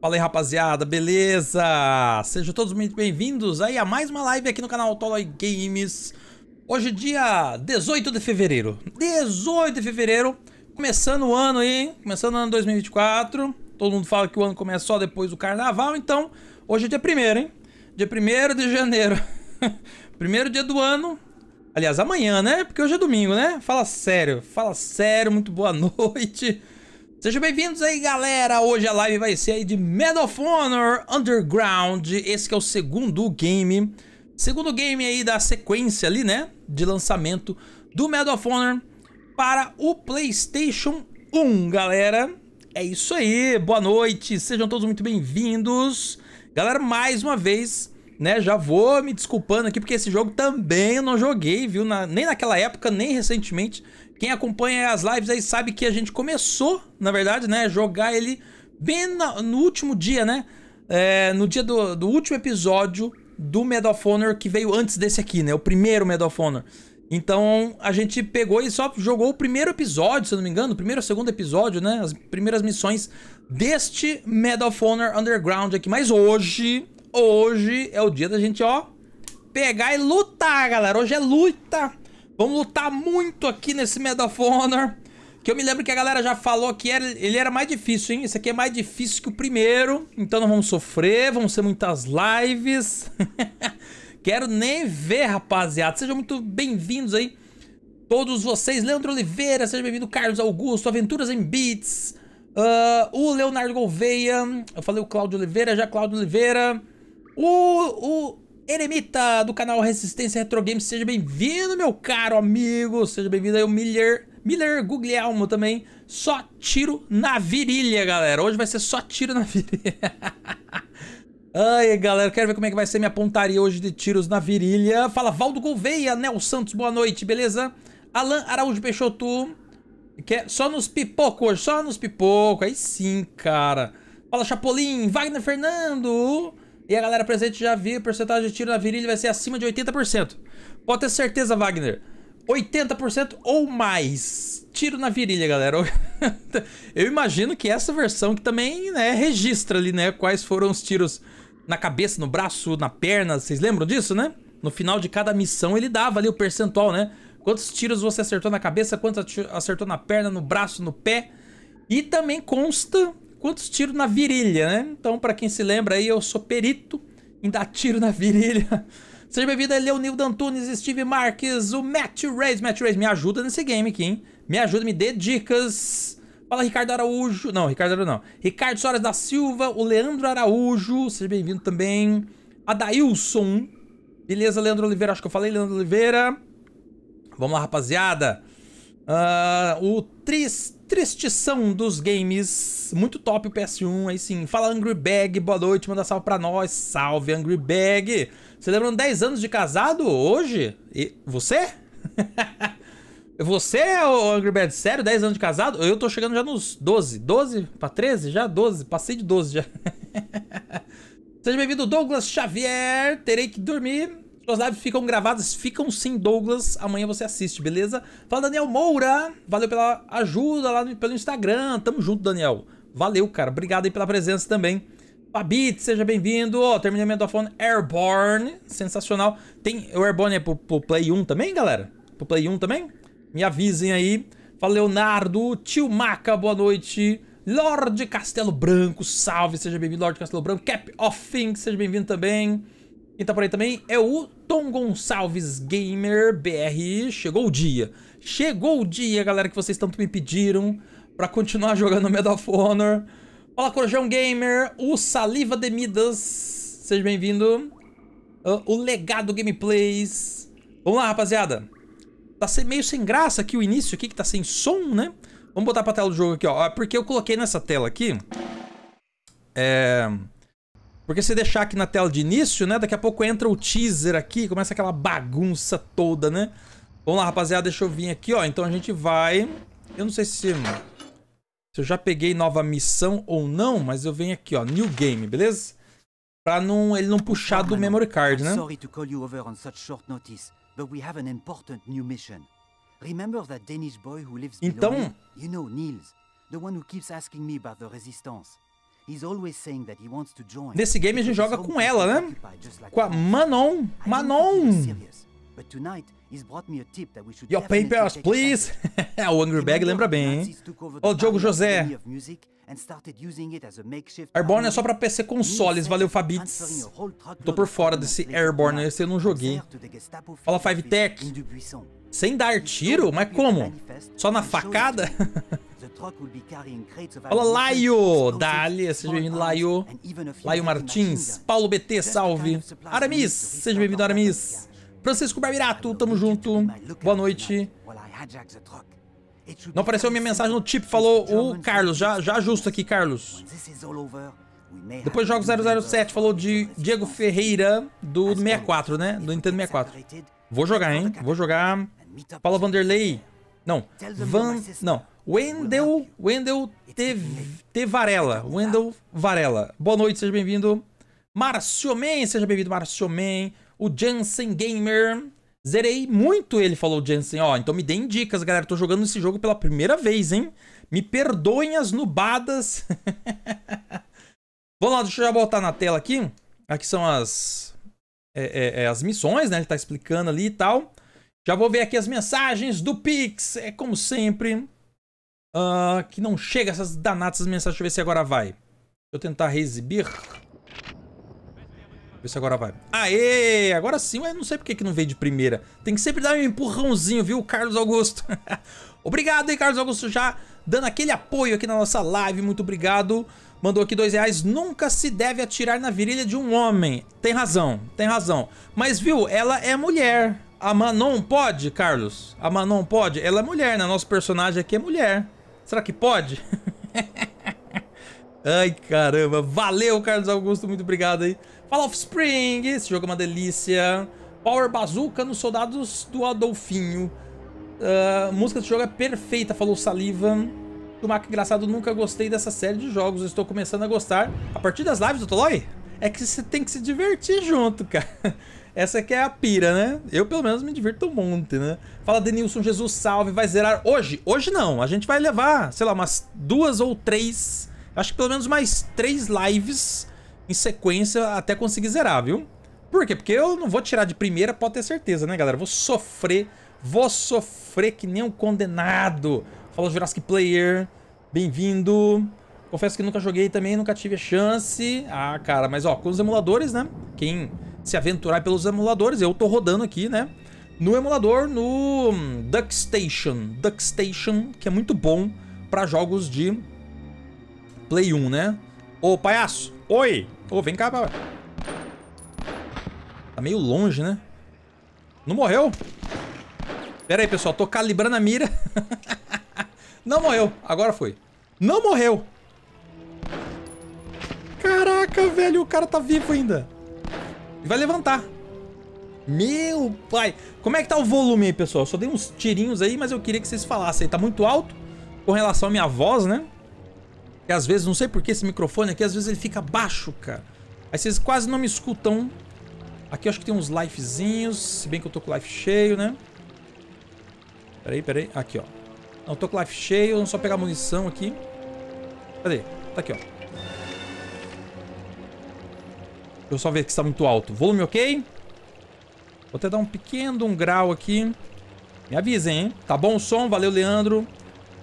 Fala aí, rapaziada, beleza? Sejam todos muito bem-vindos aí a mais uma live aqui no canal Toloi Games. Hoje dia 18 de fevereiro. 18 de fevereiro, começando o ano aí, começando o ano 2024. Todo mundo fala que o ano começa só depois do carnaval, então hoje é dia 1º, hein? Dia 1º de janeiro. Primeiro dia do ano. Aliás, amanhã, né? Porque hoje é domingo, né? Fala sério, muito boa noite. Sejam bem-vindos aí, galera! Hoje a live vai ser aí de Medal of Honor Underground. Esse que é o segundo game aí da sequência ali, né? De lançamento do Medal of Honor para o PlayStation 1, galera. É isso aí, boa noite, sejam todos muito bem-vindos. Galera, mais uma vez, né? Já vou me desculpando aqui, porque esse jogo também eu não joguei, viu? Nem naquela época, nem recentemente. Quem acompanha as lives aí sabe que a gente começou, na verdade, né, jogar ele bem no último dia, né? No dia do último episódio do Medal of Honor que veio antes desse aqui, né? O primeiro Medal of Honor. Então, a gente pegou e só jogou o primeiro episódio, se eu não me engano, o primeiro ou segundo episódio, né? As primeiras missões deste Medal of Honor Underground aqui. Mas hoje é o dia da gente, ó, pegar e lutar, galera. Hoje é luta. Vamos lutar muito aqui nesse Medal of Honor, que eu me lembro que a galera já falou que ele era mais difícil, hein? Esse aqui é mais difícil que o primeiro, então não vamos sofrer, vão ser muitas lives. Quero nem ver, rapaziada. Sejam muito bem-vindos aí, todos vocês. Leandro Oliveira, seja bem-vindo. Carlos Augusto, Aventuras em Beats. O Leonardo Gouveia, eu falei o Cláudio Oliveira, já Cláudio Oliveira. O Eremita, do canal Resistência Retro Games, seja bem-vindo, meu caro amigo. Seja bem-vindo aí, o Miller Guglielmo também. Só tiro na virilha, galera. Hoje vai ser só tiro na virilha. Ai, galera, quero ver como é que vai ser minha pontaria hoje de tiros na virilha. Fala, Valdo Gouveia, Nel Santos, boa noite, beleza? Alan Araújo Peixoto, que é só nos pipocos hoje, só nos pipocos. Aí sim, cara. Fala, Chapolin, Wagner Fernando. E a galera presente já viu, o percentagem de tiro na virilha vai ser acima de 80%. Pode ter certeza, Wagner. 80% ou mais. Tiro na virilha, galera. Eu imagino que essa versão que também, né, registra ali, né, quais foram os tiros na cabeça, no braço, na perna. Vocês lembram disso, né? No final de cada missão ele dava ali o percentual, né? Quantos tiros você acertou na cabeça, quantos acertou na perna, no braço, no pé. E também consta quantos tiros na virilha, né? Então, pra quem se lembra aí, eu sou perito em dar tiro na virilha. Seja bem-vindo aí, Leonildo Antunes, Steve Marques, o Matthew Reis. Matthew Reis, me ajuda nesse game aqui, hein? Me ajuda, me dê dicas. Fala, Ricardo Araújo. Não, Ricardo Araújo não. Ricardo Soares da Silva, o Leandro Araújo. Seja bem-vindo também. Adailson. Beleza, Leandro Oliveira. Acho que eu falei, Leandro Oliveira. Vamos lá, rapaziada. O Tristição dos Games, muito top o PS1, aí sim. Fala, Angry Bag, boa noite, manda salve pra nós. Salve, Angry Bag. Você lembrando 10 anos de casado hoje? E você? Você, Angry Bag, sério? 10 anos de casado? Eu tô chegando já nos 12. 12 pra 13? Já 12, passei de 12 já. Seja bem-vindo, Douglas Xavier. Terei que dormir. Suas lives ficam gravadas, ficam sim, Douglas. Amanhã você assiste, beleza? Fala, Daniel Moura. Valeu pela ajuda lá pelo Instagram. Tamo junto, Daniel. Valeu, cara. Obrigado aí pela presença também. Fabit, seja bem-vindo. Oh, terminei o Medal of Honor Airborne. Sensacional. Tem o Airborne é pro Play 1 também, galera? Pro Play 1 também? Me avisem aí. Fala, Leonardo. Tio Maca, boa noite. Lorde Castelo Branco, salve. Seja bem-vindo, Lorde Castelo Branco. Cap of Things, seja bem-vindo também. Quem tá por aí também é o Tom Gonçalves Gamer BR. Chegou o dia. Chegou o dia, galera, que vocês tanto me pediram pra continuar jogando Medal of Honor. Fala, Corujão Gamer. O Saliva de Midas. Seja bem-vindo. O Legado Gameplays. Vamos lá, rapaziada. Tá meio sem graça aqui o início aqui, que tá sem som, né? Vamos botar pra tela do jogo aqui, ó. Porque eu coloquei nessa tela aqui. Porque se deixar aqui na tela de início, né, daqui a pouco entra o teaser aqui, começa aquela bagunça toda, né? Vamos lá, rapaziada, deixa eu vir aqui, ó. Então a gente vai... Eu não sei se eu já peguei nova missão ou não, mas eu venho aqui, ó, New Game, beleza? Pra não... ele não puxar do memory card, né? Sorry to call you over on such short notice, but we have an important new mission. Remember that Danish boy who lives below me? You know Niels, the one who keeps asking me about the resistance. Nesse game a gente joga com ela, né? Com a Manon. Your papers, please! O Angry Bag lembra bem, hein? Ó, Diogo José. Airborne é só pra PC consoles, valeu Fabits. Tô por fora desse Airborne, esse eu não joguei. Fala Five Tech. Sem dar tiro? Mas como? Só na facada? Fala Laio, Dália, seja bem-vindo Laio. Laio Martins, Paulo BT, salve. Aramis, seja bem-vindo Aramis. Francisco Barbirato, tamo junto. Boa noite. Não apareceu minha mensagem no chip, falou o Carlos. Já ajusto aqui, Carlos. Depois jogo 007, falou de Diego Ferreira do 64, né? Do Nintendo 64. Vou jogar, hein? Vou jogar. Paula Vanderlei. Não. Wendel Varela. Boa noite, seja bem-vindo. Márcio Men, seja bem-vindo, Márcio Men. O Jensen Gamer. Zerei muito ele, falou o Jensen. Ó, então me deem dicas, galera. Tô jogando esse jogo pela primeira vez, hein? Me perdoem as nubadas. Vamos lá, deixa eu já botar na tela aqui. Aqui são as missões, né? Ele tá explicando ali e tal. Já vou ver aqui as mensagens do Pix. É como sempre. Que não chega essas danadas mensagens. Deixa eu ver se agora vai. Deixa eu tentar reexibir. Vê se agora vai. Aê! Agora sim, mas não sei por que não veio de primeira. Tem que sempre dar um empurrãozinho, viu, Carlos Augusto? Obrigado, hein, Carlos Augusto, já dando aquele apoio aqui na nossa live. Muito obrigado. Mandou aqui R$2. Nunca se deve atirar na virilha de um homem. Tem razão, tem razão. Mas, viu, ela é mulher. A Manon pode, Carlos? A Manon pode? Ela é mulher, né? Nosso personagem aqui é mulher. Será que pode? Ai, caramba. Valeu, Carlos Augusto. Muito obrigado aí. Fala Offspring, esse jogo é uma delícia. Power Bazooka nos Soldados do Adolfinho. A música desse jogo é perfeita, falou Saliva. Do Mac engraçado, nunca gostei dessa série de jogos. Estou começando a gostar. A partir das lives do Toloi, é que você tem que se divertir junto, cara. Essa aqui é a pira, né? Eu, pelo menos, me divirto um monte, né? Fala Denilson Jesus, salve. Vai zerar hoje? Hoje não. A gente vai levar, sei lá, umas 2 ou 3. Acho que pelo menos mais 3 lives em sequência até conseguir zerar, viu? Por quê? Porque eu não vou tirar de primeira, pode ter certeza, né, galera? Vou sofrer que nem um condenado. Fala Jurassic Player, bem-vindo. Confesso que nunca joguei também, nunca tive a chance. Ah, cara, mas ó, com os emuladores, né? Quem se aventurar pelos emuladores, eu tô rodando aqui, né? No emulador, no Duckstation, que é muito bom pra jogos de Play 1, né? Ô, palhaço! Oi! Ô, vem cá, papai. Tá meio longe, né? Não morreu? Pera aí, pessoal. Tô calibrando a mira. Não morreu. Agora foi. Não morreu. Caraca, velho. O cara tá vivo ainda. E vai levantar. Meu pai. Como é que tá o volume aí, pessoal? Eu só dei uns tirinhos aí, mas eu queria que vocês falassem. Tá muito alto com relação à minha voz, né? E às vezes, não sei por que esse microfone aqui, às vezes ele fica baixo, cara. Aí vocês quase não me escutam. Aqui eu acho que tem uns lifezinhos, se bem que eu tô com o life cheio, né? Peraí. Aqui, ó. Não, tô com o life cheio, vamos só pegar a munição aqui. Cadê? Tá aqui, ó. Deixa eu só ver que está muito alto. Volume ok? Vou até dar um grau aqui. Me avisem, hein? Tá bom o som, valeu, Leandro.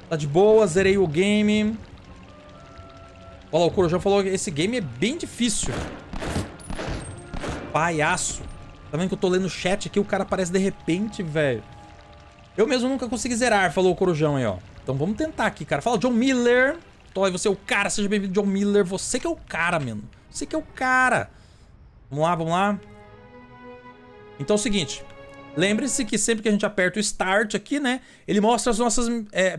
Tá de boa, zerei o game. Olha lá, o Corujão falou que esse game é bem difícil. Palhaço. Tá vendo que eu tô lendo o chat aqui? O cara aparece de repente, velho. Eu mesmo nunca consegui zerar, falou o Corujão aí, ó. Então vamos tentar aqui, cara. Fala, John Miller. Então aí você é o cara. Seja bem-vindo, John Miller. Você que é o cara, mano. Você que é o cara. Vamos lá. Então é o seguinte. Lembre-se que sempre que a gente aperta o Start aqui, né? Ele mostra as nossas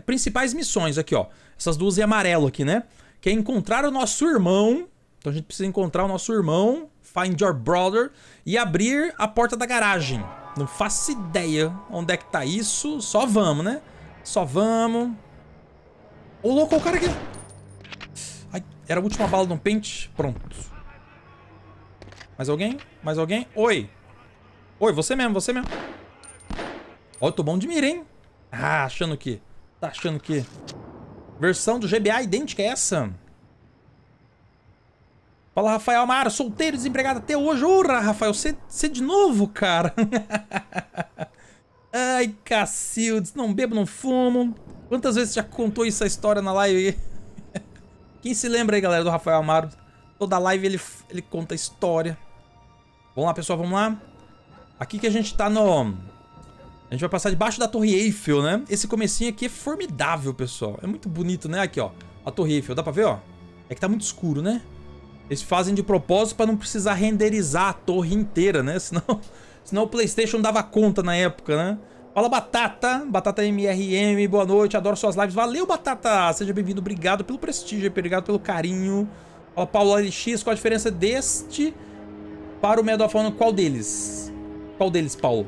principais missões aqui, ó. Essas duas em amarelo aqui, né? Que é encontrar o nosso irmão. Então a gente precisa encontrar o nosso irmão. Find your brother. E abrir a porta da garagem. Não faço ideia onde é que tá isso. Só vamos, né? Só vamos. Ô, louco, o cara aqui. Ai, era a última bala de um pente. Pronto. Mais alguém? Oi, você mesmo. Ó, eu tô bom de mira, hein? Ah, Tá achando que... Versão do GBA idêntica a essa. Fala, Rafael Amaro, solteiro, desempregado até hoje. Ora, Rafael, você de novo, cara? Ai, Cacildes, não bebo, não fumo. Quantas vezes já contou essa história na live aí? Quem se lembra aí, galera, do Rafael Amaro? Toda live ele conta a história. Vamos lá, pessoal, vamos lá. Aqui que a gente tá no... A gente vai passar debaixo da Torre Eiffel, né? Esse comecinho aqui é formidável, pessoal. É muito bonito, né? Aqui, ó. A Torre Eiffel, dá pra ver, ó? É que tá muito escuro, né? Eles fazem de propósito pra não precisar renderizar a torre inteira, né? Senão o PlayStation dava conta na época, né? Fala, Batata. Batata MRM, boa noite. Adoro suas lives. Valeu, Batata. Seja bem-vindo. Obrigado pelo prestígio. Obrigado pelo carinho. Fala, Paulo LX. Qual a diferença deste para o Medal of Honor? Qual deles? Qual deles, Paulo?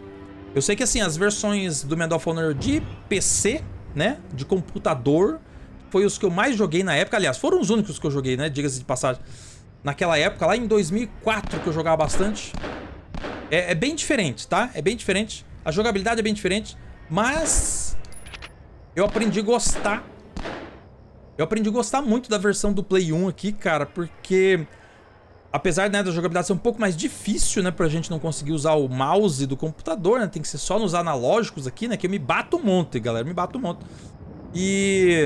Eu sei que, assim, as versões do Medal of Honor de PC, né? De computador, foi os que eu mais joguei na época. Aliás, foram os únicos que eu joguei, né? Diga-se de passagem. Naquela época, lá em 2004, que eu jogava bastante. É bem diferente, tá? É bem diferente. A jogabilidade é bem diferente. Mas... eu aprendi a gostar. Eu aprendi a gostar muito da versão do Play 1 aqui, cara. Porque... apesar, né, da jogabilidade ser um pouco mais difícil, né? Pra gente não conseguir usar o mouse do computador, né? Tem que ser só nos analógicos aqui, né? Que eu me bato um monte, galera. Me bato um monte. E...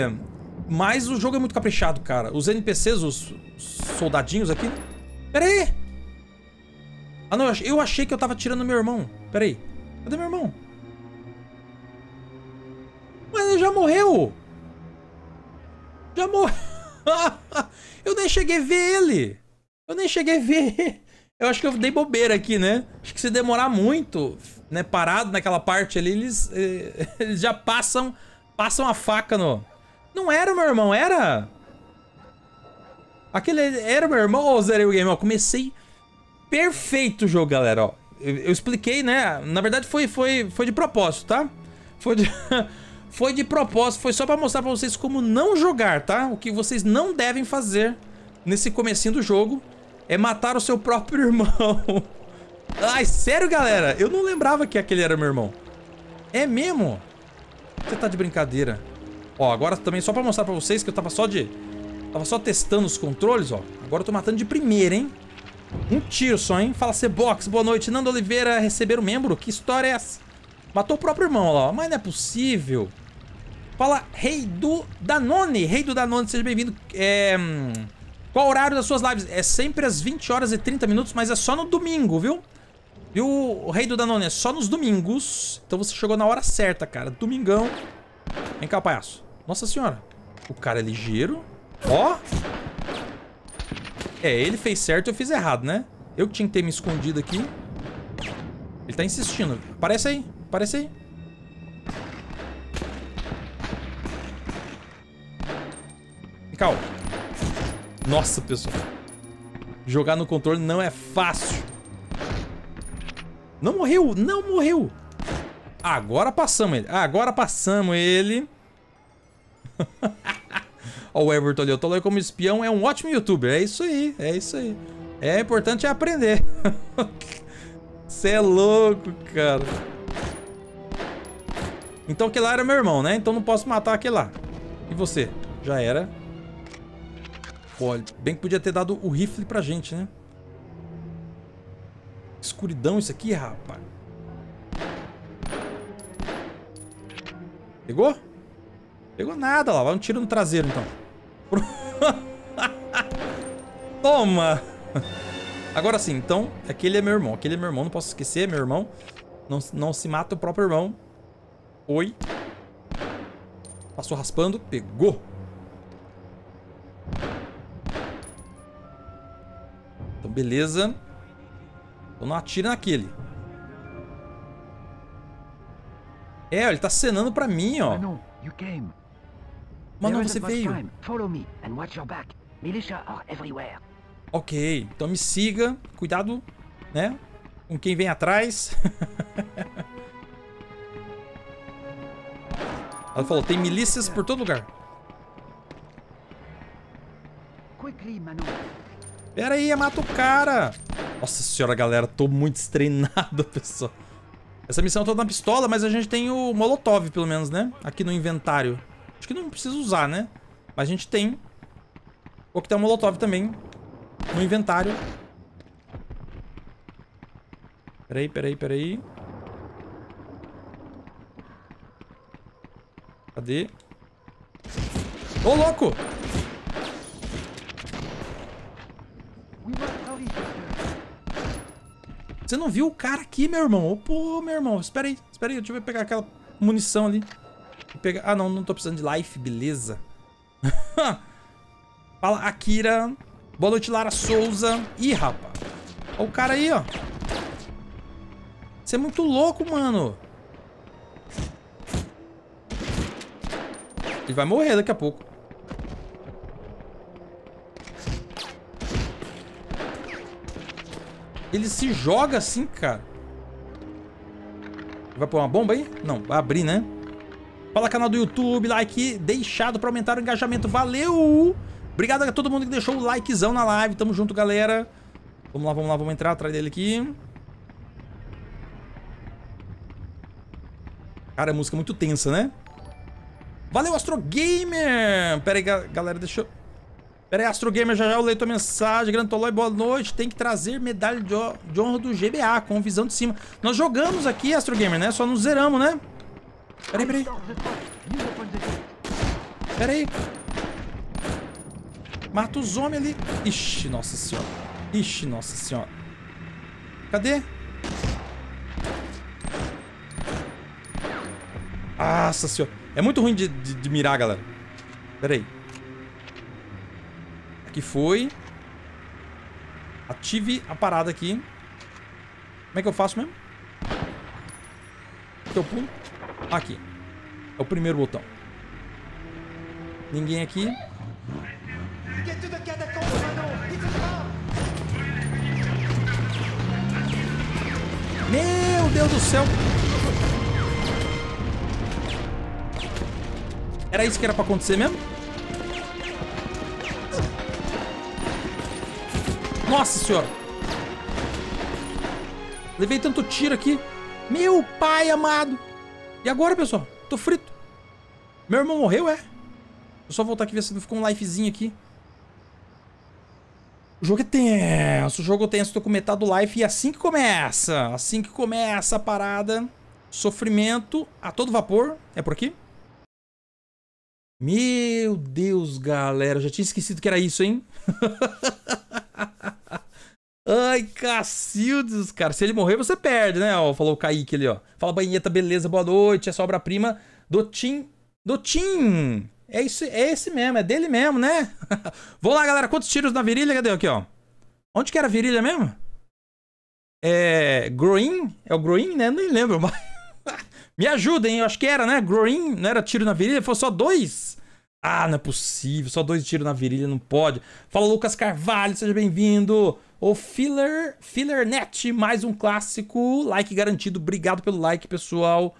mas o jogo é muito caprichado, cara. Os NPCs, os soldadinhos aqui... pera aí! Ah, não. Eu achei que eu tava tirando meu irmão. Pera aí. Cadê meu irmão? Mas ele já morreu! Já morreu! Eu nem cheguei a ver ele! Eu nem cheguei a ver. Eu acho que eu dei bobeira aqui, né? Acho que se demorar muito, né, parado naquela parte ali, eles já passam a faca no... Não era o meu irmão, era? Aquele era o meu irmão ou zerei o game? Ó, comecei perfeito o jogo, galera, ó. Eu expliquei, né? Na verdade foi de propósito, tá? Foi de propósito, foi só pra mostrar pra vocês como não jogar, tá? O que vocês não devem fazer nesse comecinho do jogo é matar o seu próprio irmão. Ai, sério, galera? Eu não lembrava que aquele era meu irmão. É mesmo? Você tá de brincadeira. Ó, agora também só pra mostrar pra vocês que eu tava só testando os controles, ó. Agora eu tô matando de primeira, hein? Um tiro só, hein? Fala, C-Box, boa noite. Nando Oliveira, receber um membro? Que história é essa? Matou o próprio irmão, ó. Mas não é possível. Fala, Rei do Danone. Rei do Danone, seja bem-vindo. Qual o horário das suas lives? É sempre às 20h30, mas é só no domingo, viu? Viu, Rei do Danone? É só nos domingos. Então você chegou na hora certa, cara. Domingão. Vem cá, palhaço. Nossa senhora. O cara é ligeiro. Ó. É, ele fez certo e eu fiz errado, né? Eu que tinha que ter me escondido aqui. Ele tá insistindo. Aparece aí. Aparece aí. Vem cá, ó. Nossa, pessoal. Jogar no controle não é fácil. Não morreu, não morreu. Agora passamos ele. Agora passamos ele. Ó, o Everton ali. O Toloi como espião é um ótimo youtuber. É isso aí, é isso aí. É importante aprender. Você é louco, cara. Então aquele lá era meu irmão, né? Então não posso matar aquele lá. E você? Já era. Pô, bem que podia ter dado o rifle pra gente, né? Escuridão isso aqui, rapaz. Pegou? Pegou nada lá. Vai um tiro no traseiro, então. Toma! Agora sim, então. Aquele é meu irmão. Aquele é meu irmão. Não posso esquecer, é meu irmão. Não se mata o próprio irmão. Oi. Passou raspando. Pegou. Beleza. Então não atira naquele. É, ele tá acenando pra mim, ó. Mano, você veio. Ok, então me siga. Cuidado, né? Com quem vem atrás. Ela falou, tem milícias por todo lugar. Pera aí, mata o cara. Nossa senhora, galera, tô muito destreinado, pessoal. Essa missão eu tô na pistola, mas a gente tem o Molotov, pelo menos, né? Aqui no inventário. Acho que não precisa usar, né? Mas a gente tem o Coquetel Molotov também. no inventário. Peraí. Cadê? Ô, louco! Você não viu o cara aqui, meu irmão? Ô, pô, meu irmão. Espera aí. Deixa eu pegar aquela munição ali. Pegar... Ah, não. Não tô precisando de life. Beleza. Fala, Akira. Boa noite, Lara Souza. Ih, rapa. Ó o cara aí, ó. Você é muito louco, mano. Ele vai morrer daqui a pouco. Ele se joga assim, cara. Vai pôr uma bomba aí? Não, vai abrir, né? Fala, canal do YouTube, like deixado pra aumentar o engajamento. Valeu! Obrigado a todo mundo que deixou o likezão na live. Tamo junto, galera. Vamos lá, vamos entrar atrás dele aqui. Cara, a música é muito tensa, né? Valeu, AstroGamer! Pera aí, galera, deixa eu... Pera aí, AstroGamer, já eu leio tua mensagem. Grande Toloi, boa noite. Tem que trazer medalha de honra do GBA, com visão de cima. Nós jogamos aqui, AstroGamer, né? Só não zeramos, né? Pera aí. Mata os homens ali. Ixi, nossa senhora. Cadê? Nossa senhora. É muito ruim de mirar, galera. Pera aí. Aqui foi. Ative a parada aqui. Como é que eu faço mesmo? Eu pulo. Aqui. É o primeiro botão. Ninguém aqui. Meu Deus do céu. Era isso que era pra acontecer mesmo? Nossa senhora! Levei tanto tiro aqui. Meu pai amado! E agora, pessoal? Tô frito. Meu irmão morreu, é? Deixa eu só voltar aqui e ver se não ficou um lifezinho aqui. O jogo é tenso. Tô com metade do life e é assim que começa. Assim que começa a parada. Sofrimento a todo vapor. É por aqui? Meu Deus, galera, já tinha esquecido que era isso, hein? Ai, cacildes, cara. Se ele morrer, você perde, né? Ó, falou o Kaique ali, ó. Fala, Banheta, beleza, boa noite. Essa obra-prima do Tim. É esse mesmo, é dele mesmo, né? Vamos lá, galera. Quantos tiros na virilha? Cadê? Aqui, ó. Onde que era a virilha mesmo? É. Groin? É o groin, né? Nem lembro, mas. Me ajudem, eu acho que era, né? Groin, não era tiro na virilha, foi só 2. Ah, não é possível, só 2 tiros na virilha, não pode. Fala, Lucas Carvalho, seja bem-vindo. O Filler Net, mais um clássico. Like garantido, obrigado pelo like, pessoal.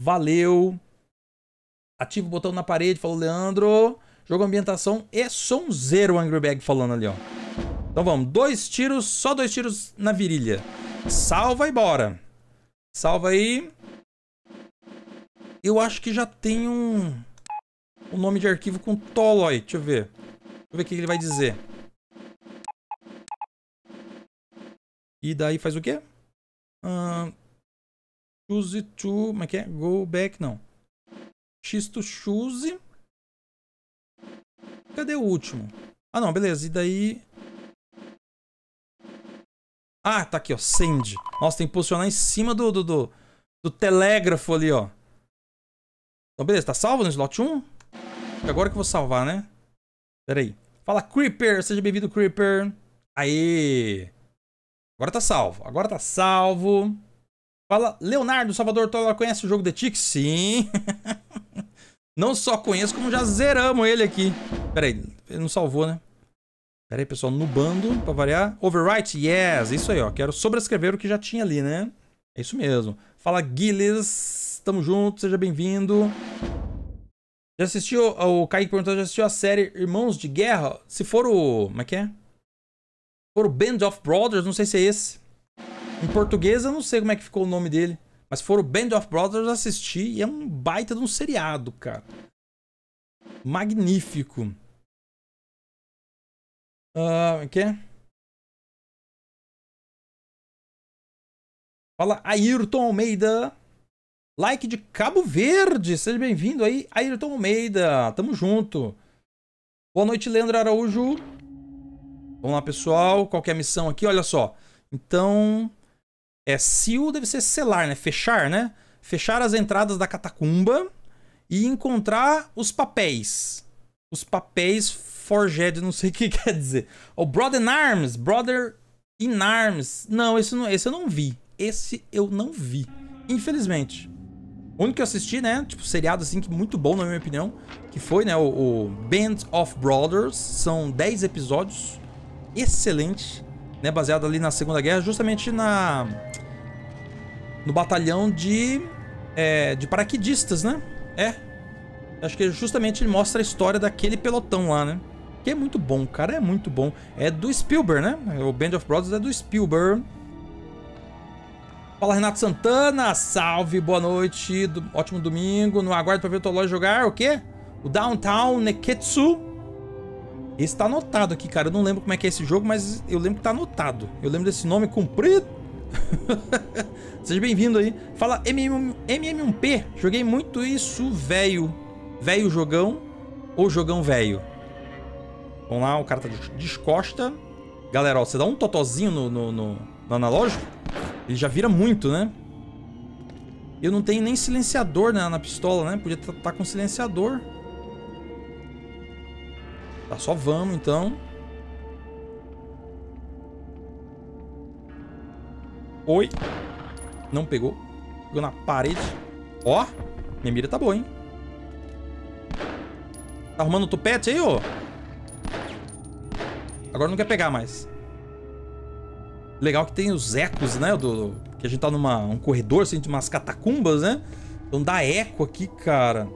Valeu. Ativa o botão na parede, falou, Leandro. Jogo, ambientação e som zero, Angry Bag falando ali, ó. Então vamos, 2 tiros, só 2 tiros na virilha. Salva e bora. Salva aí. Eu acho que já tem um nome de arquivo com Toloi. Deixa eu ver. Deixa eu ver o que ele vai dizer. E daí faz o quê? Choose to... Como é que é? Go back, não. X to choose. Cadê o último? Ah, não. Beleza. E daí... Ah, tá aqui, ó. Send. Nossa, tem que posicionar em cima do telégrafo ali, ó. Então, beleza, tá salvo no slot 1? Agora que eu vou salvar, né? Pera aí. Fala, Creeper! Seja bem-vindo, Creeper! Aê! Agora tá salvo. Fala, Leonardo, Salvador Tola, conhece o jogo The Tick? Sim! Não só conheço, como já zeramos ele aqui. Pera aí, ele não salvou, né? Pera aí, pessoal, nubando, pra variar. Overwrite? Yes! Isso aí, ó. Quero sobrescrever o que já tinha ali, né? É isso mesmo. Fala, Gilles... Tamo junto, seja bem-vindo. Já assistiu, o Kaique perguntou, já assistiu a série Irmãos de Guerra? Se for o... Como é que é? Se for o Band of Brothers, não sei se é esse. Em português eu não sei como é que ficou o nome dele. Mas se for o Band of Brothers, assisti e é um baita de um seriado, cara. Magnífico. Como é que é? Fala Ayrton Almeida. Like de Cabo Verde. Seja bem-vindo aí, Ayrton Almeida. Tamo junto. Boa noite, Leandro Araújo. Vamos lá, pessoal. Qual que é a missão aqui? Olha só. Então... é, seal deve ser selar, né? Fechar, né? Fechar as entradas da catacumba e encontrar os papéis. Os papéis forged, não sei o que quer dizer. O Brother in Arms. Brother in Arms. Não, esse eu não vi. Esse eu não vi. Infelizmente. O único que eu assisti, né? Tipo, seriado assim, que muito bom, na minha opinião. Que foi, né? O Band of Brothers. São 10 episódios. Excelente. Né? Baseado ali na Segunda Guerra. Justamente na... no batalhão de paraquedistas, né? É. Acho que justamente ele mostra a história daquele pelotão lá, né? Que é muito bom, cara. É muito bom. É do Spielberg, né? O Band of Brothers é do Spielberg. Fala, Renato Santana. Salve, boa noite. Ótimo domingo. No aguardo pra ver o Toloi jogar. O quê? O Downtown Neketsu. Esse tá anotado aqui, cara. Eu não lembro como é que é esse jogo, mas eu lembro que tá anotado. Eu lembro desse nome comprido. Seja bem-vindo aí. Fala MM1P. Joguei muito isso, velho. Velho jogão ou jogão velho? Vamos lá, o cara tá descosta. Galera, ó, você dá um totozinho no analógico, ele já vira muito, né? Eu não tenho nem silenciador, né, na pistola, né? Podia tá com silenciador. Tá, só vamos, então. Oi. Não pegou. Pegou na parede. Ó, minha mira tá boa, hein? Tá arrumando o tupete aí, ô? Agora não quer pegar mais. Legal que tem os ecos, né? Que a gente tá num corredor, assim, de umas catacumbas, né? Então dá eco aqui, cara.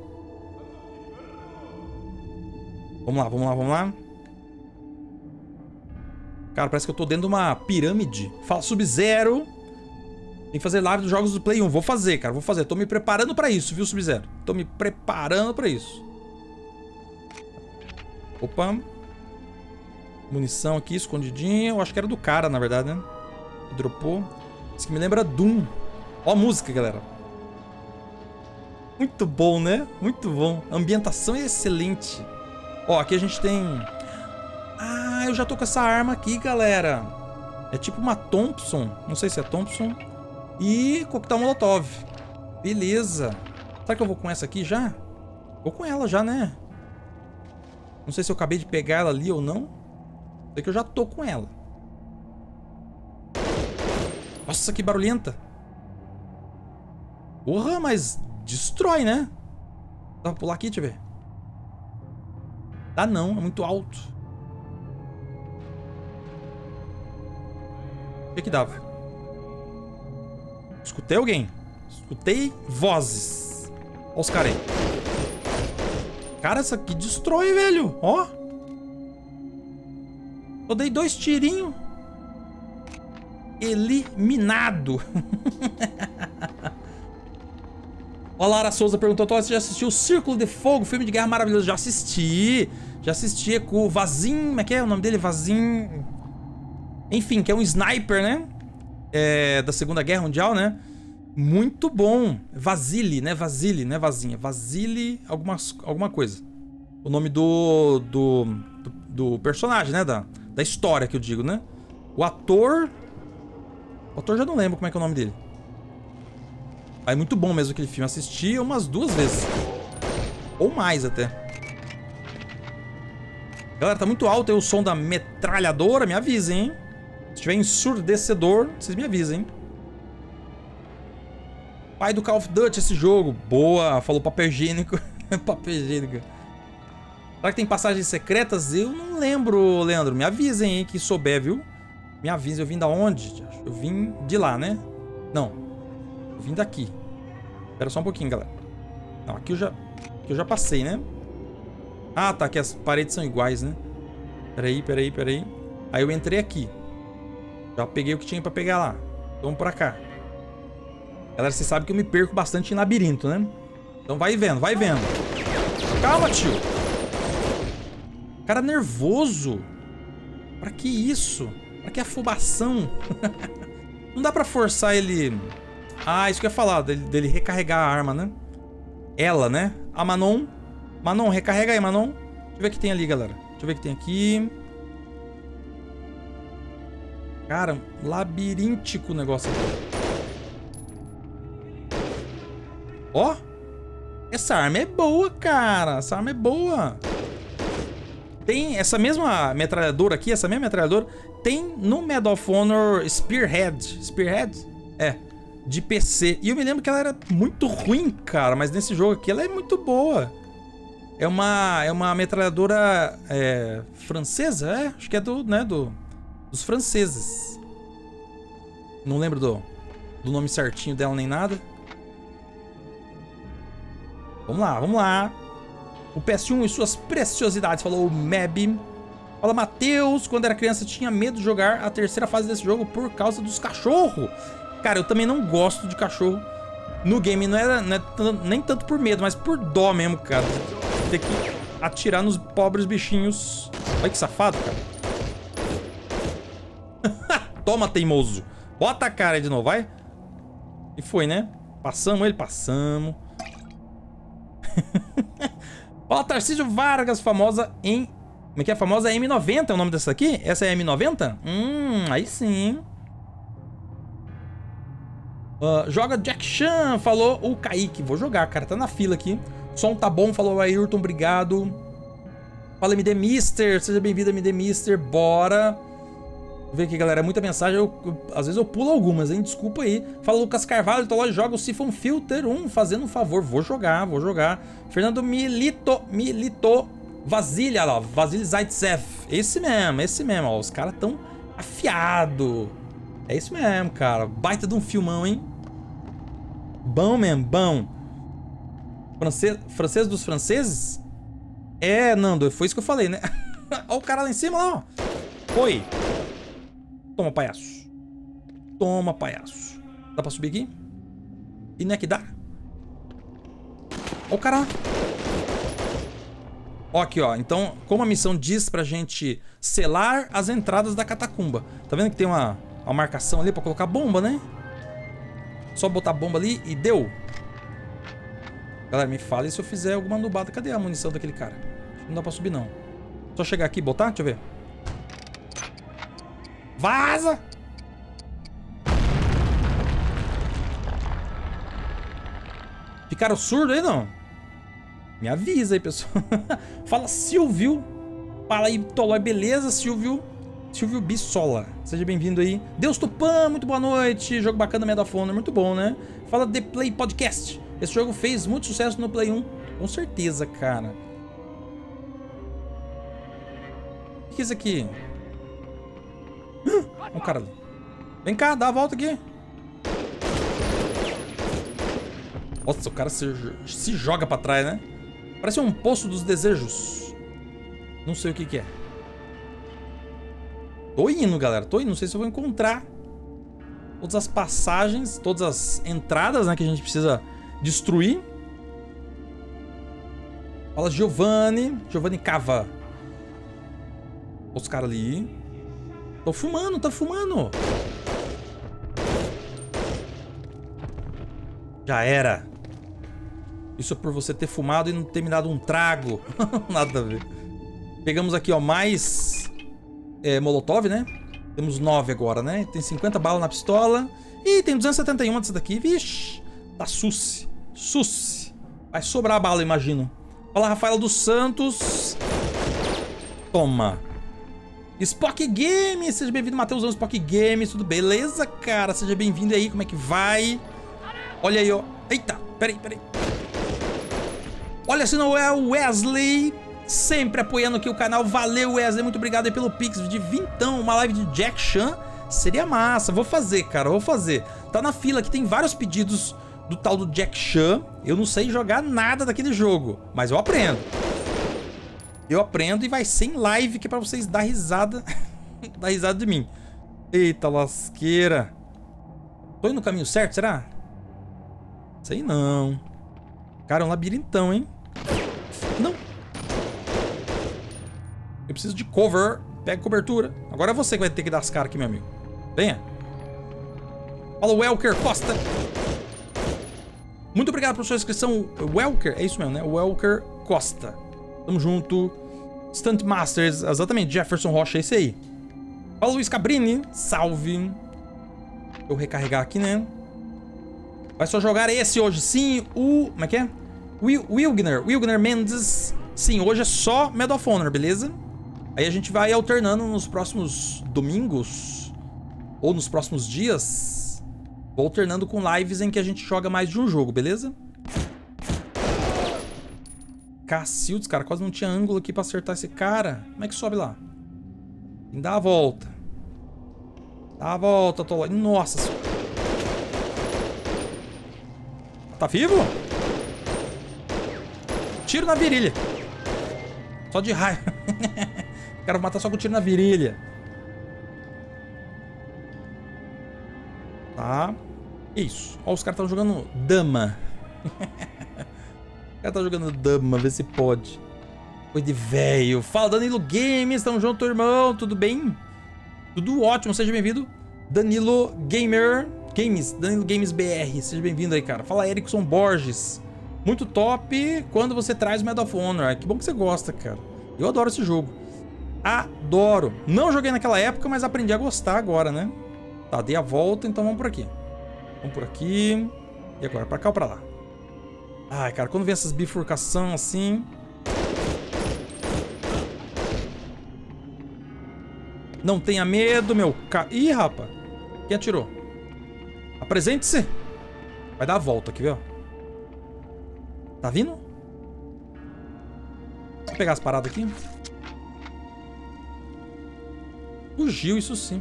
Vamos lá, vamos lá, vamos lá. Cara, parece que eu tô dentro de uma pirâmide. Fala, Sub-Zero. Tem que fazer live dos jogos do Play 1. Vou fazer, cara. Vou fazer. Tô me preparando pra isso, viu, Sub-Zero? Tô me preparando pra isso. Opa. Munição aqui, escondidinha. Eu acho que era do cara, na verdade, né? Dropou. Isso que me lembra Doom. Ó a música, galera. Muito bom, né? Muito bom. A ambientação é excelente. Ó, aqui a gente tem... ah, eu já tô com essa arma aqui, galera. É tipo uma Thompson. Não sei se é Thompson. E coquetel Molotov. Beleza. Será que eu vou com essa aqui já? Vou com ela já, né? Não sei se eu acabei de pegar ela ali ou não. Sei que eu já tô com ela. Nossa, que barulhenta. Porra, mas destrói, né? Dá pra pular aqui, deixa eu ver. Dá não, é muito alto. O que que dava? Escutei alguém. Escutei vozes. Olha os caras aí. Cara, essa aqui destrói, velho. Ó. Eu dei 2 tirinhos. Eliminado. Ó, Lara Souza perguntou: Toloi, você já assistiu O Círculo de Fogo? Filme de guerra maravilhoso. Já assisti. Já assisti com o Vazin. Como é que é o nome dele? Vazin. Enfim, que é um sniper, né? É, da Segunda Guerra Mundial, né? Muito bom. Vasily, né? Vasily, né? Vazinha. Vasily alguma coisa. O nome do personagem, né? Da história que eu digo, né? O ator... o ator já não lembro como é que é o nome dele. Ah, é muito bom mesmo aquele filme. Assisti umas 2 vezes. Ou mais até. Galera, tá muito alto aí o som da metralhadora. Me avisem, hein? Se tiver ensurdecedor, vocês me avisem, hein? Pai do Call of Duty esse jogo. Boa, falou papel higiênico. Papel higiênico. Será que tem passagens secretas? Eu não lembro, Leandro. Me avisem, hein, que souber, viu? Me avisem. Eu vim da onde? Eu vim de lá, né? Não. Eu vim daqui. Espera só um pouquinho, galera. Não, aqui eu já passei, né? Ah, tá. Aqui as paredes são iguais, né? Peraí, peraí, peraí. Aí eu entrei aqui. Já peguei o que tinha pra pegar lá. Vamos pra cá. Galera, vocês sabem que eu me perco bastante em labirinto, né? Então vai vendo, vai vendo. Calma, tio. Cara nervoso. Pra que isso? Pra que afobação? Não dá pra forçar ele... Ah, isso que eu ia falar, dele recarregar a arma, né? Ela, né? A Manon. Manon, recarrega aí, Manon. Deixa eu ver o que tem ali, galera. Deixa eu ver o que tem aqui. Cara, labiríntico o negócio aqui. Ó. Essa arma é boa, cara. Essa arma é boa. Tem essa mesma metralhadora aqui, essa mesma metralhadora tem no Medal of Honor Spearhead. Spearhead? É. De PC. E eu me lembro que ela era muito ruim, cara. Mas nesse jogo aqui ela é muito boa. É uma metralhadora francesa, é? Acho que é do, né, dos franceses. Não lembro do nome certinho dela nem nada. Vamos lá, vamos lá. O PS1 e suas preciosidades, falou o Meb. Fala, Matheus, quando era criança tinha medo de jogar a terceira fase desse jogo por causa dos cachorros. Cara, eu também não gosto de cachorro no game. Nem tanto por medo, mas por dó mesmo, cara. Ter que atirar nos pobres bichinhos. Olha que safado, cara. Toma, teimoso. Bota a cara aí de novo, vai. E foi, né? Passamos ele, passamos. Ó, Tarcísio Vargas, famosa em... Como é que é? Famosa M90 é o nome dessa aqui? Essa é M90? Aí sim. Joga Jack Chan, falou o Kaique. Vou jogar, cara, tá na fila aqui. Som tá bom, falou o Ayrton, obrigado. Fala, MD Mister, seja bem-vindo, MD Mister, bora. Vê aqui, galera, muita mensagem, às vezes eu pulo algumas, hein, desculpa aí. Fala, Lucas Carvalho, Toloi, joga o Siphon Filter 1, fazendo um favor, vou jogar. Fernando Milito, Vasilha, ó, Vasilha Zaitsev, esse mesmo, ó, os caras tão afiado. É isso mesmo, cara, baita de um filmão, hein. Bom mesmo, bom. Francês dos franceses? É, Nando, foi isso que eu falei, né? Olha o cara lá em cima, lá, ó. Foi. Toma, palhaço. Toma, palhaço. Dá pra subir aqui? E não é que dá? Olha o cara lá. Ó, aqui, ó. Então, como a missão diz pra gente selar as entradas da catacumba. Tá vendo que tem uma marcação ali pra colocar bomba, né? Só botar a bomba ali e deu. Galera, me fala se eu fizer alguma nubada. Cadê a munição daquele cara? Não dá pra subir, não. Só chegar aqui e botar? Deixa eu ver. Vaza! Ficaram surdo aí, não? Me avisa aí, pessoal. Fala, Silvio. Fala aí, Toloi, beleza, Silvio? Silvio Bissola, seja bem-vindo aí. Deus Tupã, muito boa noite. Jogo bacana, Medal of Honor, muito bom, né? Fala The Play Podcast. Esse jogo fez muito sucesso no Play 1. Com certeza, cara. O que é isso aqui? Um cara ali. Vem cá, dá a volta aqui. Nossa, o cara se joga pra trás, né? Parece um poço dos desejos. Não sei o que é. Tô indo, galera, tô indo, não sei se eu vou encontrar todas as passagens, todas as entradas, né, que a gente precisa destruir. Fala, Giovanni Cava. Os caras ali. Tô fumando, tá fumando. Já era. Isso é por você ter fumado e não ter me dado um trago. Nada a ver. Pegamos aqui, ó, mais... Molotov, né? Temos 9 agora, né? Tem 50 balas na pistola. Ih, tem 271 dessa daqui. Vixe, tá susse. Vai sobrar a bala, imagino. Fala, Rafaela dos Santos. Toma. Spock Games, seja bem-vindo, Matheusão, Spock Games. Tudo beleza, cara? Seja bem-vindo aí, como é que vai? Olha aí, ó. Eita, peraí. Olha, se não é o Wesley... Sempre apoiando aqui o canal. Valeu, Wesley. Muito obrigado aí pelo Pix de vintão. Uma live de Jack Chan seria massa. Vou fazer, cara. Vou fazer. Tá na fila aqui. Tem vários pedidos do tal do Jack Chan. Eu não sei jogar nada daquele jogo. Mas eu aprendo. Eu aprendo e vai ser em live aqui pra vocês dar risada. Dar risada de mim. Eita, lasqueira. Tô indo no caminho certo, será? Sei não. Cara, é um labirintão, hein? Não. Eu preciso de cover. Pega cobertura. Agora é você que vai ter que dar as caras aqui, meu amigo. Venha. Fala, Welker Costa. Muito obrigado pela sua inscrição, Welker. É isso mesmo, né? Welker Costa. Tamo junto. Stunt Masters, exatamente. Jefferson Rocha, é esse aí. Fala, Luiz Cabrini. Salve. Vou recarregar aqui, né? Vai só jogar esse hoje. Sim, o... Como é que é? Wilgner Mendes. Sim, hoje é só Medal of Honor, beleza? Aí a gente vai alternando nos próximos domingos. Ou nos próximos dias. Vou alternando com lives em que a gente joga mais de um jogo, beleza? Cacildes, cara. Quase não tinha ângulo aqui pra acertar esse cara. Como é que sobe lá? Tem que dar a volta. Dá a volta, Toloi. Nossa senhora. Tá vivo? Tiro na virilha. Só de raiva. O cara vai matar só com tiro na virilha. Tá. Isso. Ó, os caras estão jogando dama. O cara tá jogando dama, vê se pode. Coisa de velho. Fala, Danilo Games. Tamo junto, irmão. Tudo bem? Tudo ótimo. Seja bem-vindo, Danilo Gamer. Games. Danilo Games BR. Seja bem-vindo aí, cara. Fala, Erickson Borges. Muito top quando você traz o Medal of Honor. Que bom que você gosta, cara. Eu adoro esse jogo. Adoro. Não joguei naquela época, mas aprendi a gostar agora, né? Tá, dei a volta, então vamos por aqui. Vamos por aqui. E agora, pra cá ou pra lá? Ai, cara, quando vem essas bifurcação assim... Não tenha medo, meu... Ih, rapa. Quem atirou? Apresente-se. Vai dar a volta aqui, viu? Tá vindo? Deixa eu pegar as paradas aqui. Fugiu, isso sim.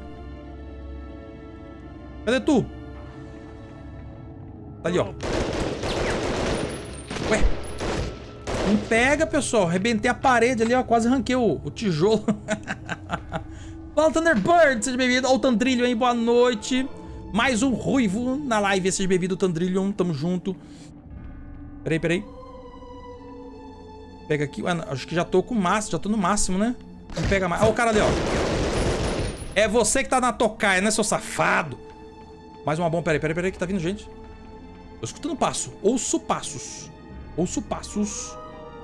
Cadê tu? Tá ali, ó. Ué. Não pega, pessoal. Arrebentei a parede ali, ó. Quase arranquei o tijolo. Fala, Thunderbird. Seja bem-vindo. Ó, o Tandrilho, hein? Boa noite. Mais um ruivo na live. Seja bem-vindo, Tandrilho. Tamo junto. Peraí, peraí. Pega aqui. Ué, acho que já tô com o máximo. Já tô no máximo, né? Não pega mais. Ó, o cara ali, ó. É você que tá na tocaia, né, seu safado? Mais uma bomba. Peraí, peraí, peraí. Que tá vindo, gente. Tô escutando passo. Ouço passos. Ouço passos.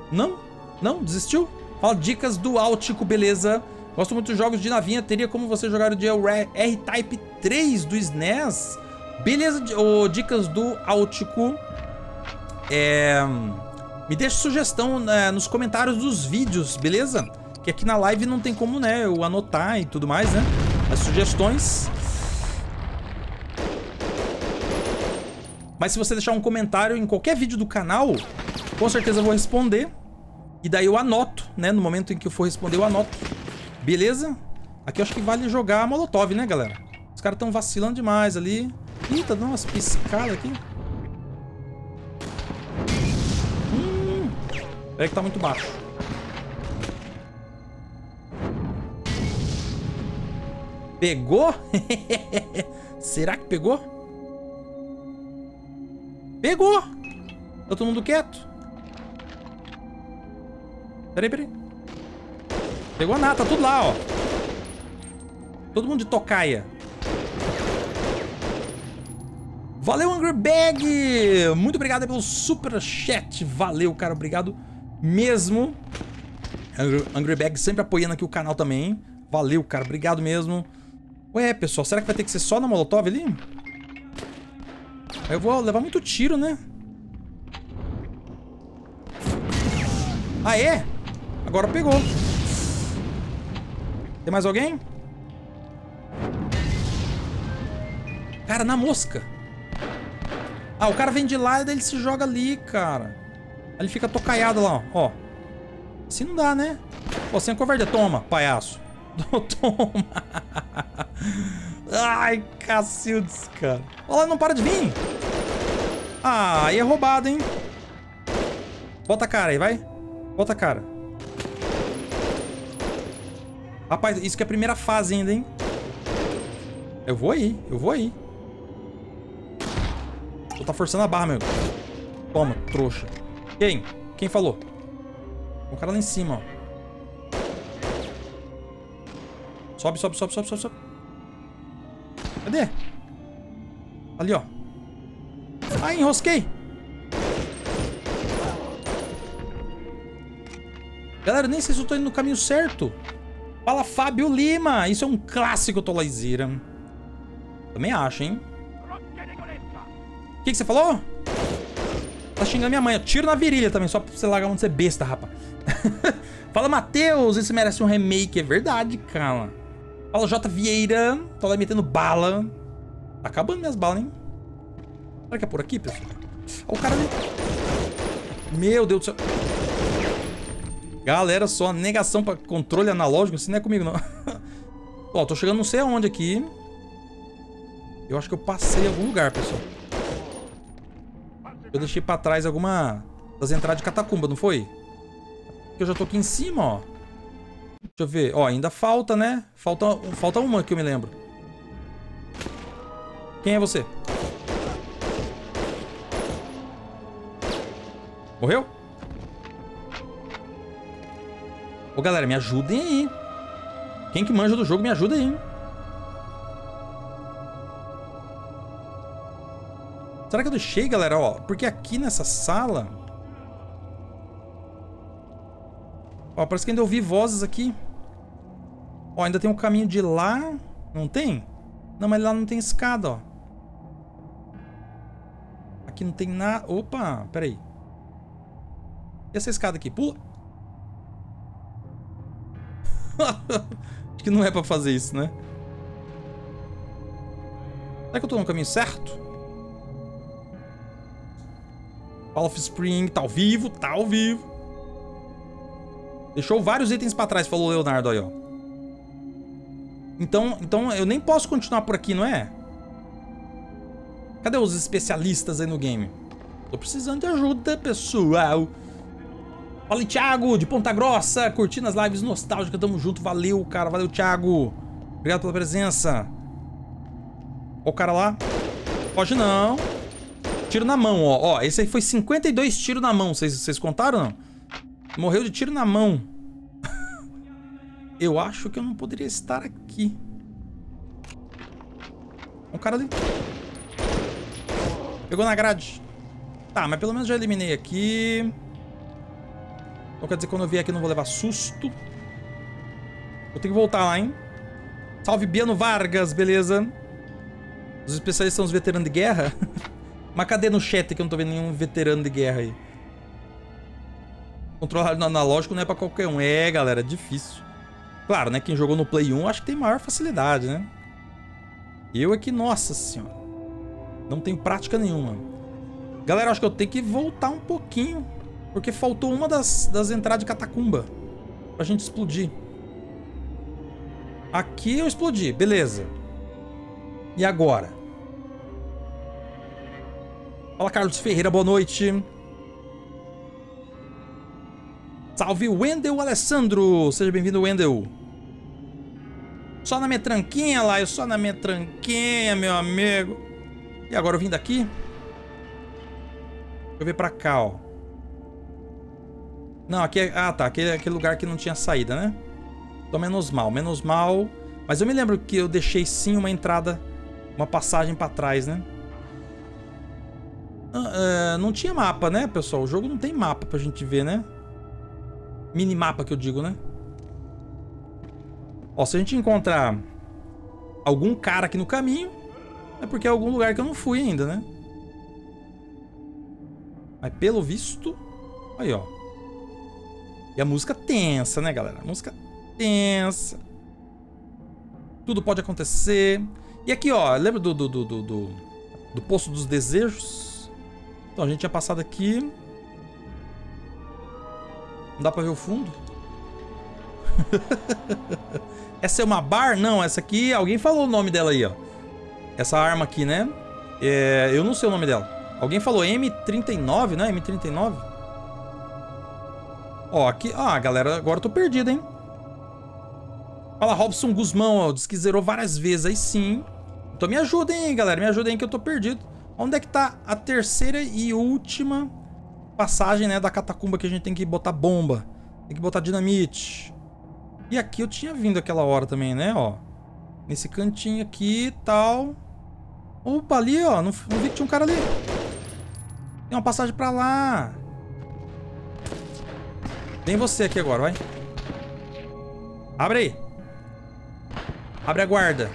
Não? Não? Desistiu? Fala, dicas do Altico, beleza? Gosto muito dos jogos de navinha. Teria como você jogar o R-Type 3 do SNES? Beleza, oh, dicas do Altico. Me deixa sugestão, né, nos comentários dos vídeos, beleza? Que aqui na live não tem como, né, eu anotar e tudo mais, né? As sugestões. Mas se você deixar um comentário em qualquer vídeo do canal, com certeza eu vou responder. E daí eu anoto, né? No momento em que eu for responder, eu anoto. Beleza? Aqui eu acho que vale jogar Molotov, né, galera? Os caras estão vacilando demais ali. Ih, tá dando umas piscadas aqui. Peraí que tá muito baixo. Pegou? Será que pegou? Pegou! Tá todo mundo quieto. Peraí, peraí. Pegou nada, tá tudo lá, ó. Todo mundo de tocaia. Valeu, Angry Bag! Muito obrigado pelo super chat. Valeu, cara. Obrigado mesmo. Angry Bag sempre apoiando aqui o canal também, hein? Valeu, cara. Obrigado mesmo. Ué, pessoal, será que vai ter que ser só na Molotov ali? Eu vou levar muito tiro, né? Ah, é? Agora pegou. Tem mais alguém? Cara, na mosca. Ah, o cara vem de lá e daí ele se joga ali, cara. Aí ele fica tocaiado lá, ó. Assim não dá, né? Pô, sem covardia. Toma, palhaço. Toma. Ai, cacildes, cara. Olha lá, não para de vir. Ah, aí é roubado, hein? Bota a cara aí, vai. Bota a cara. Rapaz, isso que é a primeira fase ainda, hein? Eu vou aí, eu vou aí. Tá forçando a barra, meu. Toma, trouxa. Quem? Quem falou? O cara lá em cima, ó. Sobe, sobe, sobe, sobe, sobe, sobe. Cadê? Ali, ó. Ai, enrosquei. Galera, eu nem sei se eu tô indo no caminho certo. Fala, Fábio Lima. Isso é um clássico, Tolaizira. Também acho, hein? O que você falou? Tá xingando minha mãe. Eu tiro na virilha também, só pra você largar onde você é besta, rapaz. Fala, Matheus. Isso merece um remake. É verdade, cara. Fala, J. Vieira. Tô lá metendo bala. Tá acabando minhas balas, hein? Será que é por aqui, pessoal? Olha o cara ali. Meu Deus do céu. Galera, só negação pra controle analógico. Isso não é comigo, não. Ó, tô chegando não sei aonde aqui. Eu acho que eu passei em algum lugar, pessoal. Eu deixei pra trás alguma das entradas de catacumba, não foi? Eu já tô aqui em cima, ó. Deixa eu ver. Ó, ainda falta, né? Falta uma que eu me lembro. Quem é você? Morreu? Ô, galera, me ajudem aí. Quem que manja do jogo, me ajuda aí. Será que eu deixei, galera? Ó, porque aqui nessa sala... Ó, parece que ainda ouvi vozes aqui. Ó, ainda tem um caminho de lá. Não tem? Não, mas lá não tem escada, ó. Aqui não tem nada... Opa, peraí. E essa escada aqui? Pula! Acho que não é pra fazer isso, né? Será que eu tô no caminho certo? Offspring, tá ao vivo, tá ao vivo. Deixou vários itens pra trás, falou o Leonardo aí, ó. Então eu nem posso continuar por aqui, não é? Cadê os especialistas aí no game? Tô precisando de ajuda, pessoal. Fala, Thiago, de Ponta Grossa, curtindo as lives nostálgicas, tamo junto, valeu, cara, valeu, Thiago. Obrigado pela presença. Ó o cara lá. Pode não. Tiro na mão, ó, esse aí foi 52 tiros na mão, vocês contaram ou não? Morreu de tiro na mão. Eu acho que eu não poderia estar aqui. Um cara ali. Pegou na grade. Tá, mas pelo menos já eliminei aqui. Então quer dizer que quando eu vier aqui eu não vou levar susto. Vou ter que voltar lá, hein? Salve, Biano Vargas, beleza? Os especialistas são os veteranos de guerra? Mas cadê no chat que eu não tô vendo nenhum veterano de guerra aí? Controlar no analógico não é pra qualquer um. É, galera, é difícil. Claro, né? Quem jogou no Play 1 acho que tem maior facilidade, né? Eu é que, nossa senhora, não tenho prática nenhuma. Galera, acho que eu tenho que voltar um pouquinho. Porque faltou uma das entradas de catacumba pra gente explodir. Aqui eu explodi, beleza. E agora? Fala, Carlos Ferreira, boa noite. Salve, Wendel Alessandro. Seja bem-vindo, Wendel. Só na minha tranquinha, lá. Eu só na minha tranquinha, meu amigo. E agora eu vim daqui? Deixa eu ver pra cá, ó. Não, aqui é... Ah, tá. Aquele lugar que não tinha saída, né? Então, menos mal. Menos mal. Mas eu me lembro que eu deixei, sim, uma entrada... Uma passagem pra trás, né? Não tinha mapa, né, pessoal? O jogo não tem mapa pra gente ver, né? Minimapa que eu digo, né? Ó, se a gente encontrar... Algum cara aqui no caminho... É porque é algum lugar que eu não fui ainda, né? Mas pelo visto... Aí, ó. E a música tensa, né, galera? A música tensa. Tudo pode acontecer. E aqui, ó, lembra do Poço dos Desejos? Então, a gente tinha passado aqui. Não dá pra ver o fundo? Essa é uma bar? Não, essa aqui... Alguém falou o nome dela aí, ó. Essa arma aqui, né? É, eu não sei o nome dela. Alguém falou M39, né? M39? Ó, aqui... Ah, galera, agora eu tô perdido, hein? Fala, Robson Guzmão, ó. Diz que zerou várias vezes, aí sim. Então me ajudem, hein, galera. Me ajudem aí que eu tô perdido. Onde é que tá a terceira e última passagem, né, da catacumba que a gente tem que botar bomba? Tem que botar dinamite. E aqui eu tinha vindo aquela hora também, né, ó. Nesse cantinho aqui e tal. Opa, ali, ó. Não vi que tinha um cara ali. Tem uma passagem pra lá. Vem você aqui agora, vai. Abre aí. Abre a guarda.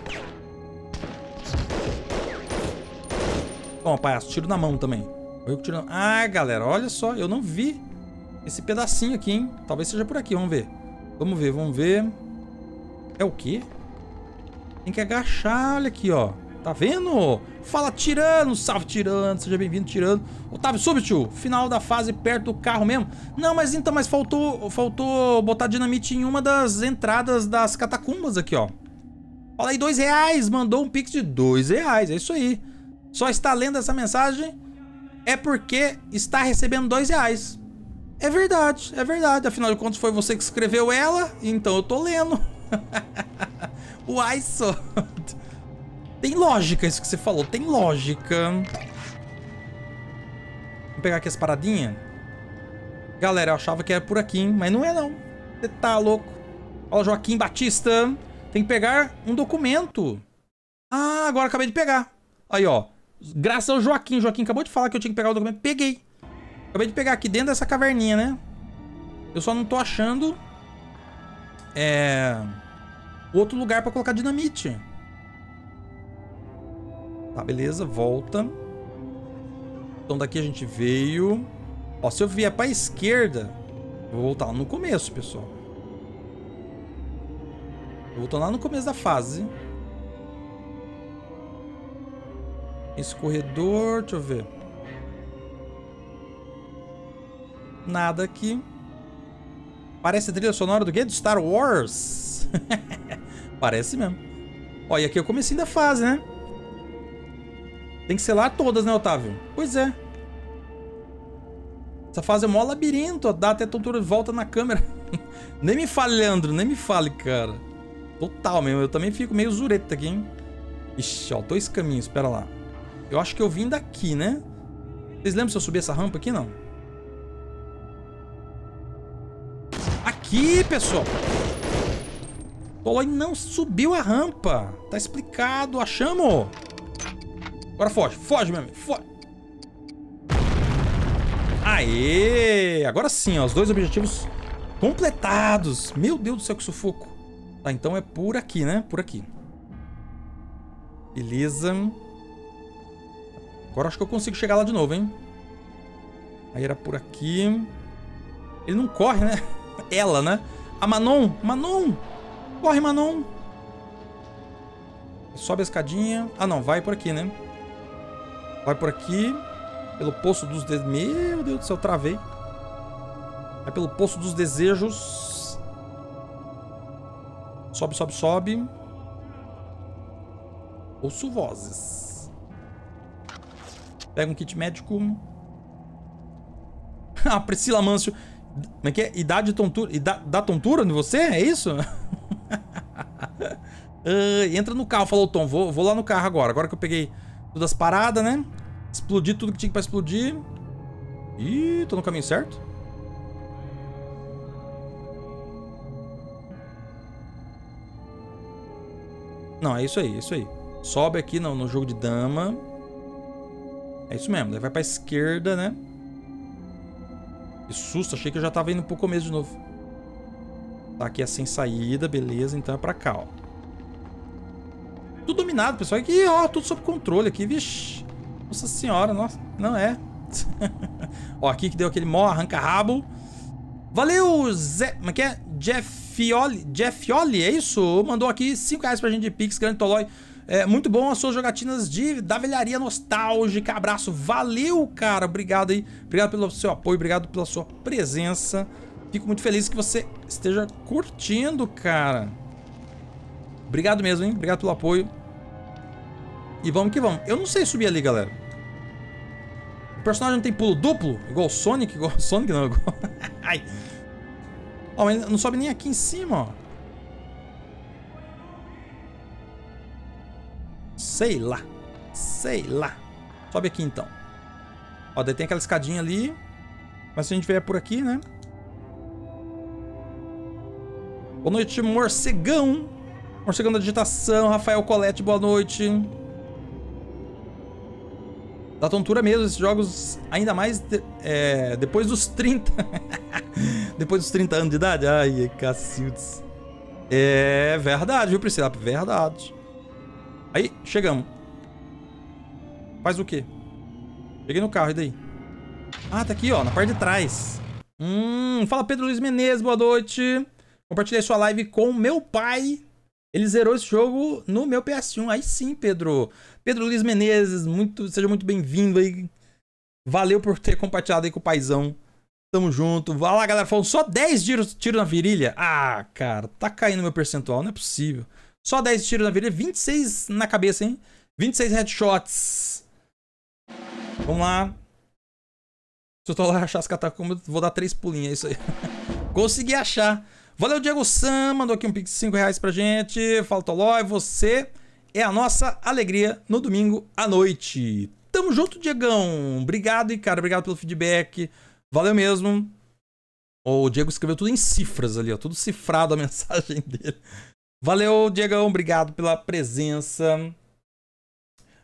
Bom, palhaço, tiro na mão também. Eu que tiro na... Ah, galera, olha só. Eu não vi esse pedacinho aqui, hein. Talvez seja por aqui, vamos ver. Vamos ver, vamos ver. É o quê? Tem que agachar, olha aqui, ó. Tá vendo? Fala, tirano! Salve, tirano! Seja bem-vindo, tirano. Otávio, soube, tio. Final da fase perto do carro mesmo. Não, mas então, mas faltou botar dinamite em uma das entradas das catacumbas aqui, ó. Fala aí, R$2. Mandou um pix de R$2. É isso aí. Só está lendo essa mensagem é porque está recebendo R$2. É verdade, é verdade. Afinal de contas, foi você que escreveu ela, então eu tô lendo. Uai, só... Tem lógica isso que você falou, tem lógica. Vamos pegar aqui as paradinhas. Galera, eu achava que era por aqui, hein? Mas não é não. Você tá louco. Olha o Joaquim Batista. Tem que pegar um documento. Ah, agora acabei de pegar. Aí, ó. Graças ao Joaquim. O Joaquim acabou de falar que eu tinha que pegar o documento. Peguei. Acabei de pegar aqui dentro dessa caverninha, né? Eu só não tô achando... outro lugar pra colocar dinamite. Tá, beleza, volta. Então daqui a gente veio. Ó, se eu vier pra esquerda, eu vou voltar lá no começo, pessoal. Eu volto lá no começo da fase. Esse corredor, deixa eu ver. Nada aqui. Parece trilha sonora do quê? Do Star Wars. Parece mesmo. Ó, e aqui é o comecinho da fase, né? Tem que selar todas, né, Otávio? Pois é. Essa fase é mó labirinto, ó. Dá até tontura de volta na câmera. Nem me fale, Leandro. Nem me fale, cara. Total mesmo. Eu também fico meio zureta aqui, hein? Ixi, ó. 2 caminhos. Pera lá. Eu acho que eu vim daqui, né? Vocês lembram se eu subir essa rampa aqui, não? Aqui, pessoal. Toloi não subiu a rampa. Tá explicado. Achamos. Agora foge, foge, meu amigo, foge. Aê! Agora sim, ó, os 2 objetivos completados. Meu Deus do céu, que sufoco. Tá, então é por aqui, né? Por aqui. Beleza. Agora acho que eu consigo chegar lá de novo, hein? Aí era por aqui. Ele não corre, né? Ela, né? A Manon! Manon! Corre, Manon! Sobe a escadinha. Ah, não. Vai por aqui, né? Vai por aqui. Pelo Poço dos Desejos. Meu Deus do céu, travei. Vai pelo Poço dos Desejos. Sobe, sobe, sobe. Ouço vozes. Pega um kit médico. Ah, Priscila Mâncio. Como é que é? Idade tontura. Dá tontura em você? É isso? Entra no carro, falou o Tom. Vou lá no carro agora. Agora que eu peguei todas as paradas, né? Explodi tudo que tinha pra explodir. Ih, tô no caminho certo. Não, é isso aí, é isso aí. Sobe aqui no jogo de dama. É isso mesmo, daí vai pra esquerda, né? Que susto, achei que eu já tava indo pro começo de novo. Tá, aqui é sem saída, beleza. Então é pra cá, ó. Tudo dominado, pessoal. Aqui, ó, tudo sob controle aqui, vixi. Nossa senhora, nossa. Não é. Ó, aqui que deu aquele mó arranca-rabo. Valeu, Zé. Como é que é? Jeffioli. Jeffioli, é isso? Mandou aqui R$5 pra gente de Pix, grande Toloi. É, muito bom as suas jogatinas da velharia nostálgica. Abraço. Valeu, cara. Obrigado aí. Obrigado pelo seu apoio. Obrigado pela sua presença. Fico muito feliz que você esteja curtindo, cara. Obrigado mesmo, hein? Obrigado pelo apoio. E vamos que vamos. Eu não sei subir ali, galera. O personagem não tem pulo duplo? Igual o Sonic? Igual o Sonic não. Igual... Ai. Ó, mas não sobe nem aqui em cima, ó. Sei lá. Sei lá. Sobe aqui, então. Ó, daí tem aquela escadinha ali. Mas se a gente vier por aqui, né? Boa noite, morcegão. Morcegão da digitação, Rafael Colete, boa noite. Dá tontura mesmo esses jogos, ainda mais depois dos 30. Depois dos 30 anos de idade? Ai, cacildes. É verdade, viu, Priscila? Verdade. Aí, chegamos. Faz o quê? Cheguei no carro, e daí? Ah, tá aqui, ó, na parte de trás. Fala, Pedro Luiz Menezes, boa noite. Compartilhei sua live com meu pai. Ele zerou esse jogo no meu PS1. Aí sim, Pedro. Pedro Luiz Menezes, seja muito bem-vindo aí. Valeu por ter compartilhado aí com o paizão. Tamo junto. Vai lá, galera. Falou só 10 tiros na virilha. Ah, cara, tá caindo meu percentual. Não é possível. Só 10 tiros na virilha. 26 na cabeça, hein? 26 headshots. Vamos lá. Se eu tô lá achar as catacumbas, vou dar 3 pulinhos. É isso aí. Consegui achar. Valeu, Diego Sam, mandou aqui um pix de 5 reais pra gente. Fala, Toloi, você é a nossa alegria no domingo à noite. Tamo junto, Diegão. Obrigado, e cara, obrigado pelo feedback. Valeu mesmo. O Diego escreveu tudo em cifras ali, ó. Tudo cifrado a mensagem dele. Valeu, Diegão. Obrigado pela presença.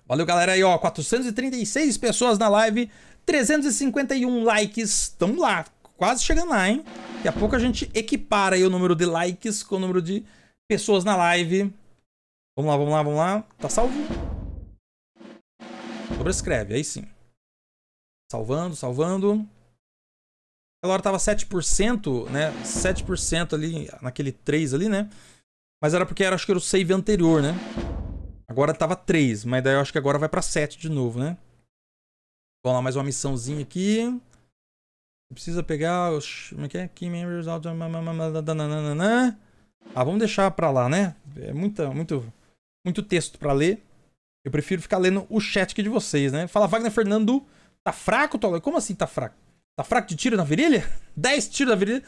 Valeu, galera. Aí, ó, 436 pessoas na live, 351 likes. Tamo lá. Quase chegando lá, hein? Daqui a pouco a gente equipara aí o número de likes com o número de pessoas na live. Vamos lá, vamos lá, vamos lá. Tá salvo? Sobrescreve, aí sim. Salvando, salvando. Aquela hora tava 7%, né? 7% ali, naquele 3 ali, né? Mas era porque acho que era o save anterior, né? Agora tava 3, mas daí eu acho que agora vai pra 7 de novo, né? Vamos lá, mais uma missãozinha aqui. Precisa pegar os... Como é que é? Key members... Ah, vamos deixar pra lá, né? É muito texto pra ler. Eu prefiro ficar lendo o chat aqui de vocês, né? Fala, Wagner Fernando. Tá fraco, Toloi? Como assim tá fraco? Tá fraco de tiro na virilha? 10 tiros na virilha?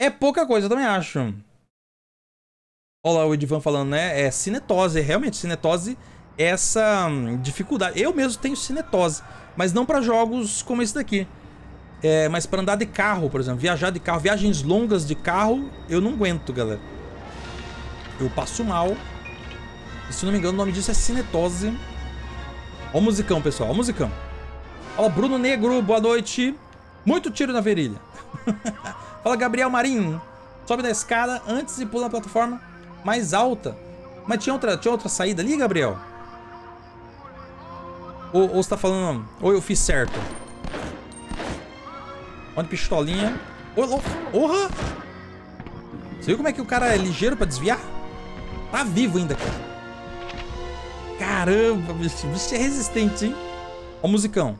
É pouca coisa, eu também acho. Olha lá o Edivan falando, né? É cinetose, realmente. Cinetose é essa dificuldade. Eu mesmo tenho cinetose, mas não pra jogos como esse daqui. É, mas pra andar de carro, por exemplo, viajar de carro, viagens longas de carro, eu não aguento, galera. Eu passo mal. E, se não me engano, o nome disso é cinetose. Ó o musicão, pessoal, ó o musicão. Ó, Bruno Negro, boa noite. Muito tiro na virilha. Fala, Gabriel Marinho. Sobe da escada antes e pula na plataforma mais alta. Mas tinha outra saída ali, Gabriel? Ou você tá falando... Ou eu fiz certo. Onde pistolinha. Porra! Você viu como é que o cara é ligeiro pra desviar? Tá vivo ainda, cara. Caramba, bicho. Bicho é resistente, hein? Ó o musicão.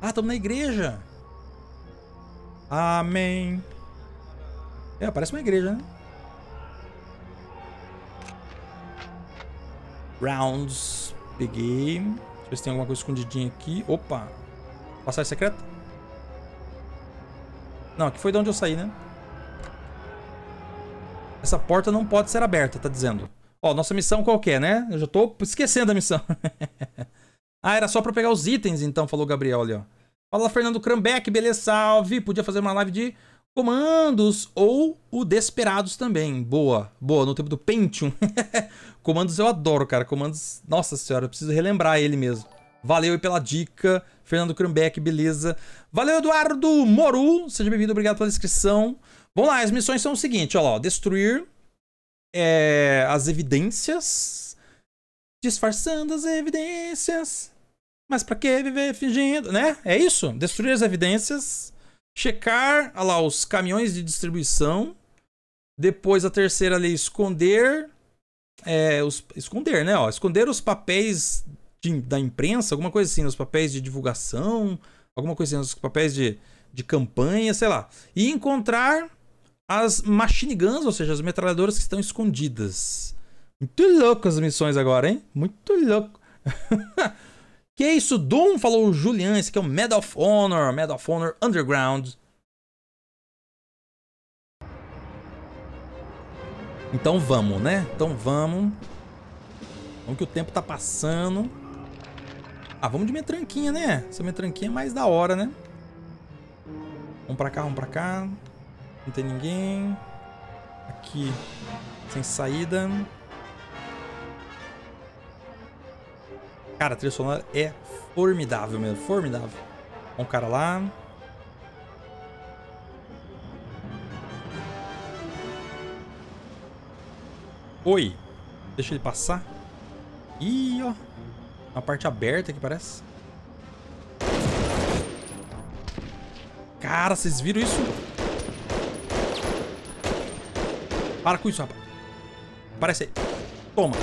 Ah, tamo na igreja. Amém. É, parece uma igreja, né? Rounds. Peguei. Deixa eu ver se tem alguma coisa escondidinha aqui. Opa. Passagem secreta? Não, aqui foi de onde eu saí, né? Essa porta não pode ser aberta, tá dizendo. Ó, nossa missão qual que é, né? Eu já tô esquecendo a missão. Ah, era só pra pegar os itens, então, falou o Gabriel ali, ó. Fala, Fernando Krambeck, beleza, salve. Podia fazer uma live de comandos ou o Desperados também. Boa, boa, no tempo do Pentium. Comandos eu adoro, cara. Comandos, nossa senhora, eu preciso relembrar ele mesmo. Valeu aí pela dica, Fernando Krambeck, beleza. Valeu, Eduardo Moru, seja bem-vindo, obrigado pela inscrição. Vamos lá, as missões são o seguinte, ó lá, ó, destruir as evidências, disfarçando as evidências, mas pra que viver fingindo, né? É isso, destruir as evidências, checar, ó lá, os caminhões de distribuição, depois a terceira ali, esconder, esconder, né, ó, esconder os papéis... da imprensa, alguma coisa assim, nos papéis de divulgação, alguma coisa assim, nos papéis de campanha, sei lá. E encontrar as machine guns, ou seja, as metralhadoras que estão escondidas. Muito louco as missões agora, hein? Muito louco. Que isso, Doom? Falou o Julian, esse aqui é o Medal of Honor Underground. Então vamos, né? Então vamos. Vamos que o tempo tá passando. Ah, vamos de metranquinha, né? Essa metranquinha é mais da hora, né? Vamos pra cá, vamos pra cá. Não tem ninguém. Aqui, sem saída. Cara, a trilha sonora é formidável mesmo, formidável. Um cara lá. Oi. Deixa ele passar. Ih, ó. Uma parte aberta que parece. Cara, vocês viram isso? Para com isso, rapaz. Aparece aí. Toma.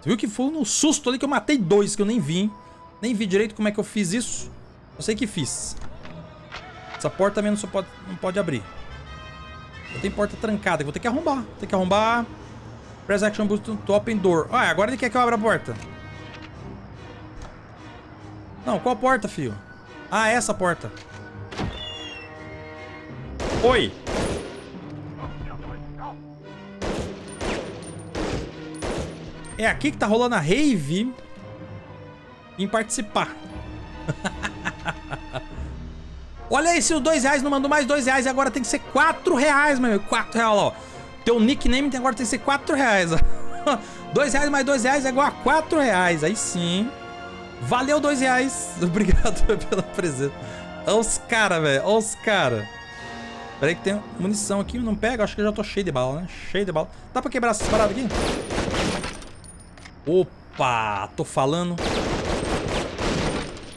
Você viu que foi no susto ali que eu matei dois que eu nem vi, hein? Nem vi direito como é que eu fiz isso. Não sei o que fiz. Essa porta também não pode abrir. Eu tenho porta trancada. Eu vou ter que arrombar. Tem que arrombar. Press action button to open door. Ah, agora ele quer que eu abra a porta. Não, qual porta, filho? Ah, essa porta. Oi. É aqui que tá rolando a rave em participar. Olha aí, se os R$2 não mandou mais R$2 e agora tem que ser R$4, meu amigo. R$4, ó. Teu nickname agora tem que ser R$4. R$2 mais R$2 é igual a R$4. Aí sim. Valeu, R$2. Obrigado pela presença. Olha os caras, velho. Olha os caras. Pera aí que tem munição aqui. Não pega? Acho que eu já tô cheio de bala, né? Cheio de bala. Dá pra quebrar essas paradas aqui? Opa, tô falando.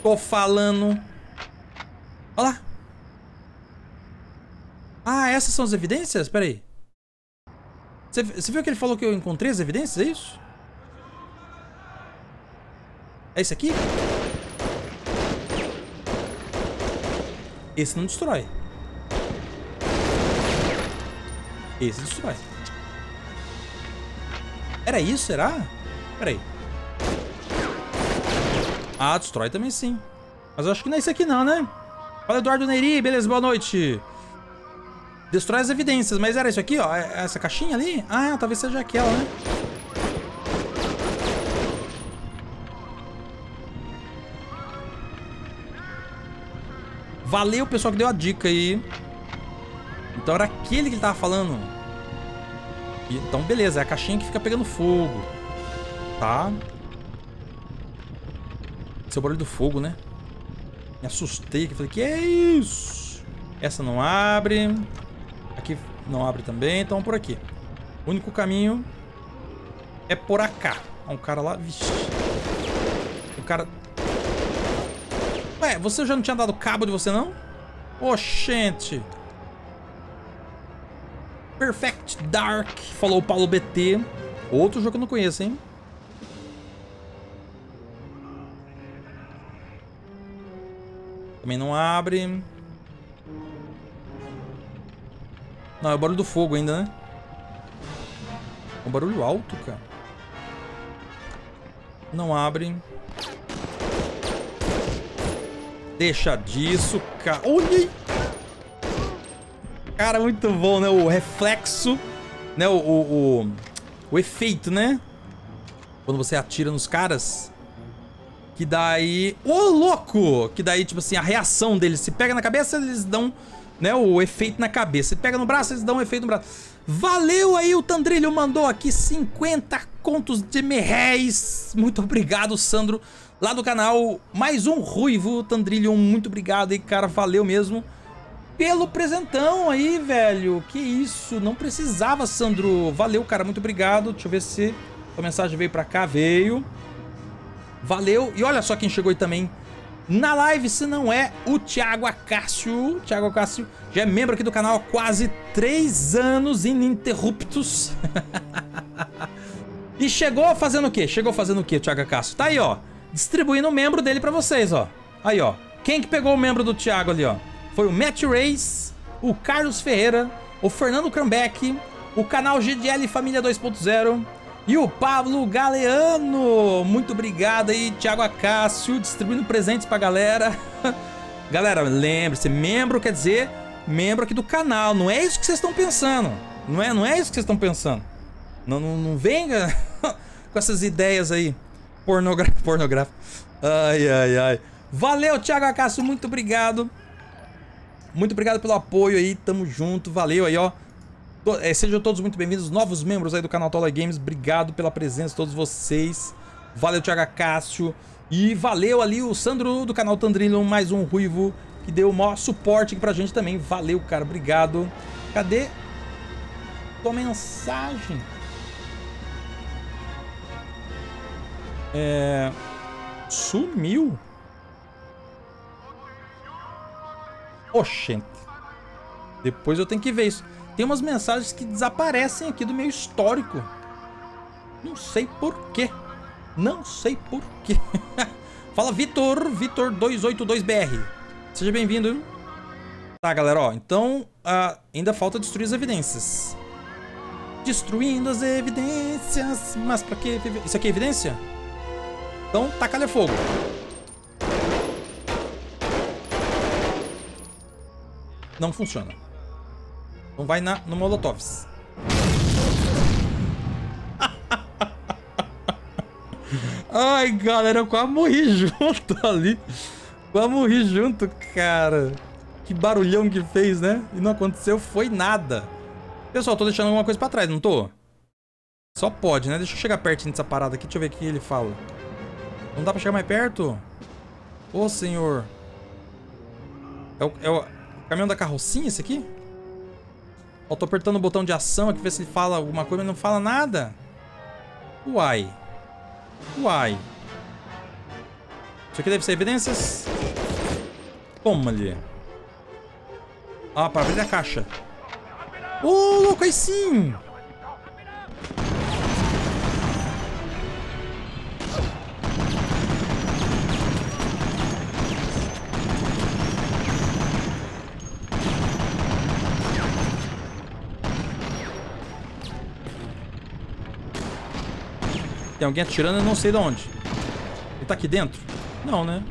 Tô falando. Olha lá. Ah, essas são as evidências? Pera aí. Você viu que ele falou que eu encontrei as evidências? É isso? É isso aqui? Esse não destrói. Esse destrói. Era isso, será? Peraí. Ah, destrói também sim. Mas eu acho que não é isso aqui não, né? Fala, Eduardo Neri, beleza, boa noite. Destrói as evidências, mas era isso aqui, ó. Essa caixinha ali? Ah, talvez seja aquela, né? Valeu, pessoal, que deu a dica aí. Então era aquele que ele tava falando. Então, beleza, é a caixinha que fica pegando fogo. Tá. Esse é o barulho do fogo, né? Me assustei, que falei, que é isso? Essa não abre. Aqui não abre também, então por aqui. O único caminho é por acá. Ó, um cara lá, vixe. O cara... Ué, você já não tinha dado cabo de você, não? Oxente. Perfect Dark, falou o Paulo BT. Outro jogo que eu não conheço, hein? Também não abre. Não, é o barulho do fogo ainda, né? É um barulho alto, cara. Não abre. Deixa disso, cara. Olha! Cara, muito bom, né? O reflexo, né? O efeito, né? Quando você atira nos caras... Que daí... Ô, louco! Que daí, tipo assim, a reação deles. Se pega na cabeça, eles dão, né, o efeito na cabeça. Se pega no braço, eles dão o efeito no braço. Valeu aí, o Tandrilho mandou aqui 50 contos de R$10. Muito obrigado, Sandro, lá do canal. Mais um ruivo, Tandrilho. Muito obrigado aí, cara. Valeu mesmo pelo presentão aí, velho. Que isso, não precisava, Sandro. Valeu, cara. Muito obrigado. Deixa eu ver se a mensagem veio pra cá. Veio. Valeu, e olha só quem chegou aí também na live, se não é o Thiago Acácio. Thiago Acácio já é membro aqui do canal há quase 3 anos ininterruptos. E chegou fazendo o quê? Chegou fazendo o quê, Thiago Acácio? Tá aí, ó, distribuindo o membro dele pra vocês, ó. Aí, ó, quem que pegou o membro do Thiago ali, ó? Foi o Matt Reis, o Carlos Ferreira, o Fernando Krambeck, o canal GDL Família 2.0... E o Pablo Galeano, muito obrigado aí, Thiago Acácio, distribuindo presentes pra galera. Galera, lembre-se, membro quer dizer membro aqui do canal, não é isso que vocês estão pensando. Não é isso que vocês estão pensando. Não venha com essas ideias aí, pornográfico. Ai, ai, ai. Valeu, Thiago Acácio, muito obrigado. Muito obrigado pelo apoio aí, tamo junto, valeu aí, ó. Sejam todos muito bem-vindos, novos membros aí do canal Toloi Games. Obrigado pela presença de todos vocês. Valeu, Thiago Cássio. E valeu ali o Sandro do canal Tandrilon, mais um ruivo, que deu o maior suporte aqui pra gente também. Valeu, cara. Obrigado. Cadê tua mensagem? É... sumiu. Oxente. Depois eu tenho que ver isso. Tem umas mensagens que desaparecem aqui do meu histórico. Não sei porquê. Não sei porquê. Fala, Vitor. Vitor 282BR. Seja bem-vindo. Tá, galera, ó. Então, ainda falta destruir as evidências. Destruindo as evidências. Mas pra quê? Isso aqui é evidência? Então, taca-lhe fogo. Não funciona. Então vai no Molotovs. Ai, galera, eu quase morri junto ali. Quase morri junto, cara. Que barulhão que fez, né? E não aconteceu, foi nada. Pessoal, tô deixando alguma coisa pra trás, não tô? Só pode, né? Deixa eu chegar pertinho dessa parada aqui. Deixa eu ver o que ele fala. Não dá pra chegar mais perto? Ô, senhor. É o caminhão da carrocinha, esse aqui? Ó, tô apertando o botão de ação aqui, ver se ele fala alguma coisa, mas não fala nada. Uai. Uai. Isso aqui deve ser evidências. Toma-lhe. Ah, para abrir a caixa. Ô, louco, aí sim. Tem alguém atirando, eu não sei de onde. Ele tá aqui dentro? Não, né?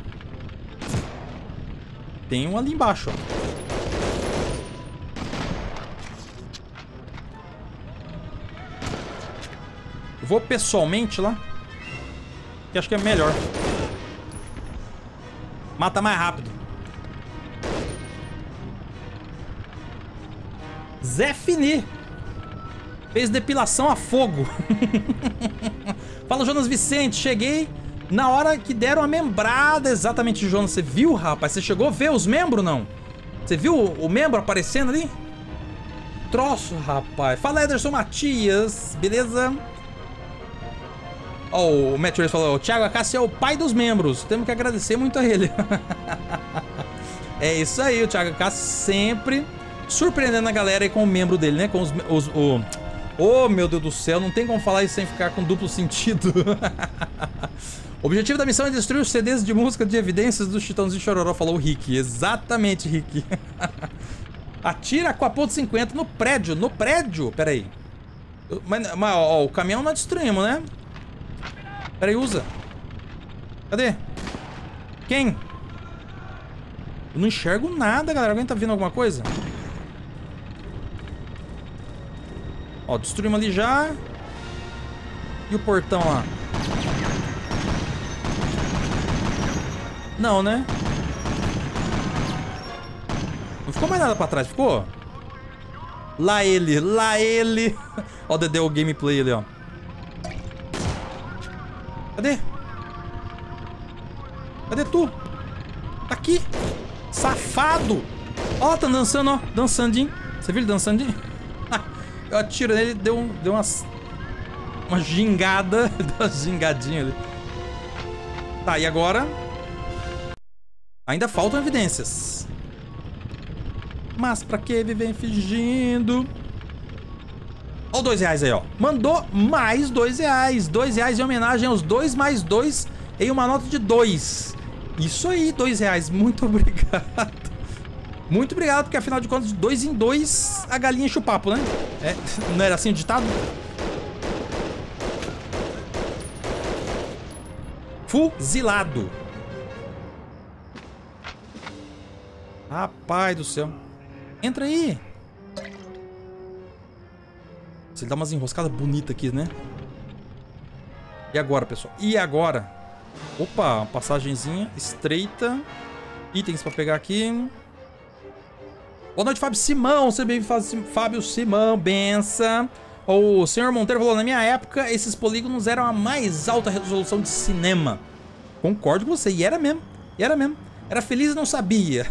Tem um ali embaixo, ó. Eu vou pessoalmente lá, que acho que é melhor. Mata mais rápido. Zé Fini fez depilação a fogo. Fala, Jonas Vicente, cheguei na hora que deram a membrada. Exatamente, Jonas, você viu, rapaz? Você chegou a ver os membros, não? Você viu o membro aparecendo ali? Troço, rapaz. Fala, Ederson Matias, beleza? Ó, o Matt Reis falou, o Thiago Acácio é o pai dos membros, temos que agradecer muito a ele. É isso aí, o Thiago Acácio sempre surpreendendo a galera aí com o membro dele, né? Com Oh, meu Deus do céu, não tem como falar isso sem ficar com duplo sentido. O objetivo da missão é destruir os CDs de música de evidências dos Chitãozinho Chororó, falou o Rick. Exatamente, Rick. Atira com a .50 no prédio, pera aí. Mas ó, o caminhão nós destruímos, né? Pera aí, usa. Cadê? Quem? Eu não enxergo nada, galera. Alguém tá vendo alguma coisa? Ó, destruímos ali já. E o portão lá? Não, né? Não ficou mais nada pra trás, ficou? Lá ele, lá ele. Ó o Dedé, o gameplay ali, ó. Cadê? Cadê tu? Aqui! Safado! Ó, tá dançando, ó. Dançandinho. Você viu ele dançandinho? Eu atiro nele, deu umas... uma gingada. Deu uma gingadinha ali. Tá, e agora? Ainda faltam evidências. Mas pra que viver fingindo? Ó, R$2 aí, ó. Mandou mais R$2. R$2 em homenagem aos 2 mais 2 em uma nota de 2. Isso aí, R$2. Muito obrigado. Muito obrigado, porque afinal de contas, de 2 em 2, a galinha enche o papo, né? É, não era assim o ditado? Fuzilado. Rapaz do céu. Entra aí. Se ele dá umas enroscadas bonitas aqui, né? E agora, pessoal? E agora? Opa, uma passagenzinha estreita. Itens pra pegar aqui. Boa noite, Fábio Simão. Seja bem-vindo, Fábio Simão. Benção. O senhor Monteiro falou, na minha época, esses polígonos eram a mais alta resolução de cinema. Concordo com você, e era mesmo, Era feliz e não sabia.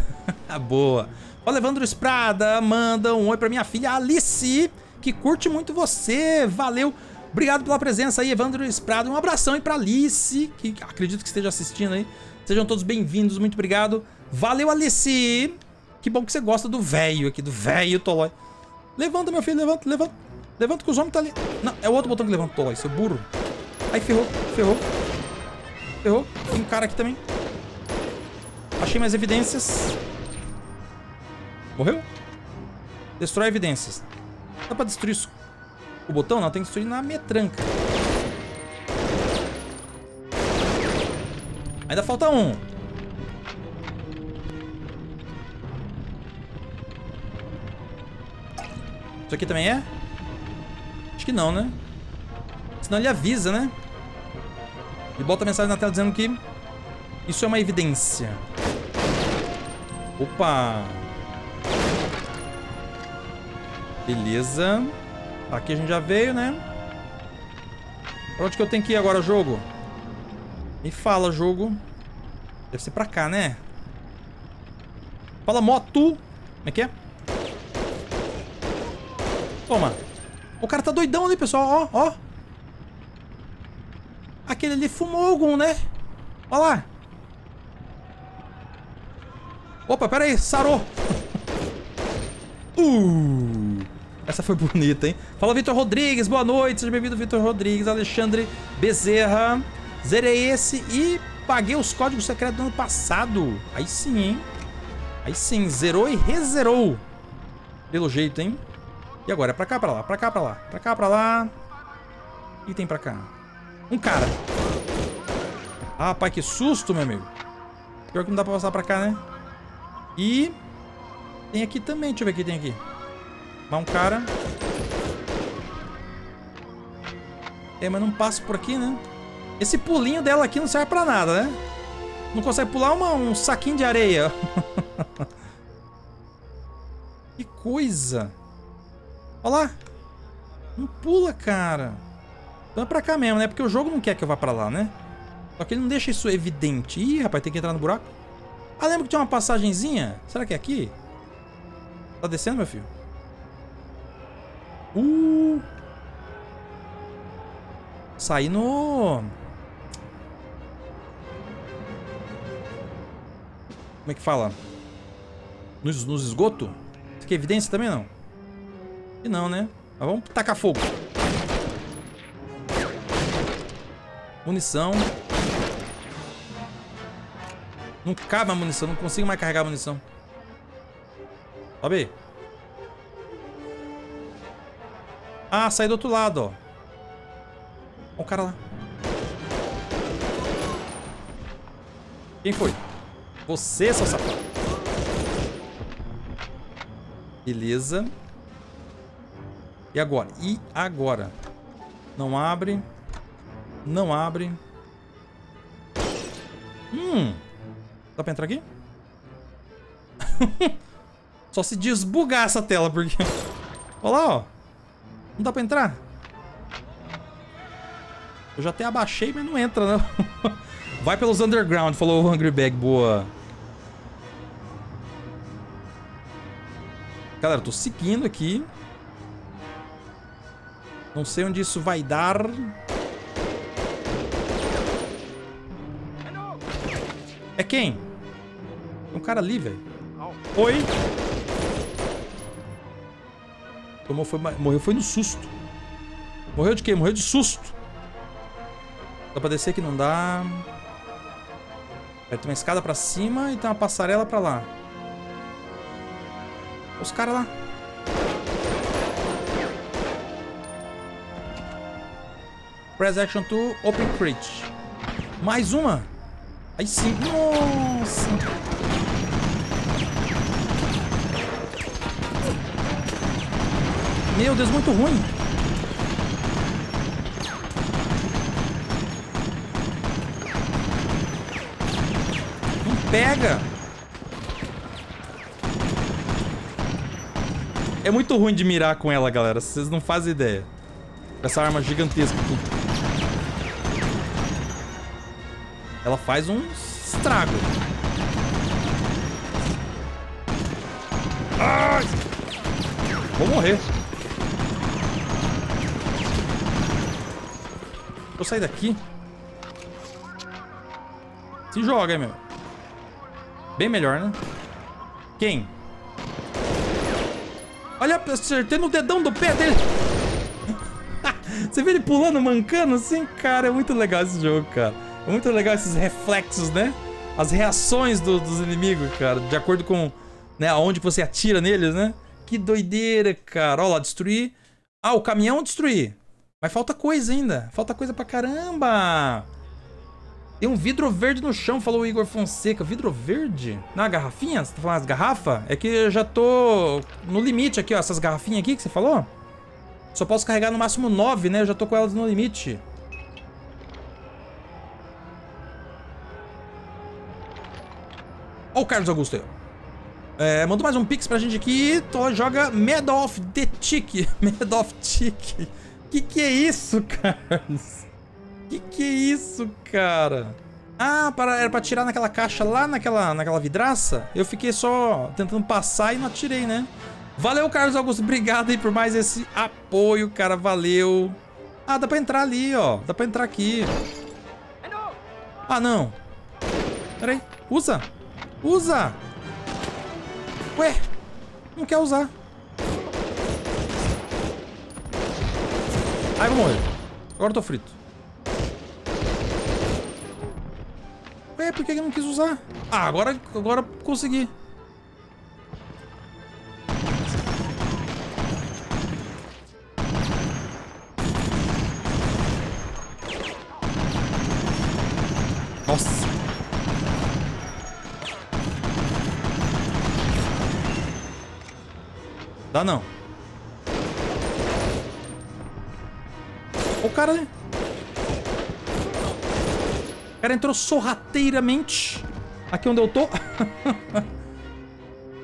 Boa. O Alevandro Estrada manda um oi pra minha filha Alice, que curte muito você. Valeu. Obrigado pela presença aí, Evandro Estrada. Um abração aí pra Alice, que acredito que esteja assistindo aí. Sejam todos bem-vindos, muito obrigado. Valeu, Alice. Que bom que você gosta do velho aqui, do velho Toloi. Levanta, meu filho, levanta, levanta que os homens tá ali. Não, é o outro botão que levanta, Toloi, seu burro. Aí ferrou, ferrou. Tem um cara aqui também. Achei mais evidências. Morreu? Destrói evidências. Dá pra destruir isso? O botão não, tem que destruir na metranca. Ainda falta um. Isso aqui também é? Acho que não, né? Senão ele avisa, né? Ele bota a mensagem na tela dizendo que isso é uma evidência. Opa! Beleza. Aqui a gente já veio, né? Pra onde que eu tenho que ir agora, jogo? Me fala, jogo. Deve ser pra cá, né? Fala, moto! Como é que é? Toma. O cara tá doidão ali, pessoal. Ó, ó. Aquele ali fumou algum, né? Ó lá. Opa, pera aí. Sarou. Essa foi bonita, hein? Fala, Vitor Rodrigues. Boa noite. Seja bem-vindo, Vitor Rodrigues. Alexandre Bezerra. Zerei esse e paguei os códigos secretos do ano passado. Aí sim, hein? Aí sim. Zerou e rezerou. Pelo jeito, hein? E agora? É pra cá, pra lá, pra cá, pra lá. Pra cá, pra lá. E tem pra cá. Um cara. Ah, pai, que susto, meu amigo. Pior que não dá pra passar pra cá, né? E... tem aqui também. Deixa eu ver o que tem aqui. Mas um cara. É, mas não passa por aqui, né? Esse pulinho dela aqui não serve pra nada, né? Não consegue pular um saquinho de areia. Que coisa. Olha lá. Não pula, cara. Então é pra cá mesmo, né? Porque o jogo não quer que eu vá pra lá, né? Só que ele não deixa isso evidente. Ih, rapaz, tem que entrar no buraco. Ah, lembra que tinha uma passagenzinha? Será que é aqui? Tá descendo, meu filho? Saí no... Como é que fala? Nos esgotos? Isso aqui é evidência também, não? E não, né? Mas vamos tacar fogo. Munição. Não cabe a munição. Não consigo mais carregar a munição. Sobe aí. Ah, sai do outro lado, ó. Olha o cara lá. Quem foi? Você, seu safado. Beleza. E agora? E agora? Não abre. Não abre. Dá pra entrar aqui? Só se desbugar essa tela, porque... Olha lá, ó. Não dá pra entrar? Eu já até abaixei, mas não entra, não. Vai pelos underground, falou o Hungry Bag. Boa. Galera, eu tô seguindo aqui. Não sei onde isso vai dar. É quem? É um cara ali, velho. Oi. Tomou, foi, morreu, foi no susto. Morreu de quê? Morreu de susto. Dá pra descer aqui? Não dá. Tem uma escada pra cima e tem uma passarela pra lá. Olha os caras lá. Press action to open crate. Mais uma. Aí sim. Nossa. Meu Deus, muito ruim. Não pega. É muito ruim de mirar com ela, galera. Vocês não fazem ideia. Essa arma gigantesca aqui. Ela faz um estrago. Ai! Vou morrer. Vou sair daqui. Se joga, hein, meu. Bem melhor, né? Quem? Olha, acertei no dedão do pé dele. Você vê ele pulando, mancando assim? Cara, é muito legal esse jogo, cara. É muito legal esses reflexos, né? As reações dos inimigos, cara. De acordo com, né, aonde você atira neles, né? Que doideira, cara. Olha lá, destruir. Ah, o caminhão destruir. Mas falta coisa ainda. Falta coisa pra caramba. Tem um vidro verde no chão, falou o Igor Fonseca. Vidro verde? Na garrafinha? Você tá falando as garrafas? É que eu já tô no limite aqui, ó. Essas garrafinhas aqui que você falou? Só posso carregar no máximo 9, né? Eu já tô com elas no limite. Ó o Carlos Augusto aí. É, mandou mais um pix pra gente aqui. Joga Medal of the Tick. Medal of Tick. Que é isso, Carlos? Que é isso, cara? Ah, era pra tirar naquela caixa lá, naquela vidraça? Eu fiquei só tentando passar e não atirei, né? Valeu, Carlos Augusto. Obrigado aí por mais esse apoio, cara. Valeu. Ah, dá pra entrar ali, ó. Dá pra entrar aqui. Ah, não. Pera aí. Usa. Usa. Ué. Não quer usar. Ai, vou morrer. Agora eu tô frito. Ué, por que eu não quis usar? Ah, agora consegui. Nossa. Dá não. O cara, né? O cara entrou sorrateiramente aqui onde eu tô.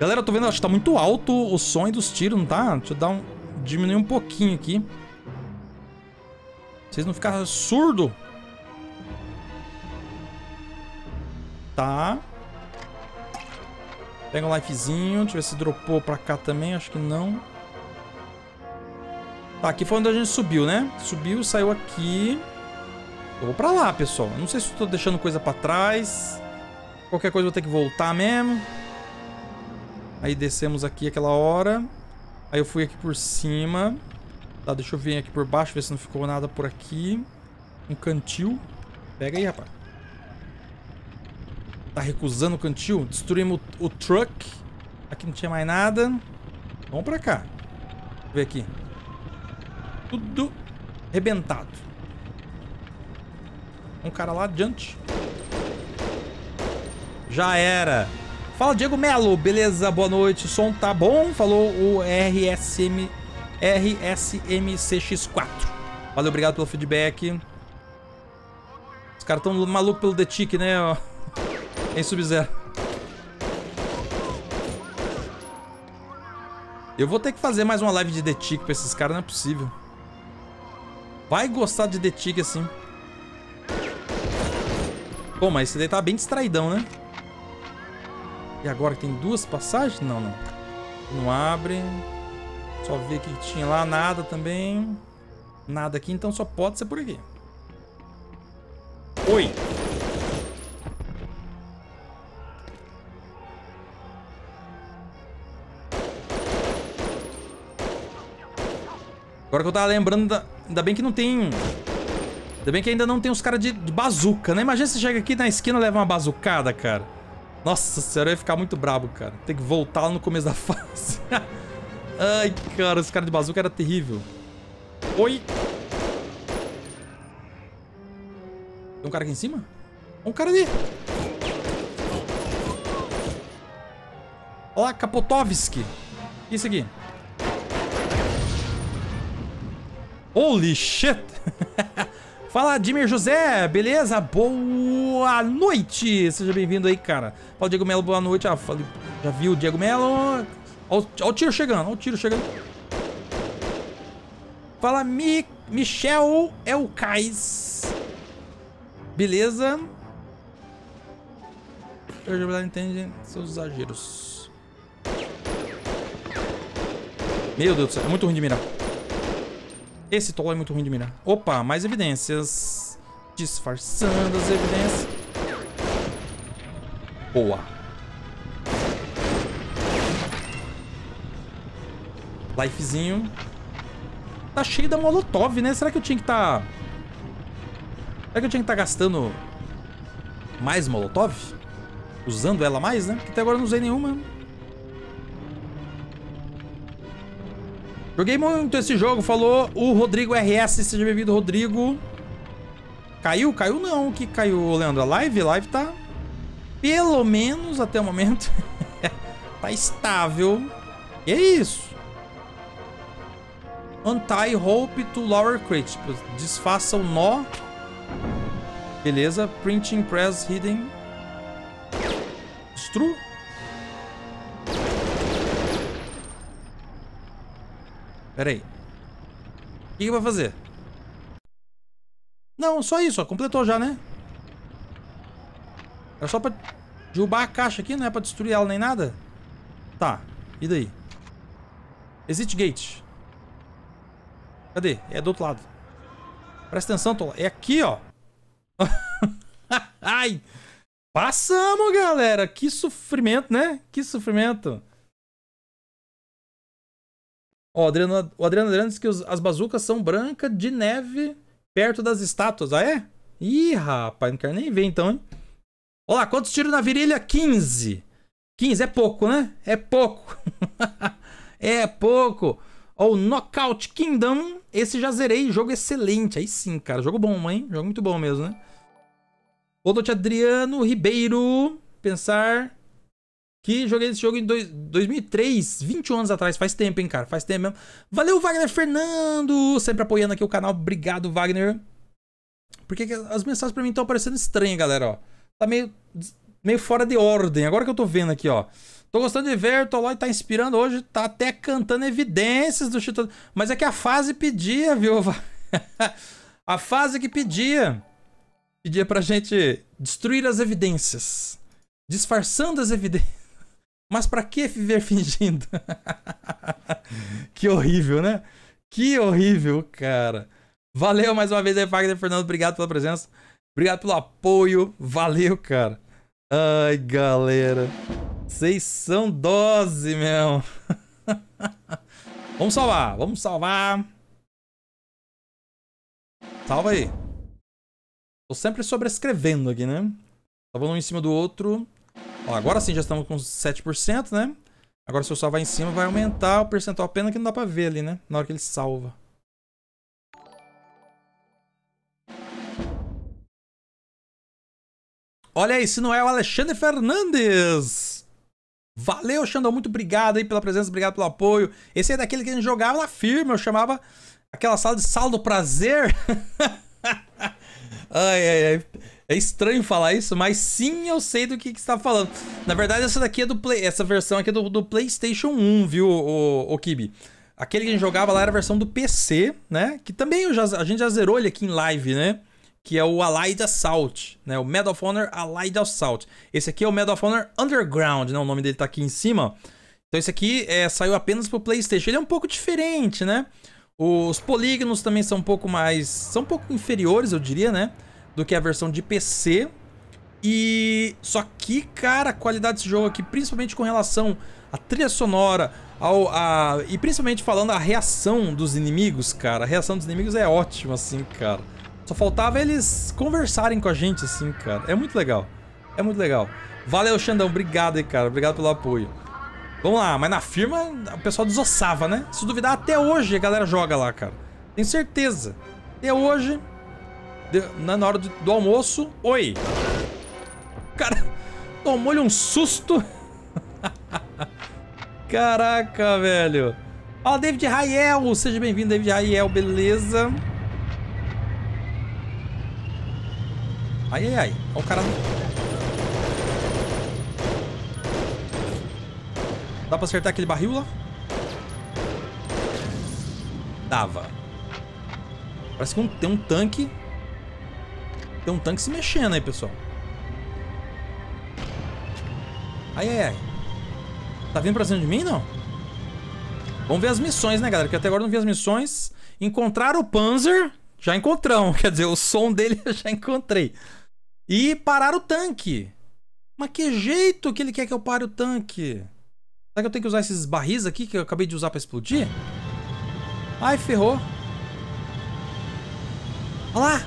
Galera, eu tô vendo, acho que tá muito alto o som dos tiros, não tá? Deixa eu dar um... diminuir um pouquinho aqui. Vocês não ficarem surdos. Tá. Pega um lifezinho. Deixa eu ver se dropou pra cá também. Acho que não. Tá, aqui foi onde a gente subiu, né? Subiu, saiu aqui. Eu vou pra lá, pessoal. Não sei se eu tô deixando coisa pra trás. Qualquer coisa eu vou ter que voltar mesmo. Aí descemos aqui aquela hora. Aí eu fui aqui por cima. Tá, deixa eu vir aqui por baixo, ver se não ficou nada por aqui. Um cantil. Pega aí, rapaz. Tá recusando o cantil. Destruímos o truck. Aqui não tinha mais nada. Vamos pra cá. Deixa eu ver aqui. Tudo arrebentado. Um cara lá adiante. Já era. Fala, Diego Melo. Beleza, boa noite. O som tá bom? Falou o RSMCX4. Valeu, obrigado pelo feedback. Os caras tão malucos pelo The Tick, né? Em Sub-Zero. Eu vou ter que fazer mais uma live de The Tick pra esses caras, não é possível. Vai gostar de The Tick assim. Pô, mas esse daí tá bem distraidão, né? E agora tem duas passagens? Não, não. Não abre. Só ver o que tinha lá. Nada também. Nada aqui, então só pode ser por aqui. Oi. Agora que eu tava lembrando, ainda bem que não tem... Ainda bem que ainda não tem os caras de bazuca, né? Imagina se chega aqui na esquina e leva uma bazucada, cara. Nossa senhora, eu ia ficar muito brabo, cara. Tem que voltar lá no começo da fase. Ai, cara, os caras de bazuca era terrível. Oi! Tem um cara aqui em cima? Um cara ali! Olha lá, Kapotovski. O que é isso aqui? Holy shit! Fala, Admir José, beleza? Boa noite! Seja bem-vindo aí, cara. Fala, Diego Melo, boa noite. Ah, falei, já viu o Diego Melo? Olha o tiro chegando, olha o tiro chegando. Fala, Michel Elkais. Beleza. O jogador entende seus exageros. Meu Deus do céu, é muito ruim de mirar. Esse Toloi é muito ruim de mirar. Opa, mais evidências. Disfarçando as evidências. Boa. Lifezinho. Tá cheio da molotov, né? Será que eu tinha que tá... Será que eu tinha que tá gastando mais molotov? Usando ela mais, né? Porque até agora eu não usei nenhuma. Joguei muito esse jogo, falou o Rodrigo RS. Seja bem-vindo, Rodrigo. Caiu? Caiu não. O que caiu, Leandro? A live? A live tá... Pelo menos até o momento. Tá estável. E é isso. Untie rope to lower crate. Desfaça o nó. Beleza. Printing press hidden. True. Pera aí. O que vai fazer? Não, só isso, ó. Completou já, né? É só pra derrubar a caixa aqui, não é pra destruir ela nem nada? Tá, e daí? Exit gate. Cadê? É do outro lado. Presta atenção, Toloi. É aqui, ó. Ai! Passamos, galera! Que sofrimento, né? Que sofrimento! Ó, o Adriano disse que as bazucas são brancas de neve perto das estátuas. Ah, é? Ih, rapaz, não quero nem ver então, hein? Olha lá, quantos tiros na virilha? 15! 15 é pouco, né? É pouco! É pouco! Ó, o Knockout Kingdom. Esse já zerei, jogo excelente. Aí sim, cara. Jogo bom, hein? Jogo muito bom mesmo, né? Odote Adriano Ribeiro. Pensar que joguei esse jogo em 2003, 21 anos atrás. Faz tempo, hein, cara? Faz tempo mesmo. Valeu, Wagner Fernando. Sempre apoiando aqui o canal. Obrigado, Wagner. Por que as mensagens pra mim estão parecendo estranhas, galera? Ó. Tá meio fora de ordem. Agora que eu tô vendo aqui, ó. Tô gostando de ver. O Toloi tá inspirando hoje. Tá até cantando evidências do Chito. Mas é que a fase pedia, viu? A fase que pedia. Pedia pra gente destruir as evidências. Disfarçando as evidências. Mas pra que viver fingindo? Que horrível, né? Que horrível, cara. Valeu mais uma vez aí, Wagner Fernando. Obrigado pela presença. Obrigado pelo apoio. Valeu, cara. Ai, galera. Vocês são dose, meu. Vamos salvar. Vamos salvar. Salva aí. Tô sempre sobrescrevendo aqui, né? Salvando um em cima do outro. Ó, agora sim, já estamos com 7%, né? Agora se eu salvar em cima, vai aumentar o percentual. Pena que não dá pra ver ali, né? Na hora que ele salva. Olha aí, se não é o Alexandre Fernandes. Valeu, Xandão. Muito obrigado aí pela presença. Obrigado pelo apoio. Esse é daquele que a gente jogava na firma. Eu chamava aquela sala de sala do prazer. Ai, ai, ai. É estranho falar isso, mas sim, eu sei do que você tá falando. Na verdade, essa daqui é do Play... Essa versão aqui é do PlayStation 1, viu, o Kibi? Aquele que a gente jogava lá era a versão do PC, né? Que também a gente já zerou ele aqui em live, né? Que é o Allied Assault, né? O Medal of Honor Allied Assault. Esse aqui é o Medal of Honor Underground, né? O nome dele tá aqui em cima. Então esse aqui saiu apenas pro PlayStation. Ele é um pouco diferente, né? Os polígonos também são um pouco mais... São um pouco inferiores, eu diria, né? Do que a versão de PC. E... Só que, cara, a qualidade desse jogo aqui, principalmente com relação à trilha sonora, e principalmente falando a reação dos inimigos, cara. A reação dos inimigos é ótima, assim, cara. Só faltava eles conversarem com a gente, assim, cara. É muito legal. É muito legal. Valeu, Xandão. Obrigado aí, cara. Obrigado pelo apoio. Vamos lá, mas na firma o pessoal desossava, né? Se duvidar, até hoje a galera joga lá, cara. Tenho certeza. Até hoje, na hora do almoço... Oi! Cara, tomou-lhe um susto. Caraca, velho. Ó, David Raiel. Seja bem-vindo, David Raiel. Beleza? Ai, ai, ai. Ó o cara... Dá pra acertar aquele barril lá? Dava. Parece que tem um tanque se mexendo aí, pessoal. Ai, ai, ai. Tá vindo pra cima de mim, não? Vamos ver as missões, né, galera? Porque até agora não vi as missões. Encontrar o Panzer, já encontramos. Quer dizer, o som dele eu já encontrei. E parar o tanque. Mas que jeito que ele quer que eu pare o tanque? Será que eu tenho que usar esses barris aqui que eu acabei de usar pra explodir? Ai, ferrou. Olha lá.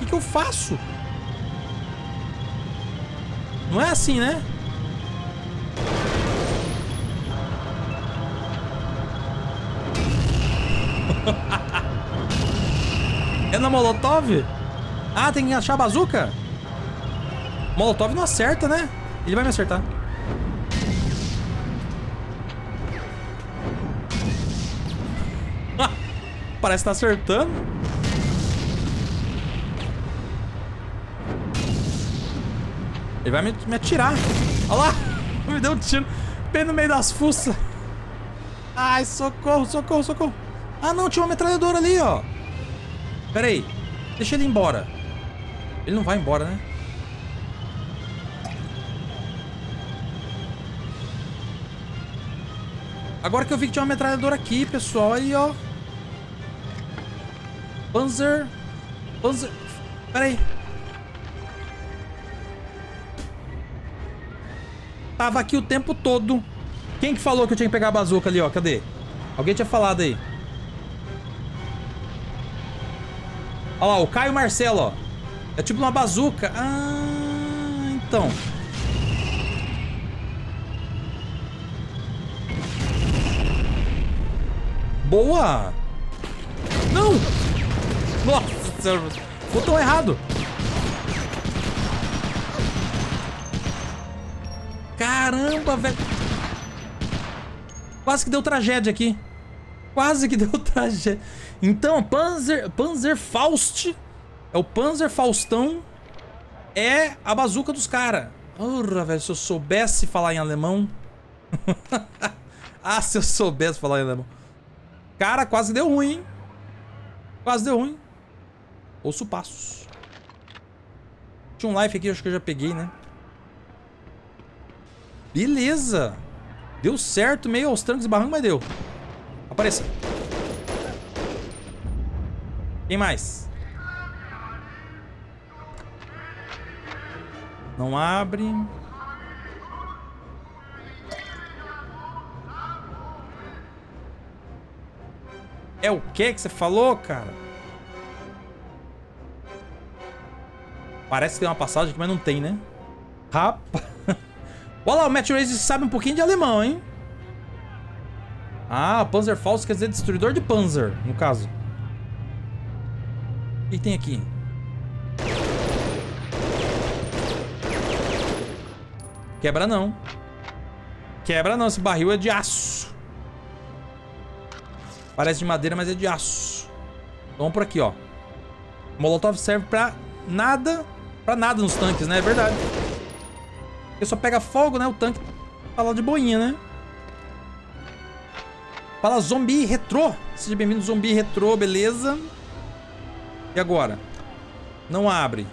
O que eu faço? Não é assim, né? É na Molotov? Ah, tem que achar a bazuca? Molotov não acerta, né? Ele vai me acertar. Parece que tá acertando. Ele vai me atirar. Olha lá. Me deu um tiro. Bem no meio das fuças. Ai, socorro, socorro, socorro. Ah, não, tinha uma metralhadora ali, ó. Pera aí. Deixa ele ir embora. Ele não vai embora, né? Agora que eu vi que tinha uma metralhadora aqui, pessoal. Aí, ó. Panzer. Pera aí. Tava aqui o tempo todo. Quem que falou que eu tinha que pegar a bazuca ali, ó? Cadê? Alguém tinha falado aí. Olha lá, o Caio Marcelo, ó. É tipo uma bazuca. Ah, então. Boa! Não! Nossa, botão errado. Caramba, velho. Quase que deu tragédia aqui. Quase que deu tragédia. Então, Panzerfaust. É o Panzerfaustão. É a bazuca dos caras. Porra, velho. Se eu soubesse falar em alemão. Ah, se eu soubesse falar em alemão. Cara, quase deu ruim, hein? Quase deu ruim. Ouço passos. Tinha um life aqui, acho que eu já peguei, né? Beleza. Deu certo, meio aos trancos e barrancos, mas deu. Apareça. Quem mais? Não abre. É o que que você falou, cara? Parece que tem uma passagem aqui, mas não tem, né? Rapaz. Olha lá, o Match Race sabe um pouquinho de alemão, hein? Ah, Panzerfaust quer dizer destruidor de Panzer, no caso. O que tem aqui? Quebra não. Quebra não, esse barril é de aço. Parece de madeira, mas é de aço. Vamos por aqui, ó. O Molotov serve pra nada nos tanques, né? É verdade. Porque só pega fogo, né? O tanque tá lá de boinha, né? Fala zumbi retrô. Seja bem-vindo, zumbi retrô, beleza? E agora? Não abre.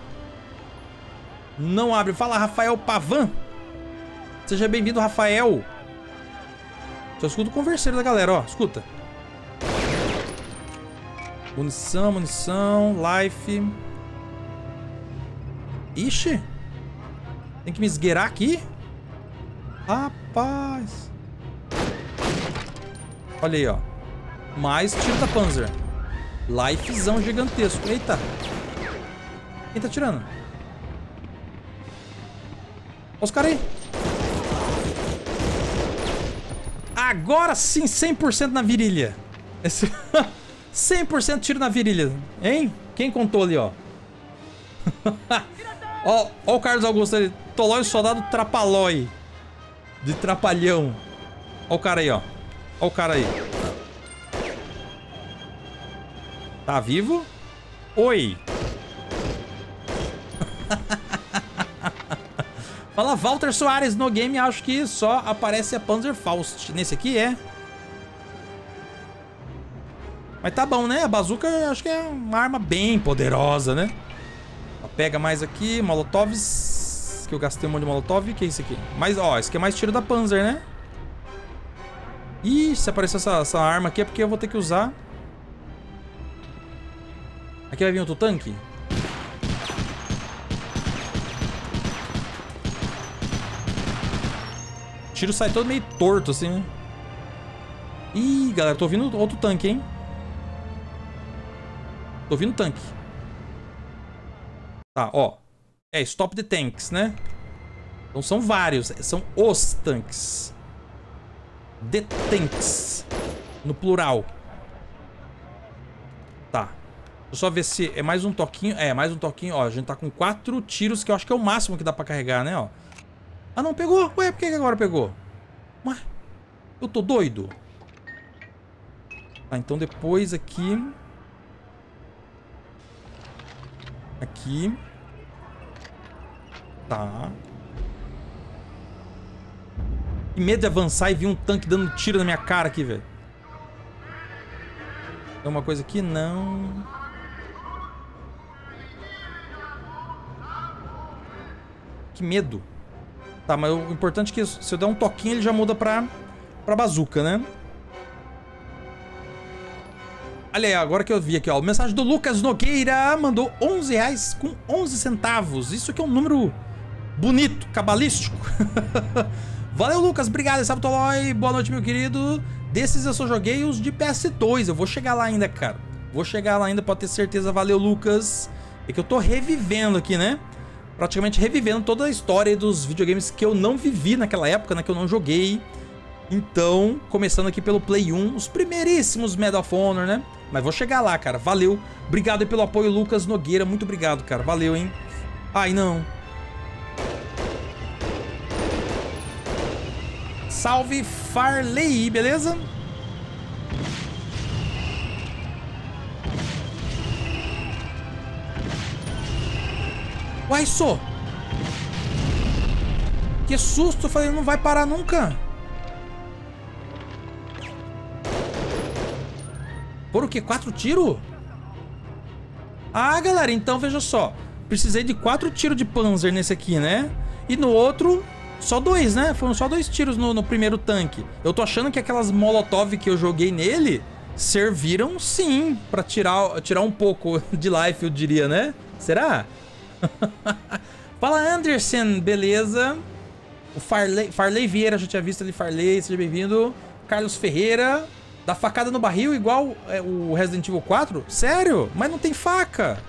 Não abre. Fala, Rafael Pavan. Seja bem-vindo, Rafael. Só escuta o converseiro da galera, ó. Escuta. Munição, munição, life. Ixi. Tem que me esgueirar aqui? Rapaz. Olha aí, ó. Mais tiro da Panzer. Lifezão gigantesco. Eita. Quem tá atirando? Olha os caras aí. Agora sim, 100% na virilha. Esse 100% tiro na virilha. Hein? Quem contou ali, ó? Ó, ó o Carlos Augusto ali. Toloi, o soldado Trapalói. De Trapalhão. Ó o cara aí, ó. Ó o cara aí. Tá vivo? Oi. Fala Walter Soares, no game acho que só aparece a Panzerfaust. Nesse aqui é. Mas tá bom, né? A bazuca acho que é uma arma bem poderosa, né? Ó, pega mais aqui, molotovs, que eu gastei um monte de molotov. O que é isso aqui? Mas, ó, isso aqui é mais tiro da Panzer, né? Ih, se aparecer essa arma aqui é porque eu vou ter que usar. Aqui vai vir outro tanque. O tiro sai todo meio torto assim, né? Ih, galera, tô ouvindo outro tanque, hein? Tô ouvindo tanque. Tá, ó. É, stop the tanks, né? Então são vários, são os tanques. The tanks. No plural. Tá. Deixa eu só ver se é mais um toquinho. É, mais um toquinho. Ó, a gente tá com 4 tiros, que eu acho que é o máximo que dá pra carregar, né? Ó. Ah, não, pegou? Ué, por que agora pegou? Mas eu tô doido. Tá, então depois aqui. Aqui. Tá. Que medo de avançar e vir um tanque dando tiro na minha cara aqui, velho. Tem uma coisa aqui? Não. Que medo. Tá, mas o importante é que se eu der um toquinho ele já muda pra bazuca, né? Olha aí, agora que eu vi aqui, ó. Mensagem do Lucas Nogueira mandou R$11,11. Isso aqui é um número bonito, cabalístico. Valeu, Lucas. Obrigado, salve Toloi. Boa noite, meu querido. Desses eu só joguei os de PS2. Eu vou chegar lá ainda, cara. Vou chegar lá ainda, pode ter certeza. Valeu, Lucas. É que eu tô revivendo aqui, né? Praticamente revivendo toda a história dos videogames que eu não vivi naquela época, né? Que eu não joguei. Então, começando aqui pelo Play 1, os primeiríssimos Medal of Honor, né? Mas vou chegar lá, cara. Valeu. Obrigado aí pelo apoio, Lucas Nogueira. Muito obrigado, cara. Valeu, hein? Ai, não. Salve, Farley, beleza? Uai, só. Que susto, eu falei, não vai parar nunca. Por o quê? 4 tiros? Ah, galera, então veja só. Precisei de 4 tiros de Panzer nesse aqui, né? E no outro, só 2, né? Foram só 2 tiros no primeiro tanque. Eu tô achando que aquelas molotov que eu joguei nele serviram sim pra tirar um pouco de life, eu diria, né? Será? Fala, Anderson, beleza? O Farley Vieira, já tinha visto ali, Farley, seja bem-vindo. Carlos Ferreira, dá facada no barril igual o Resident Evil 4? Sério? Mas não tem faca.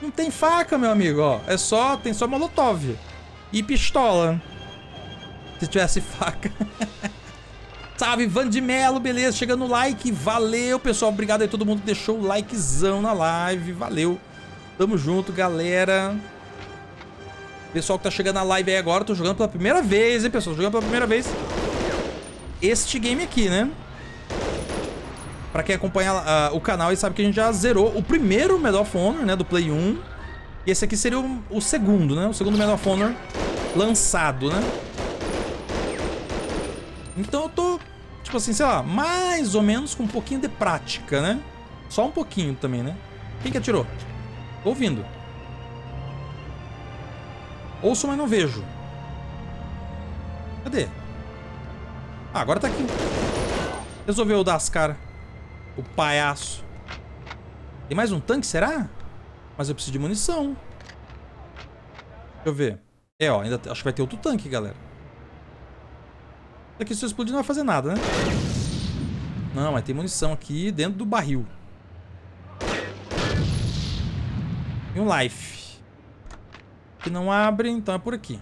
Não tem faca, meu amigo, ó. Tem só molotov e pistola. Se tivesse faca. Salve, Vandimelo, beleza? Chegando o like, valeu, pessoal. Obrigado aí todo mundo que deixou o likezão na live, valeu. Tamo junto, galera. Pessoal que tá chegando na live aí agora, tô jogando pela primeira vez, hein, pessoal? Jogando pela primeira vez este game aqui, né? Pra quem acompanha o canal e sabe que a gente já zerou o primeiro Medal of Honor, né? Do Play 1. E esse aqui seria o segundo, né? O segundo Medal of Honor lançado, né? Então eu tô, tipo assim, sei lá, mais ou menos com um pouquinho de prática, né? Só um pouquinho também, né? Quem que atirou? Tô ouvindo. Ouço, mas não vejo. Cadê? Ah, agora tá aqui. Resolveu dar as caras. O palhaço. Tem mais um tanque, será? Mas eu preciso de munição. Deixa eu ver. É, ó, ainda acho que vai ter outro tanque, galera. Isso aqui, se eu explodir, não vai fazer nada, né? Não, mas tem munição aqui dentro do barril. Um life que não abre, então é por aqui.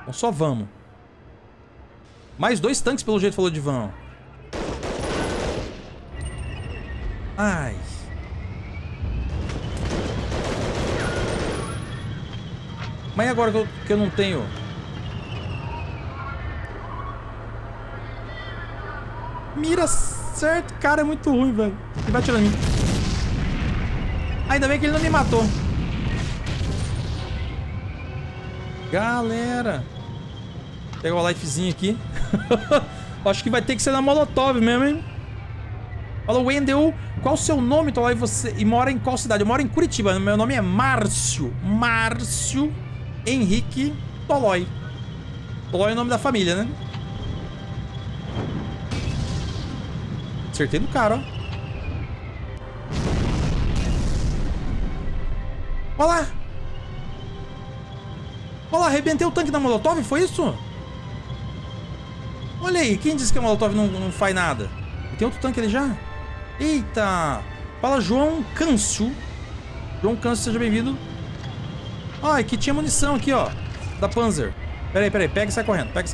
Então só vamos. Mais 2 tanques, pelo jeito, falou de vão. Ai. Mas e agora que eu não tenho? Mira certo, cara, é muito ruim, velho. Ele vai atirar em mim. Ainda bem que ele não me matou. Galera. Vou pegar o lifezinho aqui. Acho que vai ter que ser na Molotov mesmo, hein? Fala, Wendel. Qual o seu nome, Toloi? Você e mora em qual cidade? Eu moro em Curitiba. Meu nome é Márcio. Márcio Henrique Toloi. Toloi é o nome da família, né? Acertei no cara, ó. Olha lá! Olha lá, arrebentei o tanque da Molotov, foi isso? Olha aí, quem disse que a Molotov não faz nada? Tem outro tanque ali já? Eita! Fala, João Câncio. João Câncio, seja bem-vindo. Ah, aqui tinha munição aqui, ó. Da Panzer. Pera aí, pega e sai correndo. Pera aí,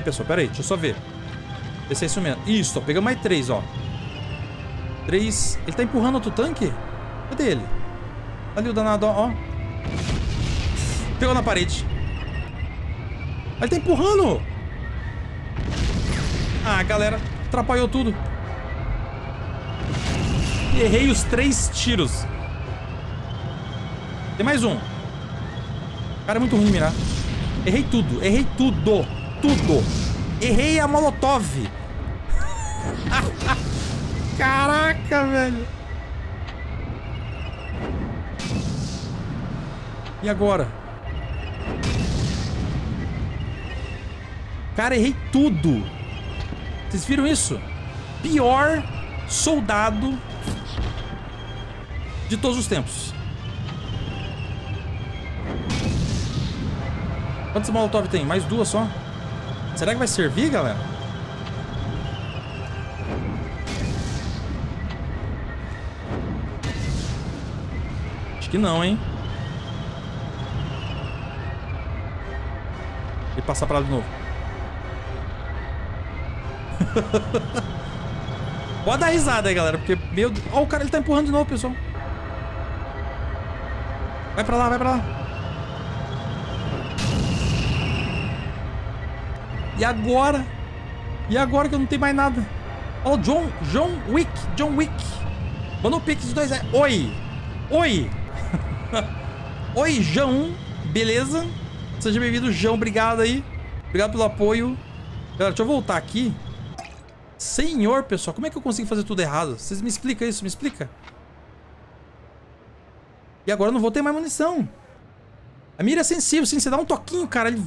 pessoal, deixa eu só ver. Ver se é isso mesmo. Isso, ó, pegamos mais 3, ó. 3. Ele tá empurrando outro tanque? Cadê ele? Ali o danado, ó. Pegou na parede. Ele tá empurrando. Ah, galera. Atrapalhou tudo. Errei os 3 tiros. Tem mais um. Cara, é muito ruim de mirar. Errei tudo. Errei a Molotov. Caraca, velho. E agora? Cara, errei tudo. Vocês viram isso? Pior soldado de todos os tempos. Quantas Molotov tem? Mais 2 só. Será que vai servir, galera? Acho que não, hein? E passar pra lá de novo. Pode dar risada aí, galera. Porque, meu Deus. Ó, o cara, ele tá empurrando de novo, pessoal. Vai pra lá, E agora? Que eu não tenho mais nada. Ó, o John Wick. Mandou o Pix de 2. Oi. Oi, João. Beleza? Seja bem-vindo, João. Obrigado aí. Obrigado pelo apoio. Galera, deixa eu voltar aqui. Senhor, pessoal. Como é que eu consigo fazer tudo errado? Vocês me explicam isso? Me explica. E agora eu não vou ter mais munição. A mira é sensível. Sim, você dá um toquinho, cara. Ele...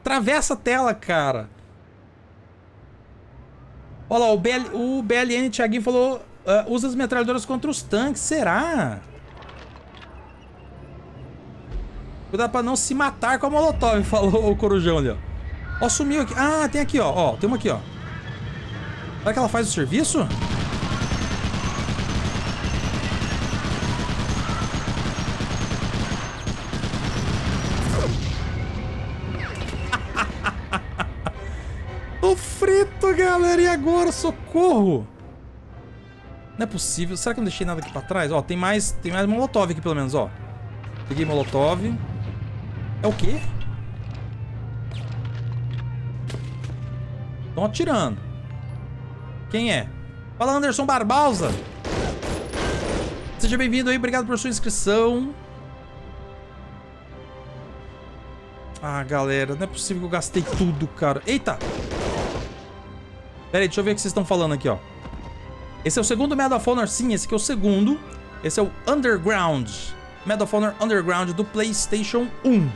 atravessa a tela, cara. Olha lá, o BLN Thiaguinho falou... usa as metralhadoras contra os tanques. Será? Cuidado pra não se matar com a Molotov, falou o corujão ali, ó. Ó, sumiu aqui. Ah, tem aqui, ó. Tem uma aqui, ó. Será que ela faz o serviço? Tô frito, galera. E agora? Socorro! Não é possível. Será que eu não deixei nada aqui pra trás? Ó, tem mais Molotov aqui, pelo menos, ó. Peguei Molotov. É o quê? Estão atirando. Quem é? Fala, Anderson Barbosa. Seja bem-vindo aí. Obrigado por sua inscrição. Ah, galera. Não é possível que eu gastei tudo, cara. Eita. Pera aí, deixa eu ver o que vocês estão falando aqui, ó. Esse é o segundo Medal of Honor. Sim, esse aqui é o segundo. Esse é o Underground. Medal of Honor Underground do PlayStation 1.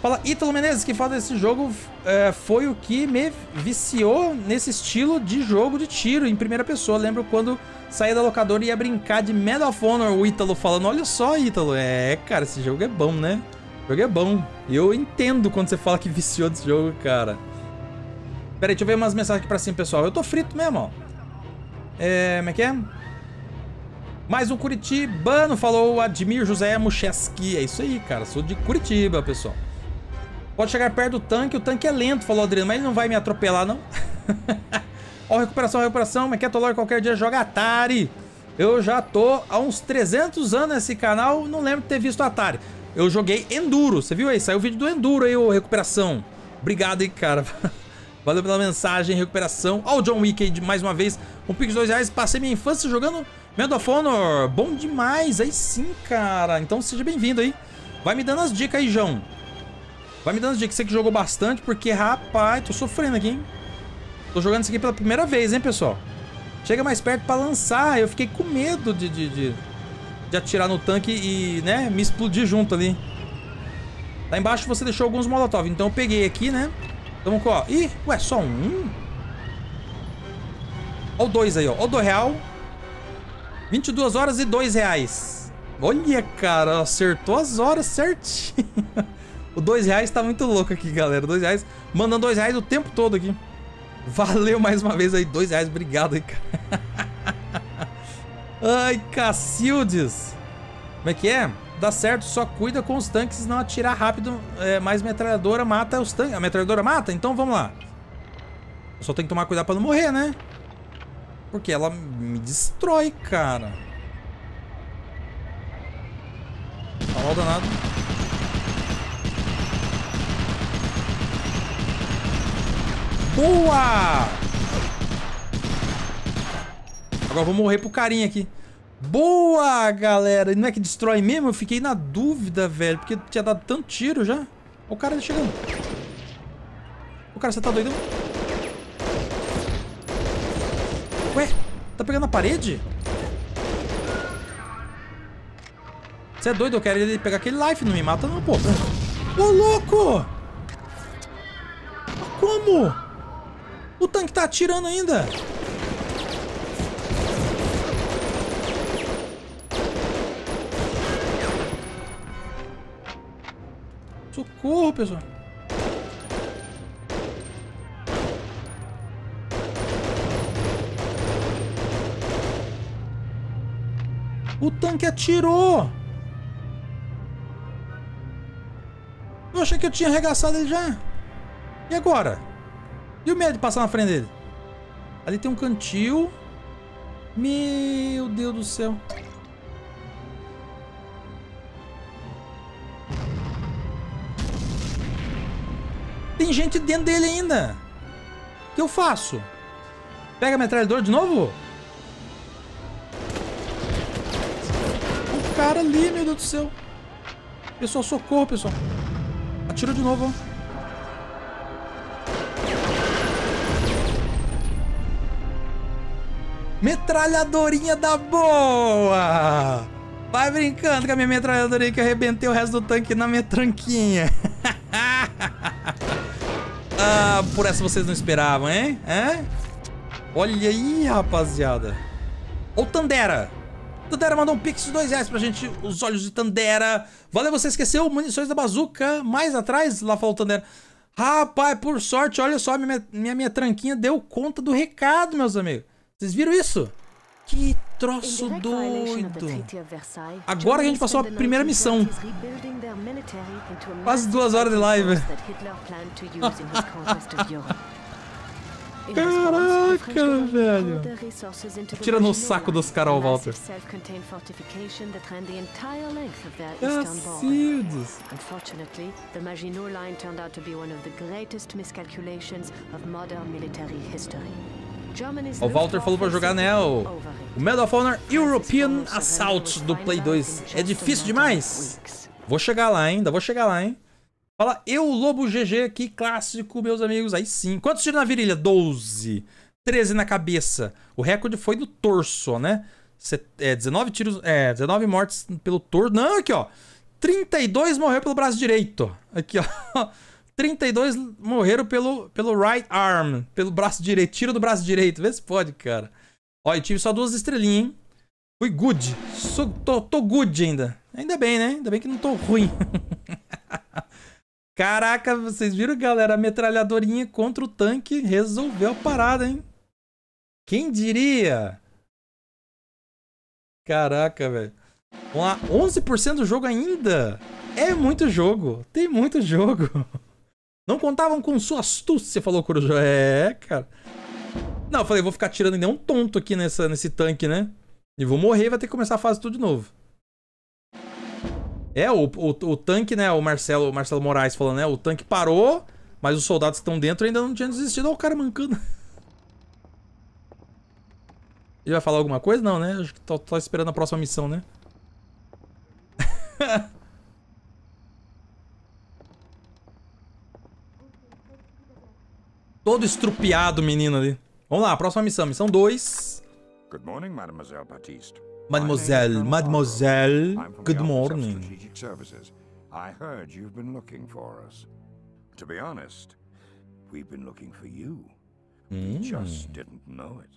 Fala, Ítalo Menezes, que fala desse jogo foi o que me viciou nesse estilo de jogo de tiro em primeira pessoa. Lembro quando saía da locadora e ia brincar de Medal of Honor, o Ítalo falando. Olha só, Ítalo. É, cara, esse jogo é bom, né? O jogo é bom. Eu entendo quando você fala que viciou desse jogo, cara. Pera aí, deixa eu ver umas mensagens aqui pra cima, pessoal. Eu tô frito mesmo, ó. Como é que é? Mais um curitibano, falou Admir José Mucheski. É isso aí, cara. Sou de Curitiba, pessoal. Pode chegar perto do tanque. O tanque é lento, falou Adriano. Mas ele não vai me atropelar, não. Ó, recuperação. Como é que é, Toloi? Qualquer dia joga Atari. Eu já tô há uns 300 anos nesse canal. Não lembro de ter visto Atari. Eu joguei Enduro. Você viu aí? Saiu o vídeo do Enduro aí, ô recuperação. Obrigado aí, cara. Valeu pela mensagem, recuperação. Ó, o John Wick aí, mais uma vez. Um Pix de R$2. Passei minha infância jogando... Medal of Honor, bom demais, aí sim, cara. Então seja bem-vindo aí. Vai me dando as dicas aí, João. Vai me dando as dicas. Você que jogou bastante, porque, rapaz, tô sofrendo aqui, hein? Tô jogando isso aqui pela primeira vez, hein, pessoal? Chega mais perto pra lançar. Eu fiquei com medo de atirar no tanque e, né, me explodir junto ali. Lá embaixo você deixou alguns molotov. Então eu peguei aqui, né? Então, ó. Ih, ué, só um? Ó o dois aí, ó. Ó o R$2. 22 horas e R$2. Olha, cara. Acertou as horas certinho. O R$2 tá muito louco aqui, galera. R$2. Mandando R$2 o tempo todo aqui. Valeu mais uma vez aí, R$2. Obrigado aí, cara. Ai, Cacildes. Como é que é? Dá certo, só cuida com os tanques, não atirar rápido, mas metralhadora mata os tanques. A metralhadora mata? Então vamos lá. Eu só tenho que tomar cuidado pra não morrer, né? Porque ela me destrói, cara. Tá lá o danado. Boa! Agora eu vou morrer pro carinha aqui. Boa, galera. Não é que destrói mesmo? Eu fiquei na dúvida, velho. Porque tinha dado tanto tiro já. Olha o cara chegando. O cara, você tá doido? Ué? Tá pegando a parede? Você é doido? Eu quero ele pegar aquele life. Não me mata não, pô. Ô, louco! Como? O tanque tá atirando ainda. Socorro, pessoal. O tanque atirou. Eu achei que eu tinha arregaçado ele já. E agora? E o medo de passar na frente dele? Ali tem um cantil. Meu Deus do céu. Tem gente dentro dele ainda. O que eu faço? Pega a metralhadora de novo? O cara ali, meu Deus do céu. Pessoal, socorro, pessoal. Atira de novo, ó. Metralhadorinha da boa. Vai brincando com a minha metralhadorinha que eu arrebentei o resto do tanque na minha tranquinha. Ah, por essa vocês não esperavam, hein? É? Olha aí, rapaziada. Ó o Tandera. Tandera mandou um pix de R$2 pra gente. Os olhos de Tandera. Valeu, você esqueceu munições da bazuca. Mais atrás, lá falou o Tandera. Rapaz, por sorte, olha só, minha tranquinha deu conta do recado, meus amigos. Vocês viram isso? Que troço doido. Agora que a gente passou a primeira missão. Quase 2 horas de live. Caraca, velho. Tira no saco dos caras, o Walter. Cacildes. Unfortunately, the Maginot Line turned out to be one of the greatest miscalculations of modern military history. O Walter falou pra jogar, né, o Medal of Honor European Assault do Play 2. É difícil demais? Vou chegar lá, hein? Ainda vou chegar lá, hein? Fala, eu, Lobo GG, que clássico, meus amigos. Aí sim. Quantos tiros na virilha? 12. 13 na cabeça. O recorde foi do torso, né? 19 tiros... 19 mortes pelo torso. Não, aqui, ó. 32 morreu pelo braço direito. Aqui, ó. 32 morreram pelo right arm, pelo braço direito, tiro do braço direito. Vê se pode, cara. Ó, eu tive só 2 estrelinhas, hein? Fui good. Tô good ainda. Ainda bem, né? Ainda bem que não tô ruim. Caraca, vocês viram, galera? A metralhadorinha contra o tanque resolveu a parada, hein? Quem diria? Caraca, velho. Vamos lá, 11% do jogo ainda. É muito jogo. Tem muito jogo. Não contavam com sua astúcia, falou o Coruja. É, cara. Não, eu falei, vou ficar tirando ainda um tonto aqui nesse tanque, né? E vou morrer, vai ter que começar a fase tudo de novo. É, o tanque, né? O Marcelo Moraes falando, né? O tanque parou, mas os soldados que estão dentro ainda não tinham desistido. Olha o cara mancando. Ele vai falar alguma coisa? Não, né? Acho que tô esperando a próxima missão, né? Todo estrupiado, menino ali. Vamos lá, próxima missão. Missão 2. Good morning, Mademoiselle Baptiste. Mademoiselle. Good morning. I heard you've been looking for us. To be honest, we've been looking for you. We just didn't know it.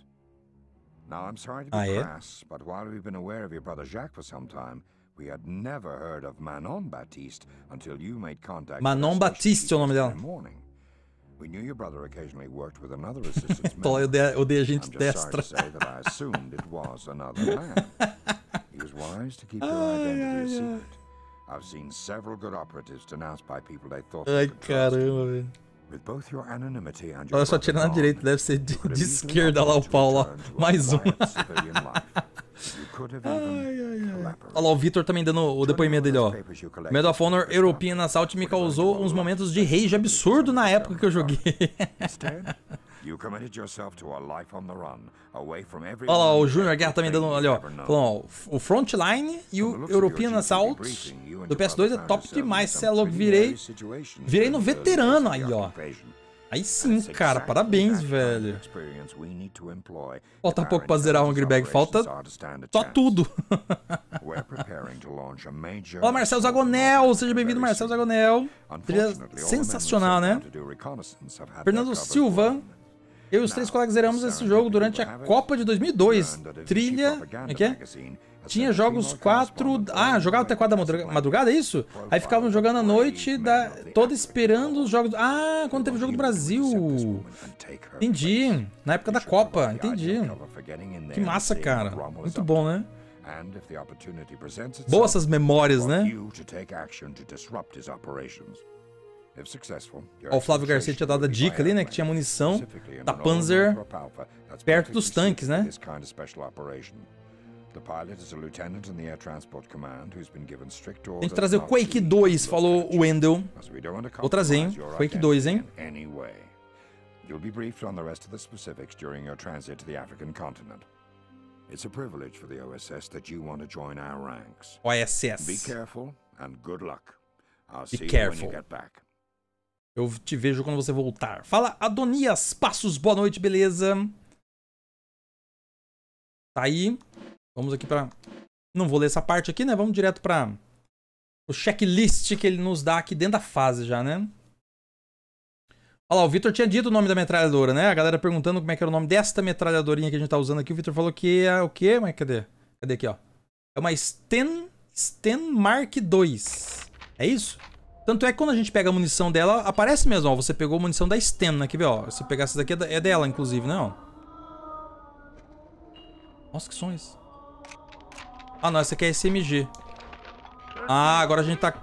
Now, I'm sorry to be crass, but while we've been aware of your brother Jacques for some time, we had never heard of Manon Baptiste until you made contact. Manon Baptiste é o nome dela. We knew your brother occasionally worked with another assistance. Eu dei gente destra. I assumed it was another man. He was wise to keep their identity a secret. I've seen several good operatives denounced by people they thought. Ai, caramba, velho. With both your anonymity and your. Olha só, tira na direita, deve ser de esquerda lá o pau lá. Mais um. Olha lá, o Vitor também dando o depoimento dele, ó. Medal of Honor European Assault me causou uns momentos de rage absurdo na época que eu joguei. Olha lá, o Junior Guerra também dando, olha, ó. Falando, ó, o Frontline e o European Assault do PS2 é top demais, celo. Virei no veterano aí, ó. Aí sim, cara, parabéns, velho. Falta um pouco pra zerar o Hungry Bag, falta só tudo. Olá, Marcelo Zagonel, seja bem-vindo, Marcelo Zagonel. Trilha sensacional, né? Fernando Silva, eu e os três colegas zeramos esse jogo durante a Copa de 2002. Trilha, o que é? Tinha jogos 4... Ah, jogava até 4 da madrugada, é isso? Aí ficavam jogando à noite, toda esperando os jogos... Ah, quando teve o jogo do Brasil. Entendi. Na época da Copa, entendi. Que massa, cara. Muito bom, né? Boas essas memórias, né? Ó, o Flávio Garcia tinha dado a dica ali, né? Que tinha munição da Panzer perto dos tanques, né? Tem que trazer o Quake 2, falou o Wendel. Vou trazer, hein? Quake 2, hein? OSS. Be careful. Eu te vejo quando você voltar. Fala, Adonias Passos. Boa noite, beleza? Tá aí. Vamos aqui pra... Não vou ler essa parte aqui, né? Vamos direto pra... O checklist que ele nos dá aqui dentro da fase já, né? Olha lá, o Vitor tinha dito o nome da metralhadora, né? A galera perguntando como é que era o nome desta metralhadorinha que a gente tá usando aqui. O Vitor falou que é o quê? Mas cadê? Cadê aqui, ó? É uma Sten Mark II. É isso? Tanto é que quando a gente pega a munição dela, aparece mesmo, ó. Você pegou a munição da Sten, né? Quer ver, ó? Se pegar essa daqui é dela, inclusive, né? Ó. Nossa, que som é esse? Ah, não, essa aqui é SMG. Ah, agora a gente tá...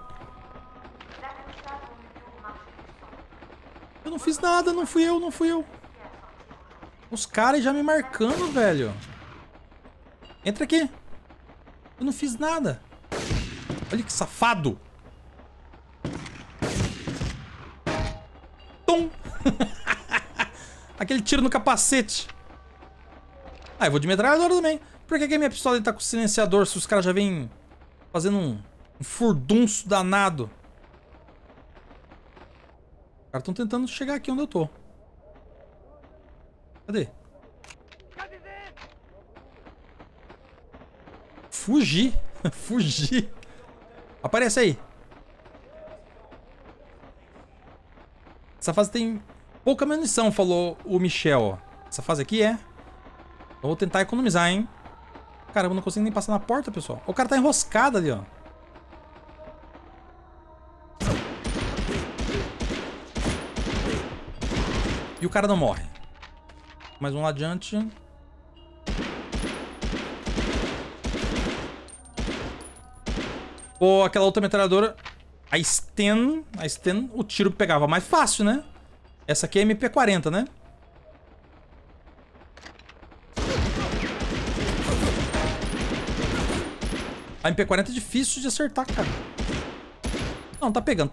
Eu não fiz nada, não fui eu. Os caras já me marcando, velho. Entra aqui. Eu não fiz nada. Olha que safado. Tom. Aquele tiro no capacete. Ah, eu vou de metralhadora também. Por que a minha pistola tá com silenciador se os caras já vêm fazendo um furdunço danado? Os caras estão tentando chegar aqui onde eu tô. Cadê? Fugi. Fugi. Aparece aí. Essa fase tem pouca munição, falou o Michel. Essa fase aqui é... Eu vou tentar economizar, hein? Caramba, eu não consigo nem passar na porta, pessoal. O cara tá enroscado ali, ó. E o cara não morre. Mais um lá adiante. Pô, aquela outra metralhadora. A Sten, o tiro pegava mais fácil, né? Essa aqui é MP40, né? A MP40 é difícil de acertar, cara. Não, tá pegando.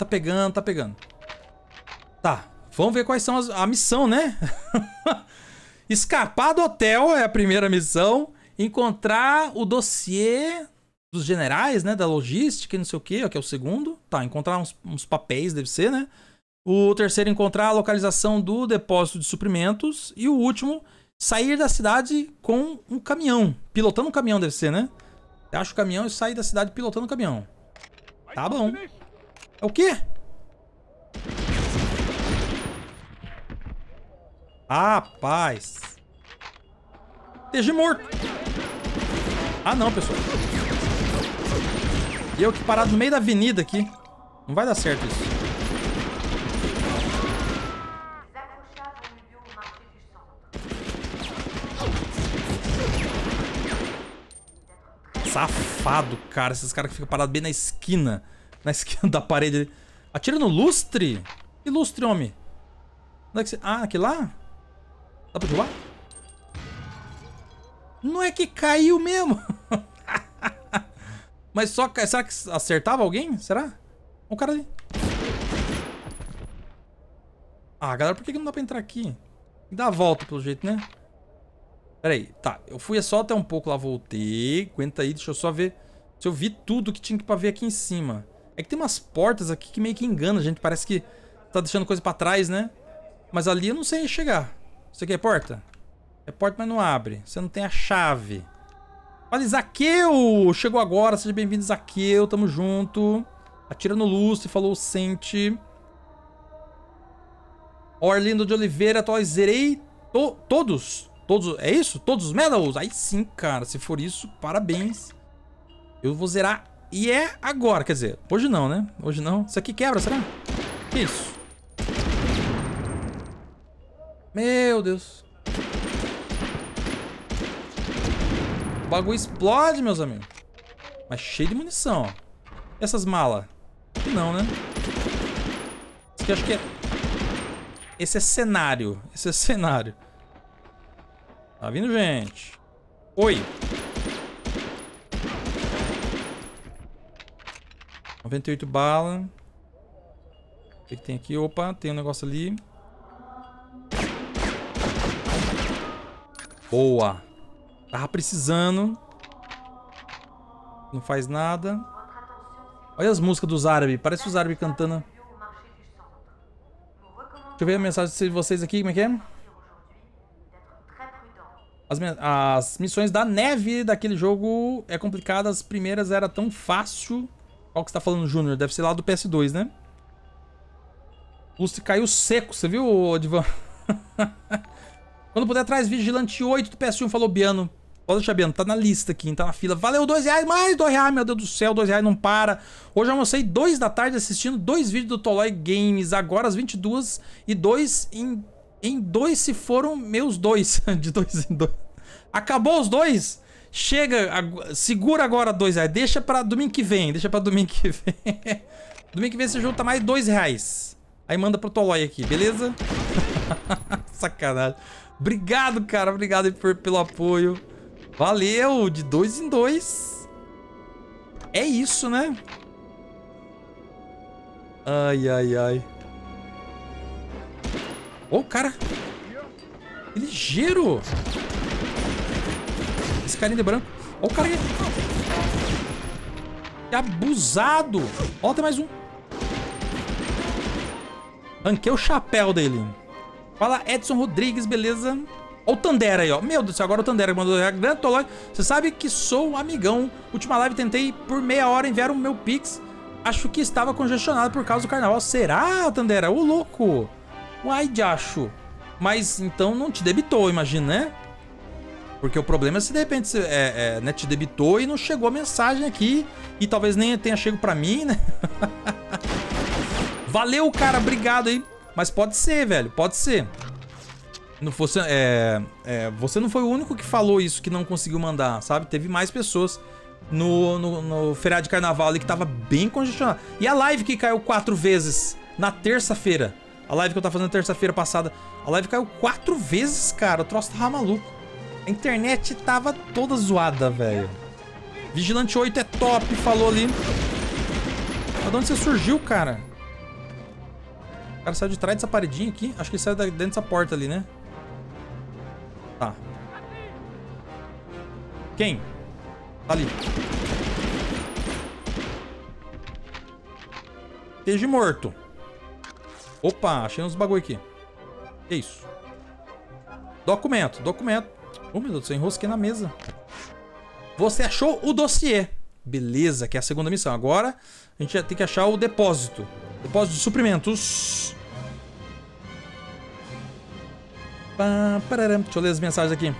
Tá, vamos ver quais são a missão, né? Escapar do hotel é a primeira missão. Encontrar o dossiê dos generais, né? Da logística e não sei o quê, que é o segundo. Tá, encontrar uns papéis, deve ser, né? O terceiro, encontrar a localização do depósito de suprimentos. E o último, sair da cidade com um caminhão. Pilotando um caminhão deve ser, né? Acha o caminhão e sai da cidade pilotando o caminhão. Tá bom. É o quê? Rapaz. TG morto. Ah, não, pessoal. E eu que parado no meio da avenida aqui. Não vai dar certo isso. Safado, cara. Esses caras que ficam parados bem na esquina. Na esquina da parede ali. Atira no lustre? Que lustre, homem? Onde é que você... Ah, aqui lá? Dá pra jogar? Não é que caiu mesmo. Mas só... Será que acertava alguém? Será? O cara ali. Ah, galera, por que não dá pra entrar aqui? Tem que dar a volta, pelo jeito, né? Pera aí, tá, eu fui só até um pouco lá, voltei, aguenta aí, deixa eu só ver se eu vi tudo que tinha pra ver aqui em cima. É que tem umas portas aqui que meio que engana a gente, parece que tá deixando coisa pra trás, né? Mas ali eu não sei chegar. Isso aqui é porta? É porta, mas não abre, você não tem a chave. Olha, Zaqueu! Chegou agora, seja bem-vindo, Zaqueu, tamo junto. Atira no lustre, falou, sente. Orlindo de Oliveira, zerei todos. Todos, é isso? Todos os medals? Aí sim, cara. Se for isso, parabéns. Eu vou zerar. E é agora. Quer dizer, hoje não, né? Hoje não. Isso aqui quebra, será? Que isso? Meu Deus. O bagulho explode, meus amigos. Mas cheio de munição, ó. E essas malas? Que não, né? Isso aqui eu acho que é... Esse é cenário. Esse é cenário. Tá vindo, gente. Oi. 98 bala. O que tem aqui? Opa, tem um negócio ali. Boa. Tava precisando. Não faz nada. Olha as músicas dos árabes. Parece os árabes cantando. Deixa eu ver a mensagem de vocês aqui. Como é que é? As missões da neve daquele jogo é complicada. As primeiras era tão fácil. Qual que você tá falando, Júnior? Deve ser lá do PS2, né? O lustre caiu seco. Você viu, Divan? Quando puder, traz Vigilante 8 do PS1. Falou, Biano. Pode deixar, Biano. Tá na lista aqui, tá na fila. Valeu, R$2. Mais R$2. Meu Deus do céu, R$2 não para. Hoje eu almocei 2 da tarde assistindo 2 vídeos do Toloi Games. Agora às 22 e 2 em 2 se foram meus 2. De 2 em 2. Acabou os 2? Chega, segura agora R$2. Deixa pra domingo que vem. Deixa pra domingo que vem. Domingo que vem você junta mais R$2. Aí manda pro Toloi aqui, beleza? Sacanagem. Obrigado, cara. Obrigado pelo apoio. Valeu. De 2 em 2. É isso, né? Ai, ai, ai. Ô, cara. Que ligeiro. Esse carinha de branco. Ó o cara aqui. Que abusado. Ó, tem mais um. Ranquei o chapéu dele. Fala, Edson Rodrigues, beleza? Ó o Tandera aí, ó. Meu Deus do céu, agora o Tandera mandou a grande Toloi. Você sabe que sou um amigão. Última live tentei por meia hora enviar o meu Pix. Acho que estava congestionado por causa do carnaval. Será, Tandera? Ô, louco. Uai, de acho. Mas então não te debitou, imagina, né? Porque o problema é se de repente né, te debitou e não chegou a mensagem aqui. E talvez nem tenha chego pra mim, né? Valeu, cara. Obrigado aí. Mas pode ser, velho. Pode ser. Não fosse, você não foi o único que falou isso, que não conseguiu mandar, sabe? Teve mais pessoas no feriado de carnaval ali que tava bem congestionado. E a live que caiu 4 vezes na terça-feira. A live que eu tava fazendo terça-feira passada. A live caiu 4 vezes, cara. O troço tava maluco. A internet tava toda zoada, velho. Vigilante 8 é top, falou ali. Mas de onde você surgiu, cara? O cara saiu de trás dessa paredinha aqui. Acho que ele saiu dentro dessa porta ali, né? Tá. Quem? Tá ali. Esteja morto. Opa, achei uns bagulho aqui. Que isso? Documento, documento. Oh, meu Deus do céu, enrosquei na mesa. Você achou o dossiê. Beleza, que é a segunda missão. Agora a gente tem que achar o depósito. Depósito de suprimentos. Deixa eu ler as mensagens aqui.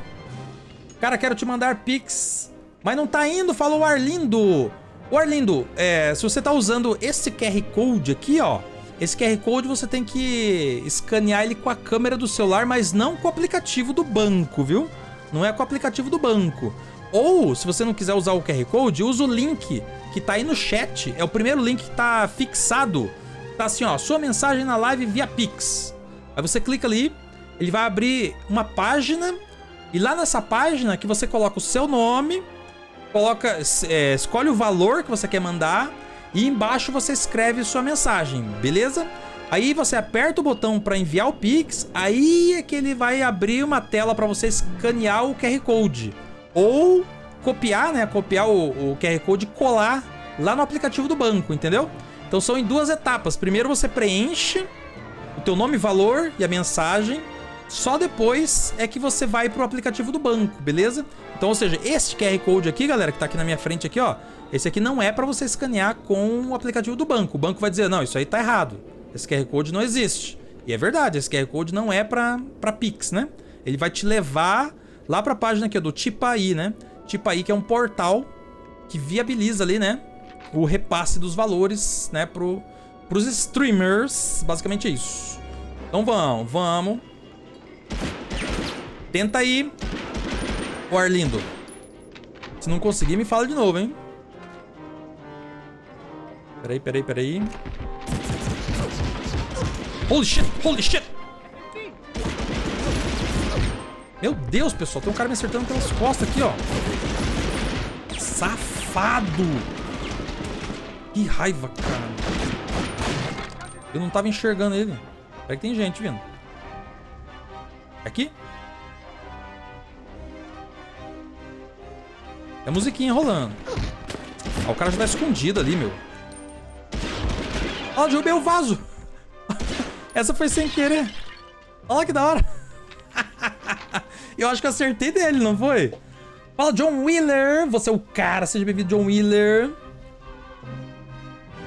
Cara, quero te mandar Pix, mas não tá indo, falou o Arlindo. O Arlindo, se você tá usando esse QR Code aqui, ó. Esse QR Code você tem que escanear ele com a câmera do celular, mas não com o aplicativo do banco, viu? Não é com o aplicativo do banco. Ou, se você não quiser usar o QR Code, usa o link que tá aí no chat. É o primeiro link que tá fixado. Tá assim, ó, sua mensagem na live via Pix. Aí você clica ali, ele vai abrir uma página. E lá nessa página que você coloca o seu nome, coloca, escolhe o valor que você quer mandar e embaixo você escreve sua mensagem, beleza? Aí você aperta o botão para enviar o Pix, aí é que ele vai abrir uma tela para você escanear o QR Code. Ou copiar, né? Copiar o QR Code e colar lá no aplicativo do banco, entendeu? Então são em duas etapas. Primeiro você preenche o teu nome, valor e a mensagem. Só depois é que você vai pro aplicativo do banco, beleza? Então, ou seja, esse QR Code aqui, galera, que tá aqui na minha frente aqui, ó. Esse aqui não é pra você escanear com o aplicativo do banco. O banco vai dizer, não, isso aí tá errado. Esse QR Code não existe. E é verdade, esse QR Code não é pra Pix, né? Ele vai te levar lá pra página aqui, ó, do Tipaí, né? Tipaí, que é um portal que viabiliza ali, né? O repasse dos valores, né? Pros streamers, basicamente é isso. Então vamos... Tenta aí, o Arlindo. Se não conseguir, me fala de novo, hein? Peraí. Holy shit! Meu Deus, pessoal, tem um cara me acertando pelas costas aqui, ó. Safado! Que raiva, cara. Eu não tava enxergando ele. Peraí que tem gente vindo. Aqui? É a musiquinha rolando. Ah, o cara já tá escondido ali, meu. Ó, derrubei o vaso. Essa foi sem querer. Olha lá que da hora. Eu acho que eu acertei dele, não foi? Fala, John Wheeler. Você é o cara. Seja bem-vindo, John Wheeler.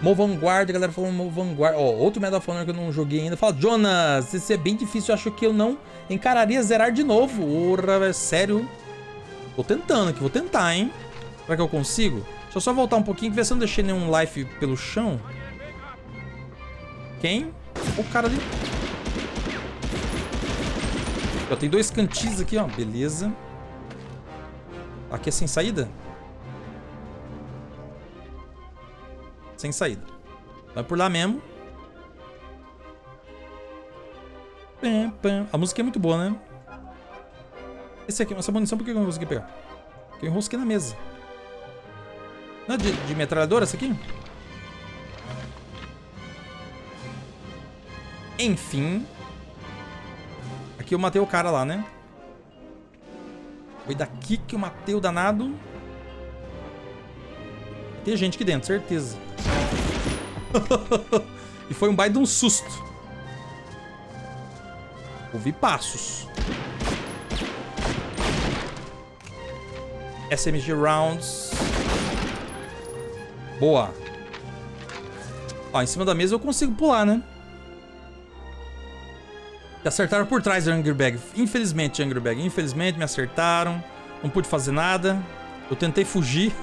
Mo Vanguard, a galera falou Mo Vanguard. Ó, outro Medal of Honor que eu não joguei ainda. Fala, Jonas, isso é bem difícil. Eu acho que eu não encararia zerar de novo. Ora, é sério. Tô tentando aqui, vou tentar, hein? Será que eu consigo? Deixa eu só voltar um pouquinho, ver se eu não deixei nenhum life pelo chão. Quem? O cara ali. Ó, tem dois cantis aqui, ó. Beleza. Aqui é sem saída? Sem saída. Vai por lá mesmo. A música é muito boa, né? Esse aqui, essa munição, por que eu não consegui pegar? Porque eu enrosquei na mesa. Não é de metralhadora essa aqui? Enfim. Aqui eu matei o cara lá, né? Foi daqui que eu matei o danado. Tem gente aqui dentro, certeza. E foi um baita de um susto. Ouvi passos. SMG rounds. Boa. Ó, em cima da mesa eu consigo pular, né? Me acertaram por trás do Angry Bag. Infelizmente, Angry Bag. Infelizmente, me acertaram. Não pude fazer nada. Eu tentei fugir.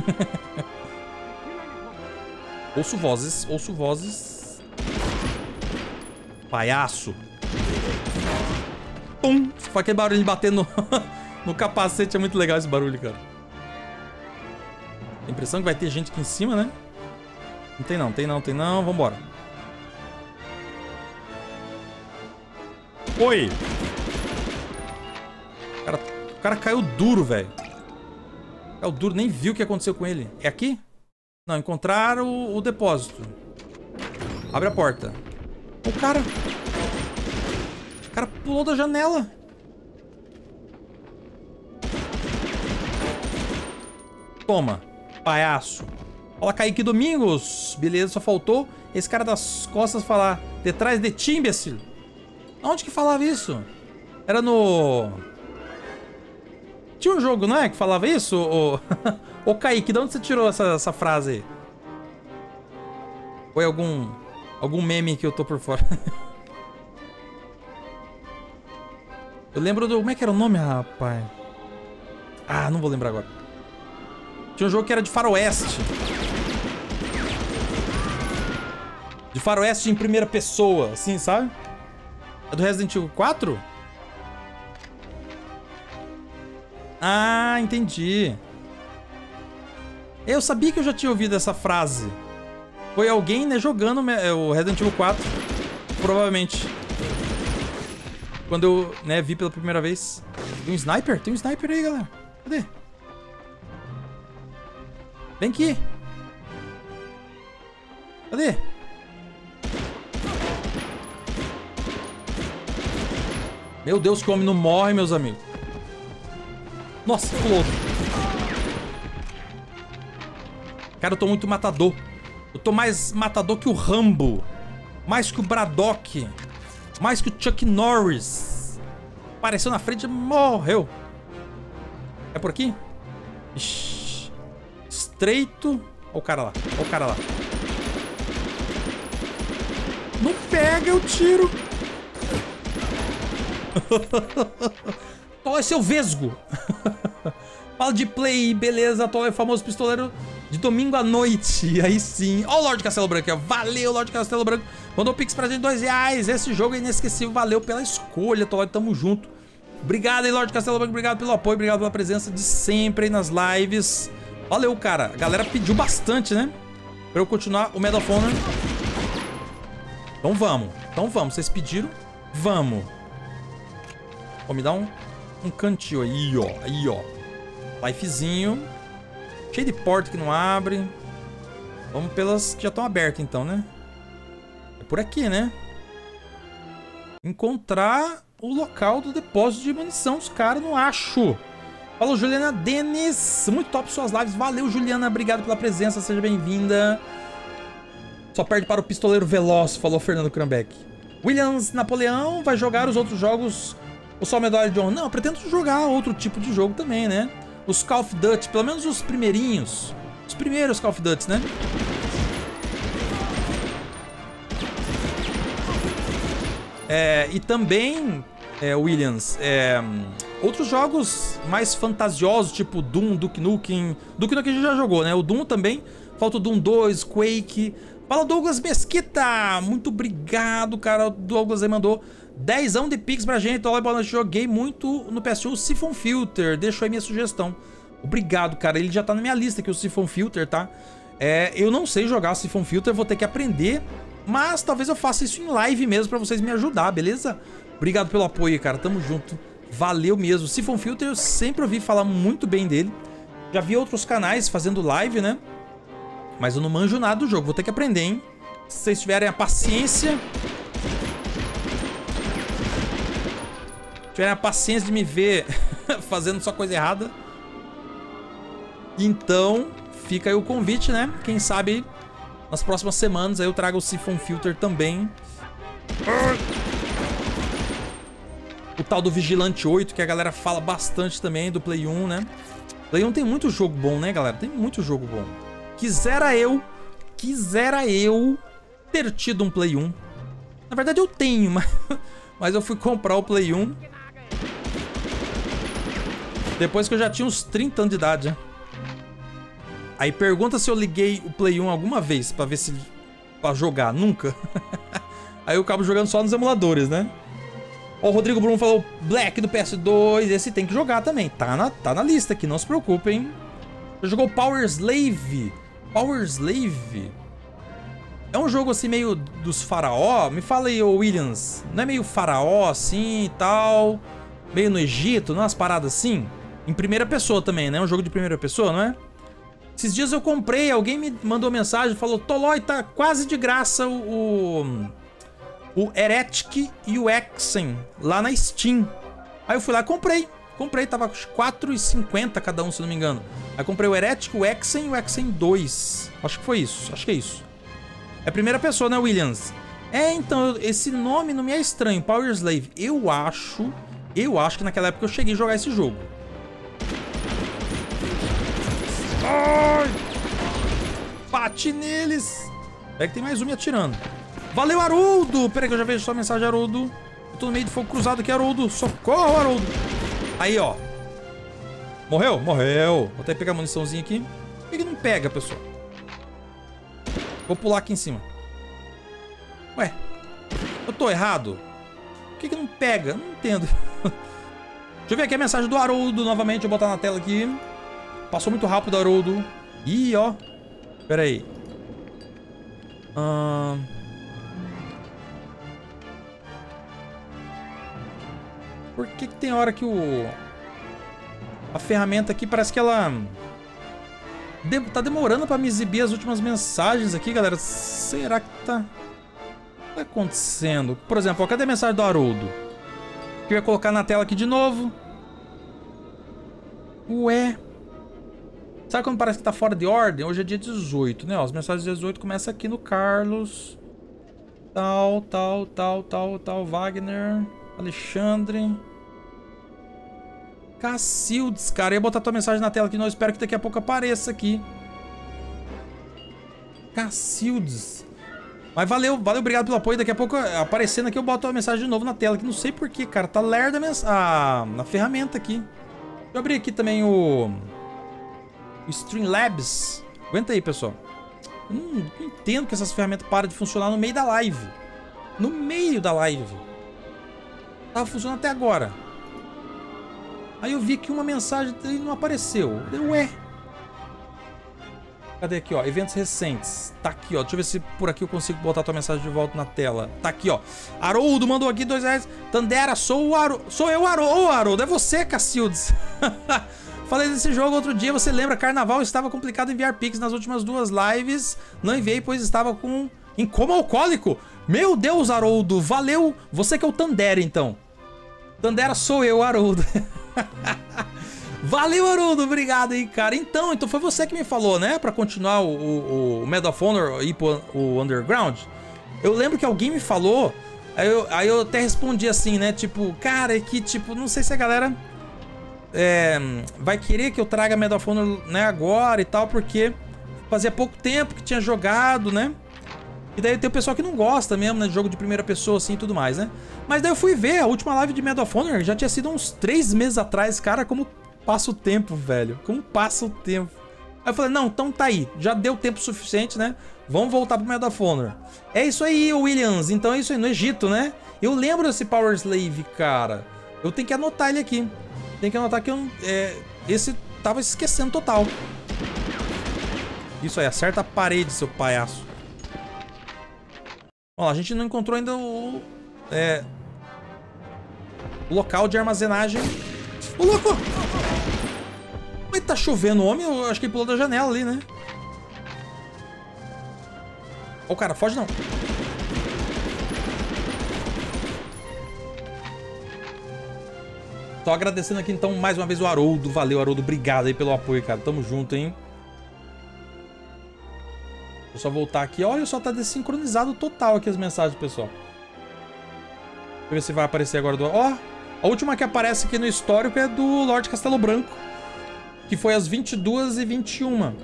Ouço vozes, ouço vozes. Palhaço. Pum! Só faz aquele barulho de bater no capacete. É muito legal esse barulho, cara. Tem impressão que vai ter gente aqui em cima, né? Não tem não, tem não. Vambora. Oi! O cara caiu duro, velho. Caiu duro, nem viu o que aconteceu com ele. É aqui? Não, encontraram o depósito. Abre a porta. O cara pulou da janela. Toma, palhaço. Olha, Kaique Domingos. Beleza, só faltou esse cara das costas falar detrás de ti, imbecil. Onde que falava isso? Era no... Tinha um jogo, não é? Que falava isso? Ô Kaique, de onde você tirou essa frase aí? Ou é algum meme que eu tô por fora? Eu lembro do... Como é que era o nome, rapaz? Ah, não vou lembrar agora. Tinha um jogo que era de faroeste. De faroeste em primeira pessoa, assim, sabe? É do Resident Evil 4? Ah, entendi. Eu sabia que eu já tinha ouvido essa frase. Foi alguém, né, jogando o Resident Evil 4. Provavelmente. Quando eu, né, vi pela primeira vez. Tem um sniper? Tem um sniper aí, galera. Cadê? Vem aqui. Cadê? Meu Deus, que o homem não morre, meus amigos. Nossa, pulou outro. Cara, eu tô muito matador. Eu tô mais matador que o Rambo. Mais que o Braddock. Mais que o Chuck Norris. Apareceu na frente e morreu. É por aqui? Ixi. Estreito. Olha o cara lá. Olha o cara lá. Não pega o tiro. Toloi, seu vesgo. Fala de play, beleza. Toloi, famoso pistoleiro de domingo à noite. Aí sim. Ó, o Lorde Castelo Branco. Valeu, Lorde Castelo Branco. Mandou o Pix pra gente, R$2. Esse jogo é inesquecível. Valeu pela escolha, Toloi. Tamo junto. Obrigado aí, Lorde Castelo Branco. Obrigado pelo apoio. Obrigado pela presença de sempre aí nas lives. Valeu, cara. A galera pediu bastante, né? Pra eu continuar o Medal of Honor. Então vamos. Então vamos. Vocês pediram? Vamos. Ó, me dá um cantinho aí, ó. Aí, ó. Lifezinho. Cheio de porta que não abre. Vamos pelas que já estão abertas, então, né? É por aqui, né? Encontrar o local do depósito de munição. Os caras não acho. Falou, Juliana Denis. Muito top suas lives. Valeu, Juliana. Obrigado pela presença. Seja bem-vinda. Só perde para o pistoleiro veloz, falou Fernando Krambeck. Williams Napoleão vai jogar os outros jogos... O Sol Medalha de Honra. Não, eu pretendo jogar outro tipo de jogo também, né? Os Call of Duty, pelo menos os primeirinhos. Os primeiros Call of Duty, né? É, e também, Williams, outros jogos mais fantasiosos, tipo Doom, Duke Nukem. Duke Nukem a gente já jogou, né? O Doom também. Falta o Doom 2, Quake. Fala, Douglas Mesquita! Muito obrigado, cara. O Douglas aí mandou... 10ão de Pix pra gente. Olha, boa noite. Joguei muito no PS1 o Siphon Filter. Deixa aí minha sugestão. Obrigado, cara. Ele já tá na minha lista aqui, o Siphon Filter, tá? É, eu não sei jogar o Siphon Filter, vou ter que aprender. Mas talvez eu faça isso em live mesmo pra vocês me ajudar, beleza? Obrigado pelo apoio, cara. Tamo junto. Valeu mesmo. Siphon Filter, eu sempre ouvi falar muito bem dele. Já vi outros canais fazendo live, né? Mas eu não manjo nada do jogo. Vou ter que aprender, hein? Se vocês tiverem a paciência... tiverem a paciência de me ver fazendo só coisa errada. Então, fica aí o convite, né? Quem sabe nas próximas semanas aí eu trago o Siphon Filter também. O tal do Vigilante 8, que a galera fala bastante também, do Play 1, né? Play 1 tem muito jogo bom, né, galera? Tem muito jogo bom. Quisera eu ter tido um Play 1. Na verdade eu tenho, mas eu fui comprar o Play 1... depois que eu já tinha uns 30 anos de idade, né? Aí pergunta se eu liguei o Play 1 alguma vez pra ver se... pra jogar. Nunca. Aí eu acabo jogando só nos emuladores, né? Ó, o Rodrigo Bruno falou Black do PS2. Esse tem que jogar também. Tá na lista aqui, não se preocupem. Já jogou Power Slave? Power Slave? É um jogo assim meio dos faraó? Me fala aí, ô Williams. Não é meio faraó assim e tal? Meio no Egito, não? Umas paradas assim? Em primeira pessoa também, né? Um jogo de primeira pessoa, não é? Esses dias eu comprei, alguém me mandou mensagem, falou, Toloi, tá quase de graça o Heretic e o Exen lá na Steam. Aí eu fui lá e comprei. Comprei, tava R$4,50 cada um, se não me engano. Aí comprei o Heretic, o Hexen e o Hexen 2. Acho que foi isso, acho que é isso. É a primeira pessoa, né, Williams? É, então, esse nome não me é estranho, Power Slave. Eu acho que naquela época eu cheguei a jogar esse jogo. Ai! Bate neles! É que tem mais um me atirando. Valeu, Haroldo! Pera aí que eu já vejo sua mensagem, Haroldo. Eu tô no meio de fogo cruzado aqui, Haroldo. Socorro, Haroldo! Aí, ó. Morreu? Morreu. Vou até pegar a muniçãozinha aqui. Por que que não pega, pessoal? Vou pular aqui em cima. Ué, eu tô errado? Por que que não pega? Não entendo. Deixa eu ver aqui a mensagem do Haroldo novamente. Vou botar na tela aqui. Passou muito rápido, Haroldo. Ih, ó. Pera aí. Por que que tem hora que a ferramenta aqui parece que ela... Tá demorando pra me exibir as últimas mensagens aqui, galera. Será que tá... O que tá acontecendo? Por exemplo, ó, cadê a mensagem do Haroldo? Que eu ia colocar na tela aqui de novo. Ué. Sabe quando parece que tá fora de ordem? Hoje é dia 18, né? Ó, as mensagens 18 começam aqui no Carlos. Tal, Wagner, Alexandre. Cacildes, cara. Eu ia botar tua mensagem na tela aqui, não. Eu espero que daqui a pouco apareça aqui. Cacildes. Mas valeu, obrigado pelo apoio. Daqui a pouco, aparecendo aqui, eu boto a mensagem de novo na tela. Que não sei porquê, cara. Tá lerda a ferramenta aqui. Deixa eu abrir aqui também o Streamlabs. Aguenta aí, pessoal. Não entendo que essas ferramentas param de funcionar no meio da live. No meio da live. Tava funcionando até agora. Aí eu vi que uma mensagem e não apareceu. Ué. Cadê aqui, ó? Eventos recentes. Tá aqui, ó. Deixa eu ver se por aqui eu consigo botar a tua mensagem de volta na tela. Tá aqui, ó. Haroldo mandou aqui R$2. Tandera, sou o Haroldo. Sou eu, Haroldo. Ô, Haroldo, é você, Cacildes. Falei desse jogo outro dia. Você lembra? Carnaval estava complicado enviar Pix nas últimas duas lives. Não enviei, pois estava em coma alcoólico. Meu Deus, Haroldo. Valeu. Você que é o Tandera, então. Tandera, sou eu, Haroldo. Valeu, Haroldo, obrigado aí, cara. Então foi você que me falou, né? Pra continuar o Medal of Honor e o Underground. Eu lembro que alguém me falou, aí eu até respondi assim, né? Tipo, cara, é que, tipo, não sei se a galera vai querer que eu traga Medal of Honor, né, agora e tal, porque fazia pouco tempo que tinha jogado, né? E daí tem o pessoal que não gosta mesmo, né, de jogo de primeira pessoa, assim, e tudo mais, né? Mas daí eu fui ver a última live de Medal of Honor, já tinha sido uns 3 meses atrás, cara, como... Passa o tempo, velho. Como passa o tempo? Aí eu falei, não, então tá aí. Já deu tempo suficiente, né? Vamos voltar pro Medal of Honor. É isso aí, Williams. Então é isso aí, no Egito, né? Eu lembro desse Power Slave, cara. Eu tenho que anotar ele aqui. Tem que anotar que eu... esse tava esquecendo total. Isso aí, acerta a parede, seu palhaço. Ó, a gente não encontrou ainda o local de armazenagem. Ô, louco! Mas tá chovendo o homem? Eu acho que ele pulou da janela ali, né? Ó, o cara, foge não. Tô agradecendo aqui, então, mais uma vez o Haroldo. Valeu, Haroldo. Obrigado aí pelo apoio, cara. Tamo junto, hein? Vou só voltar aqui. Olha, só tá desincronizado total aqui as mensagens, pessoal. Deixa eu ver se vai aparecer agora do... Ó! A última que aparece aqui no histórico é do Lorde Castelo Branco, que foi às 22h21.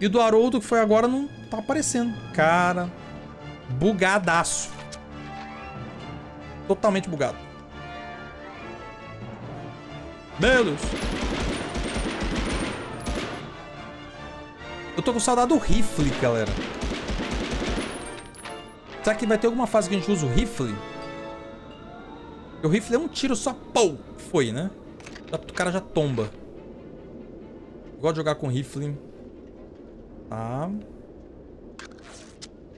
E do Haroldo, que foi agora, não tá aparecendo. Cara, bugadaço. Totalmente bugado. Meu Deus. Eu tô com saudade do rifle, galera. Será que vai ter alguma fase que a gente usa o rifle? O rifle é um tiro só, pou! Foi, né? O cara já tomba. Eu gosto de jogar com rifle. Tá.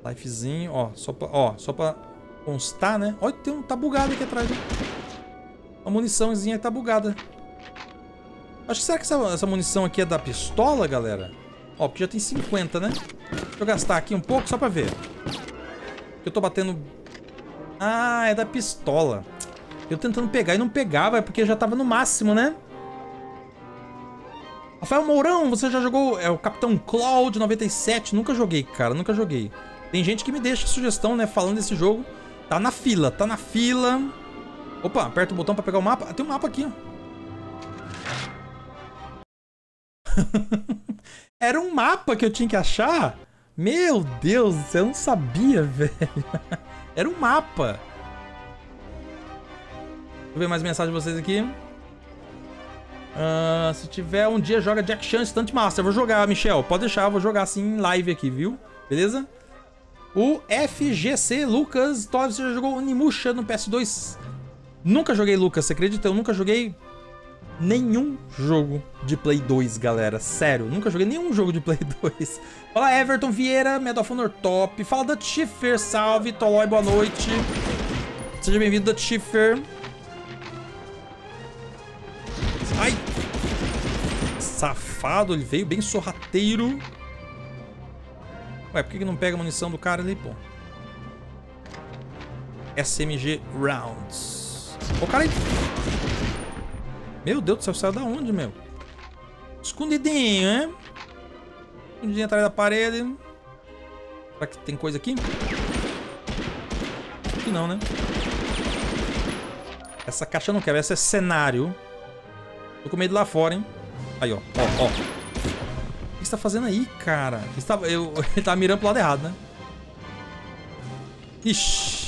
Lifezinho, ó, só pra constar, né? Olha, tem um, tá bugado aqui atrás, né? Uma muniçãozinha tá bugada. Acho que será que essa munição aqui é da pistola, galera? Ó, porque já tem 50, né? Deixa eu gastar aqui um pouco só pra ver. Eu tô batendo... Ah, é da pistola. Eu tentando pegar e não pegava, porque já tava no máximo, né? Rafael Mourão, você já jogou? É o Capitão Cloud 97. Nunca joguei, cara, nunca joguei. Tem gente que me deixa sugestão, né, falando desse jogo. Tá na fila, tá na fila. Opa, aperta o botão pra pegar o mapa. Tem um mapa aqui, ó. Era um mapa que eu tinha que achar? Meu Deus, eu não sabia, velho. Era um mapa. Deixa eu ver mais mensagem de vocês aqui. Se tiver um dia, joga Jack Chan Stunt Master. Eu vou jogar, Michel. Pode deixar, eu vou jogar assim em live aqui, viu? Beleza? O FGC Lucas Torres, você já jogou Onimusha no PS2? Nunca joguei, Lucas, você acredita? Eu nunca joguei nenhum jogo de Play 2, galera. Sério, nunca joguei nenhum jogo de Play 2. Fala, Everton Vieira, Medal of Honor top. Fala, Dutch Schiffer, salve, Toloi, boa noite. Seja bem-vindo, Dutch Schiffer. Ai! Safado, ele veio bem sorrateiro. Ué, por que não pega a munição do cara ali, pô? SMG Rounds. Ô, cara aí. Meu Deus do céu, saiu da onde, meu? Escondidinho, hein? Escondidinho atrás da parede. Será que tem coisa aqui? Acho que não, né? Essa caixa eu não quero, essa é cenário. Tô com medo lá fora, hein? Aí, ó. Ó, ó. O que você tá fazendo aí, cara? Ele tá mirando pro lado errado, né? Ixi.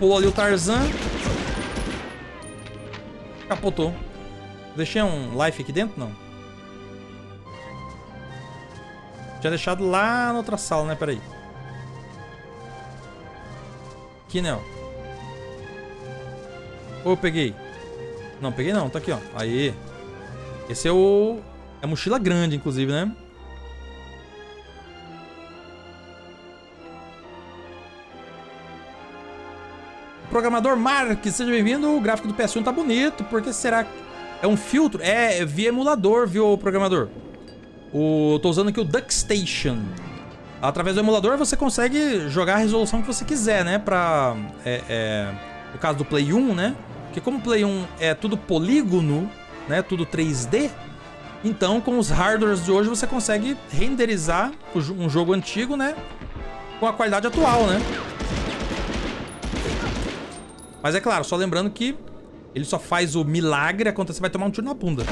Pulou ali o Tarzan. Capotou. Deixei um life aqui dentro? Não. Tinha deixado lá na outra sala, né? Peraí. Aqui, né? Ou eu peguei? Não, peguei não. Tá aqui, ó. Aí. Esse é o... É mochila grande, inclusive, né? Programador Marques, seja bem-vindo. O gráfico do PS1 tá bonito. Por que será? É um filtro? É via emulador, viu, programador? Eu tô usando aqui o Duckstation. Através do emulador você consegue jogar a resolução que você quiser, né? Pra... No caso do Play 1, né? Porque como o Play 1 é tudo polígono, né? Tudo 3D. Então, com os hardwares de hoje, você consegue renderizar um jogo antigo, né? Com a qualidade atual, né? Mas é claro, só lembrando que ele só faz o milagre acontecer. Vai tomar um tiro na bunda.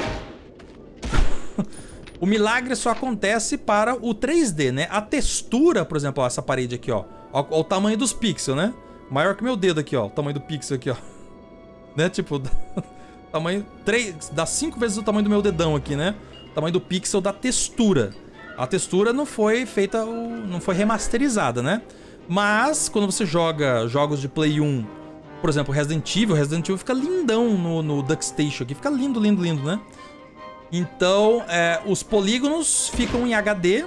O milagre só acontece para o 3D, né? A textura, por exemplo, ó, essa parede aqui, ó. Olha o tamanho dos pixels, né? Maior que meu dedo aqui, ó. O tamanho do pixel aqui, ó. Né? Tipo, tamanho... 3, dá 5 vezes o tamanho do meu dedão aqui, né? O tamanho do pixel da textura. A textura não foi feita... Não foi remasterizada, né? Mas, quando você joga jogos de Play 1... Por exemplo, Resident Evil fica lindão no Duckstation aqui. Fica lindo, lindo, lindo, né? Então, os polígonos ficam em HD.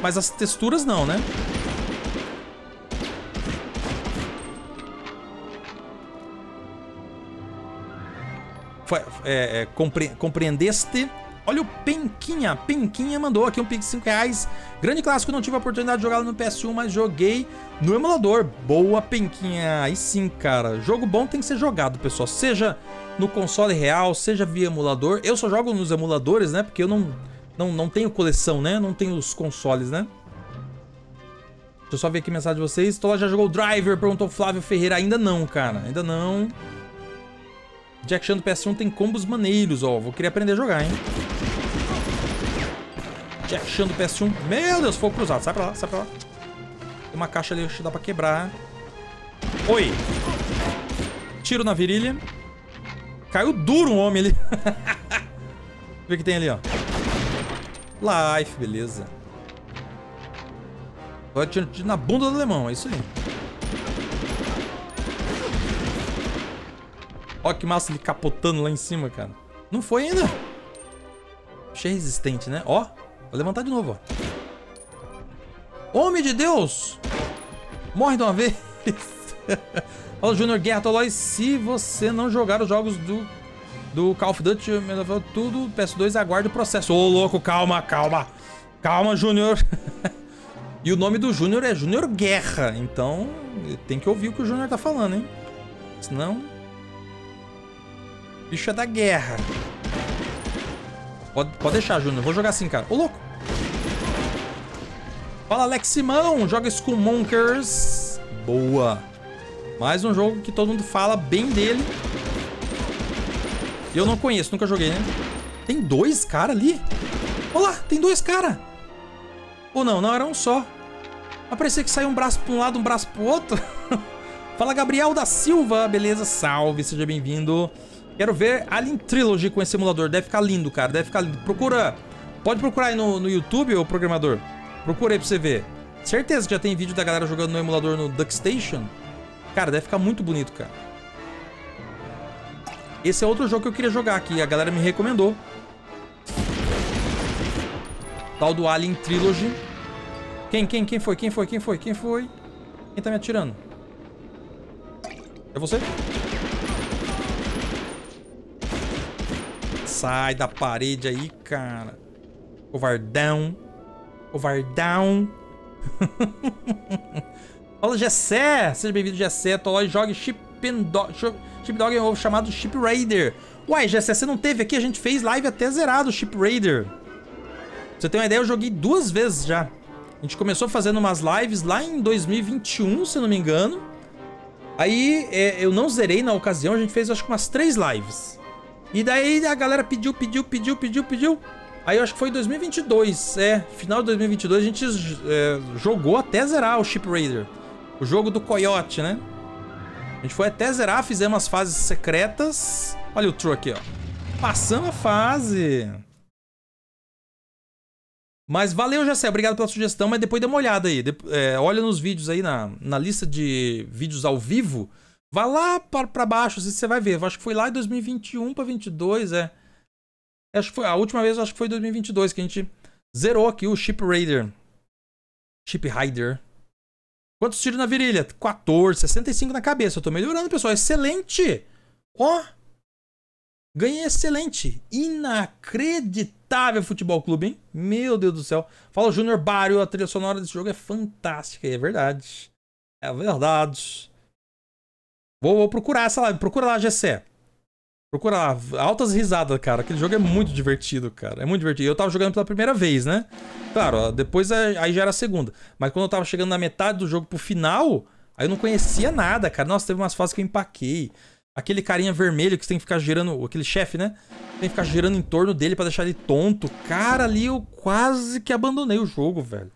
Mas as texturas não, né? Compreendeste? Olha o Penquinha. Penquinha mandou aqui um pix de 5 reais. Grande clássico, não tive a oportunidade de jogá-lo no PS1, mas joguei no emulador. Boa, Penquinha. Aí sim, cara. Jogo bom tem que ser jogado, pessoal. Seja no console real, seja via emulador. Eu só jogo nos emuladores, né? Porque eu não tenho coleção, né? Não tenho os consoles, né? Deixa eu só ver aqui a mensagem de vocês. Tô lá, já jogou o Driver? Perguntou Flávio Ferreira. Ainda não, cara. Ainda não. Jack Chan do PS1 tem combos maneiros, ó. Vou querer aprender a jogar, hein? Jack Chan do PS1. Meu Deus, fogo cruzado. Sai pra lá, sai pra lá. Tem uma caixa ali que dá pra quebrar. Oi. Tiro na virilha. Caiu duro um homem ali. Vê o que tem ali, ó. Life, beleza. Vai tirando na bunda do alemão, é isso aí. Olha que massa ele capotando lá em cima, cara. Não foi ainda. Achei resistente, né? Ó, vou levantar de novo, ó. Homem de Deus! Morre de uma vez. Olha o Junior Guerra Toloi. Se você não jogar os jogos do Call of Duty, tudo, PS2, aguarde o processo. Ô, louco, calma, calma. Calma, Junior. E o nome do Junior é Junior Guerra. Então, tem que ouvir o que o Junior tá falando, hein? Senão... Bicho é da guerra. Pode deixar, Júnior. Vou jogar assim, cara. Ô, louco. Fala, Alex Simão. Joga isso com Monkers. Boa. Mais um jogo que todo mundo fala bem dele. Eu não conheço. Nunca joguei, né? Tem dois caras ali? Olha lá. Tem dois caras. Ou não. Não, era um só. Mas parecia que saiu um braço para um lado, um braço para o outro. Fala, Gabriel da Silva. Beleza. Salve. Seja bem-vindo. Quero ver Alien Trilogy com esse emulador. Deve ficar lindo, cara. Deve ficar lindo. Procura. Pode procurar aí no YouTube, ô programador. Procura aí pra você ver. Certeza que já tem vídeo da galera jogando no emulador no Duckstation. Cara, deve ficar muito bonito, cara. Esse é outro jogo que eu queria jogar aqui. A galera me recomendou. Tal do Alien Trilogy. Quem foi? Quem foi? Quem foi? Quem foi? Quem tá me atirando? É você? Sai da parede aí, cara. Covardão. Covardão. Fala, Gessé. Seja bem-vindo, Gessé. Toloi joga Shipdog é um novo chamado Ship Raider. Uai, Gessé, você não teve aqui? A gente fez live até zerado Ship Raider. Pra você ter uma ideia, eu joguei duas vezes já. A gente começou fazendo umas lives lá em 2021, se não me engano. Aí eu não zerei na ocasião. A gente fez acho que umas 3 lives. E daí a galera pediu. Aí eu acho que foi em 2022, final de 2022 a gente jogou até zerar o Ship Raider. O jogo do coiote, né? A gente foi até zerar, fizemos as fases secretas. Olha o truck aqui, ó. Passamos a fase. Mas valeu, Jacé, obrigado pela sugestão, mas depois dê uma olhada aí. Olha nos vídeos aí, na lista de vídeos ao vivo. Vai lá pra baixo, você vai ver. Eu acho que foi lá em 2021 pra 22, Acho que foi, a última vez acho que foi em 2022 que a gente zerou aqui o Ship Raider. Ship Raider. Quantos tiros na virilha? 14, 65 na cabeça. Eu tô melhorando, pessoal. Excelente! Ó! Ganhei excelente. Inacreditável Futebol Clube, hein? Meu Deus do céu. Fala, Júnior Bário. A trilha sonora desse jogo é fantástica. É verdade. É verdade. Vou procurar essa live. Procura lá, GC. Procura lá. Altas risadas, cara. Aquele jogo é muito divertido, cara. É muito divertido. Eu tava jogando pela primeira vez, né? Claro, ó, depois aí já era a segunda. Mas quando eu tava chegando na metade do jogo pro final, aí eu não conhecia nada, cara. Nossa, teve umas fases que eu empaquei. Aquele carinha vermelho que você tem que ficar girando... Aquele chefe, né? Tem que ficar girando em torno dele pra deixar ele tonto. Cara, ali eu quase que abandonei o jogo, velho.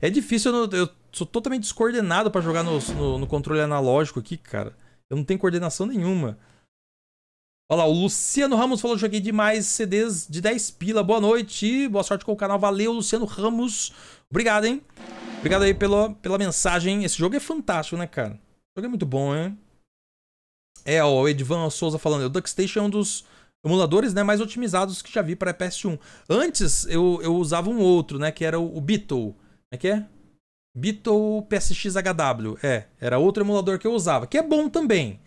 É difícil, eu sou totalmente descoordenado pra jogar no controle analógico aqui, cara. Eu não tenho coordenação nenhuma. Olha lá, o Luciano Ramos falou que joguei demais CDs de 10 pila. Boa noite, boa sorte com o canal. Valeu, Luciano Ramos. Obrigado, hein? Obrigado aí pela mensagem. Esse jogo é fantástico, né, cara? Esse jogo é muito bom, hein? Ó, o Edvan Souza falando. O Duckstation é um dos emuladores, né, mais otimizados que já vi para PS1. Antes, eu usava um outro, né, que era o Beetle. Como é que é? Beetle PSX HW. Era outro emulador que eu usava. Que é bom também,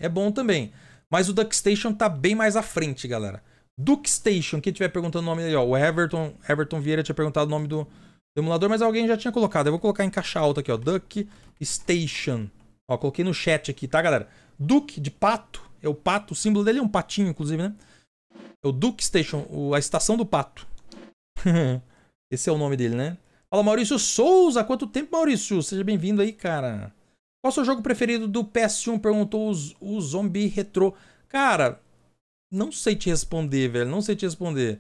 Mas o Duckstation tá bem mais à frente, galera. Duckstation, quem tiver perguntando o nome dele, ó. O Everton Vieira tinha perguntado o nome do emulador, mas alguém já tinha colocado. Eu vou colocar em caixa alta aqui, ó. Duckstation. Ó, coloquei no chat aqui, tá, galera? Duck, de pato. É o pato. O símbolo dele é um patinho, inclusive, né? É o Duckstation, a estação do pato. Esse é o nome dele, né? Fala, Maurício Souza. Há quanto tempo, Maurício? Seja bem-vindo aí, cara. Qual o seu jogo preferido do PS1? Perguntou o Zombie Retro. Cara, não sei te responder, velho. Não sei te responder.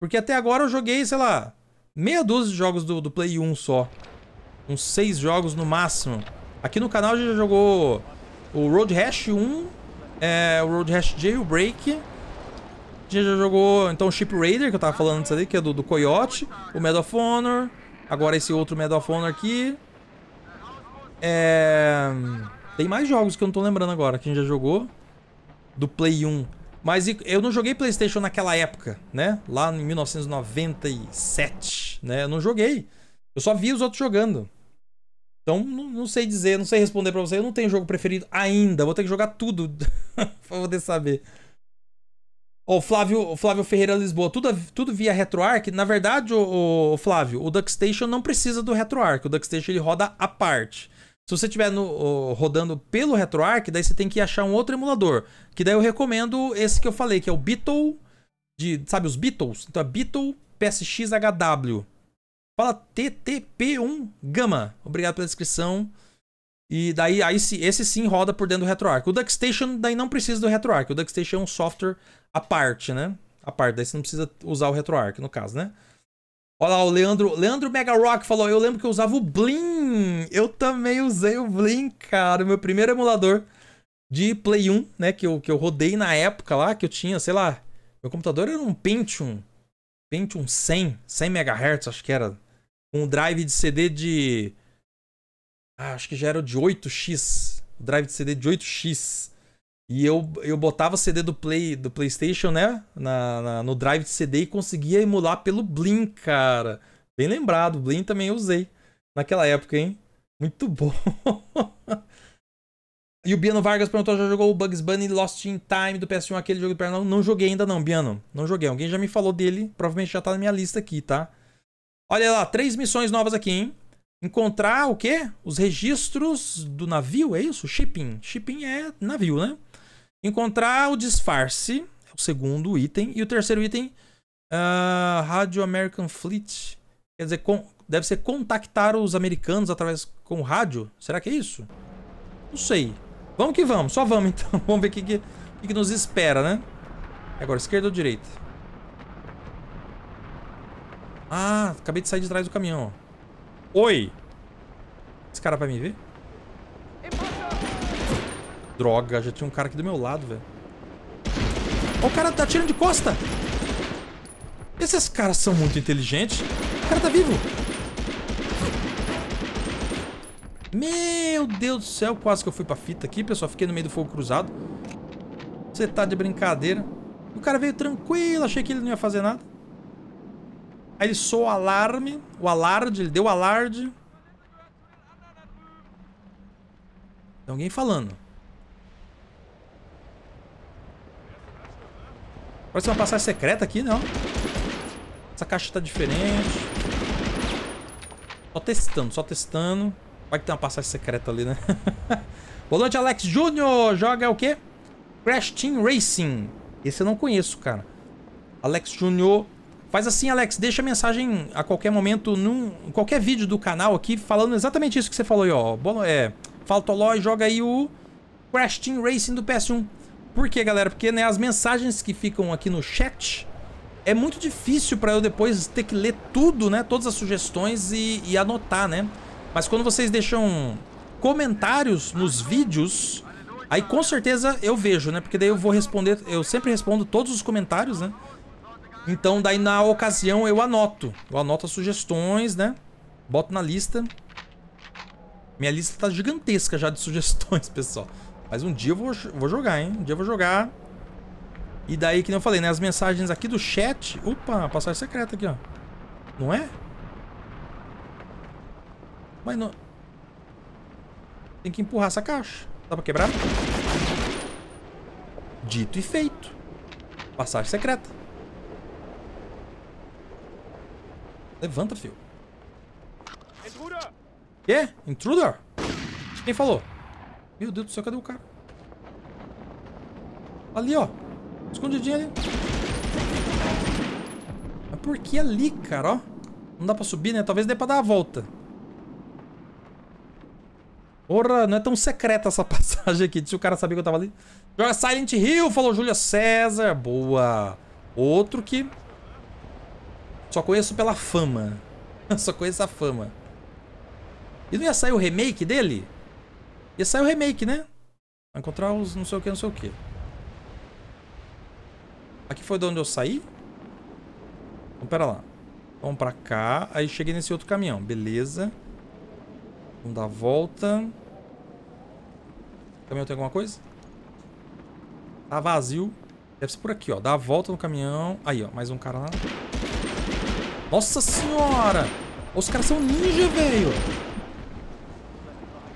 Porque até agora eu joguei, sei lá, meia dúzia de jogos do Play 1 só. Uns 6 jogos no máximo. Aqui no canal a gente já jogou o Road Rash 1, o Road Rash Jailbreak... A gente já jogou, então, o Ship Raider, que eu tava falando antes ali, que é do Coyote. O Medal of Honor. Agora esse outro Medal of Honor aqui. Tem mais jogos que eu não tô lembrando agora, que a gente já jogou. Do Play 1. Mas eu não joguei PlayStation naquela época, né? Lá em 1997, né? Eu não joguei. Eu só vi os outros jogando. Então, não sei dizer, não sei responder pra você. Eu não tenho jogo preferido ainda. Vou ter que jogar tudo pra poder saber. Ó, o Flávio Ferreira Lisboa, tudo via RetroArch. Na verdade, o Flávio, o Duckstation não precisa do RetroArch. O Duckstation ele roda à parte. Se você estiver rodando pelo RetroArch, daí você tem que achar um outro emulador. Que daí eu recomendo esse que eu falei, que é o Beatle, sabe os Beatles? Então é Beatle PSXHW. Fala TTP1 Gama. Obrigado pela descrição. E daí aí, esse sim roda por dentro do RetroArch. O Duckstation daí não precisa do RetroArch. O Duckstation é um software à parte, né? À parte, daí você não precisa usar o RetroArch, no caso, né? Olha lá, o Leandro Megarock falou, eu lembro que eu usava o Blim. Eu também usei o Blim, cara. O meu primeiro emulador de Play 1, né? Que eu rodei na época lá, que eu tinha, sei lá... Meu computador era um Pentium. Pentium 100. 100 MHz, acho que era. Com um drive de CD de... Ah, acho que já era de 8X. O drive de CD de 8X. E eu botava o CD do PlayStation, né? No drive de CD e conseguia emular pelo Blim, cara. Bem lembrado, o Blim também eu usei naquela época, hein? Muito bom. E o Biano Vargas perguntou, já jogou o Bugs Bunny Lost in Time do PS1, aquele jogo do Pernambuco? Não joguei ainda não, Biano. Não joguei. Alguém já me falou dele, provavelmente já tá na minha lista aqui, tá? Olha lá, 3 missões novas aqui, hein? Encontrar o quê? Os registros do navio, é isso? Shipping. Shipping é navio, né? Encontrar o disfarce, é o segundo item. E o terceiro item, Radio American Fleet. Quer dizer, deve ser contactar os americanos através com rádio. Será que é isso? Não sei. Vamos que vamos, só vamos então. Vamos ver o que nos espera, né? Agora, esquerda ou direita? Ah, acabei de sair de trás do caminhão, ó. Oi! Esse cara vai me ver? Droga, já tinha um cara aqui do meu lado, velho. Ó, o cara tá atirando de costa! Esses caras são muito inteligentes. O cara tá vivo! Meu Deus do céu, quase que eu fui pra fita aqui, pessoal. Fiquei no meio do fogo cruzado. Você tá de brincadeira. O cara veio tranquilo, achei que ele não ia fazer nada. Aí ele soou o alarme, o alarde, ele deu o alarde. Tem alguém falando. Parece uma passagem secreta aqui, não? Essa caixa tá diferente. Só testando, só testando. Vai que tem uma passagem secreta ali, né? Volante Alex Júnior joga o quê? Crash Team Racing. Esse eu não conheço, cara. Alex Júnior... Faz assim, Alex, deixa a mensagem a qualquer momento, em qualquer vídeo do canal aqui, falando exatamente isso que você falou aí, ó. Fala Toloi, joga aí o Crash Team Racing do PS1. Por quê, galera? Porque, né, as mensagens que ficam aqui no chat é muito difícil pra eu depois ter que ler tudo, né, todas as sugestões e anotar, né. Mas quando vocês deixam comentários nos vídeos, aí com certeza eu vejo, né, porque daí eu vou responder, eu sempre respondo todos os comentários, né. Então, daí na ocasião eu anoto. Eu anoto as sugestões, né? Boto na lista. Minha lista tá gigantesca já de sugestões, pessoal. Mas um dia eu vou jogar, hein? Um dia eu vou jogar. E daí, que nem eu falei, né? As mensagens aqui do chat... Opa, passagem secreta aqui, ó. Não é? Mas não... Tem que empurrar essa caixa. Dá pra quebrar? Dito e feito. Passagem secreta. Levanta, filho. Intruder! Quê? Intruder? Quem falou? Meu Deus do céu, cadê o cara? Ali, ó. Escondidinho ali. Mas por que ali, cara? Ó. Não dá pra subir, né? Talvez dê pra dar a volta. Porra, não é tão secreta essa passagem aqui. Se o cara sabia que eu tava ali. Joga Silent Hill, falou Júlia César. Boa. Outro que... Só conheço pela fama. Só conheço a fama. E não ia sair o remake dele? Ia sair o remake, né? Vai encontrar os não sei o que, não sei o que. Aqui foi de onde eu saí? Então, pera lá. Vamos pra cá. Aí cheguei nesse outro caminhão. Beleza. Vamos dar a volta. O caminhão tem alguma coisa? Tá vazio. Deve ser por aqui, ó. Dá a volta no caminhão. Aí, ó. Mais um cara lá. Nossa senhora! Os caras são ninja, velho!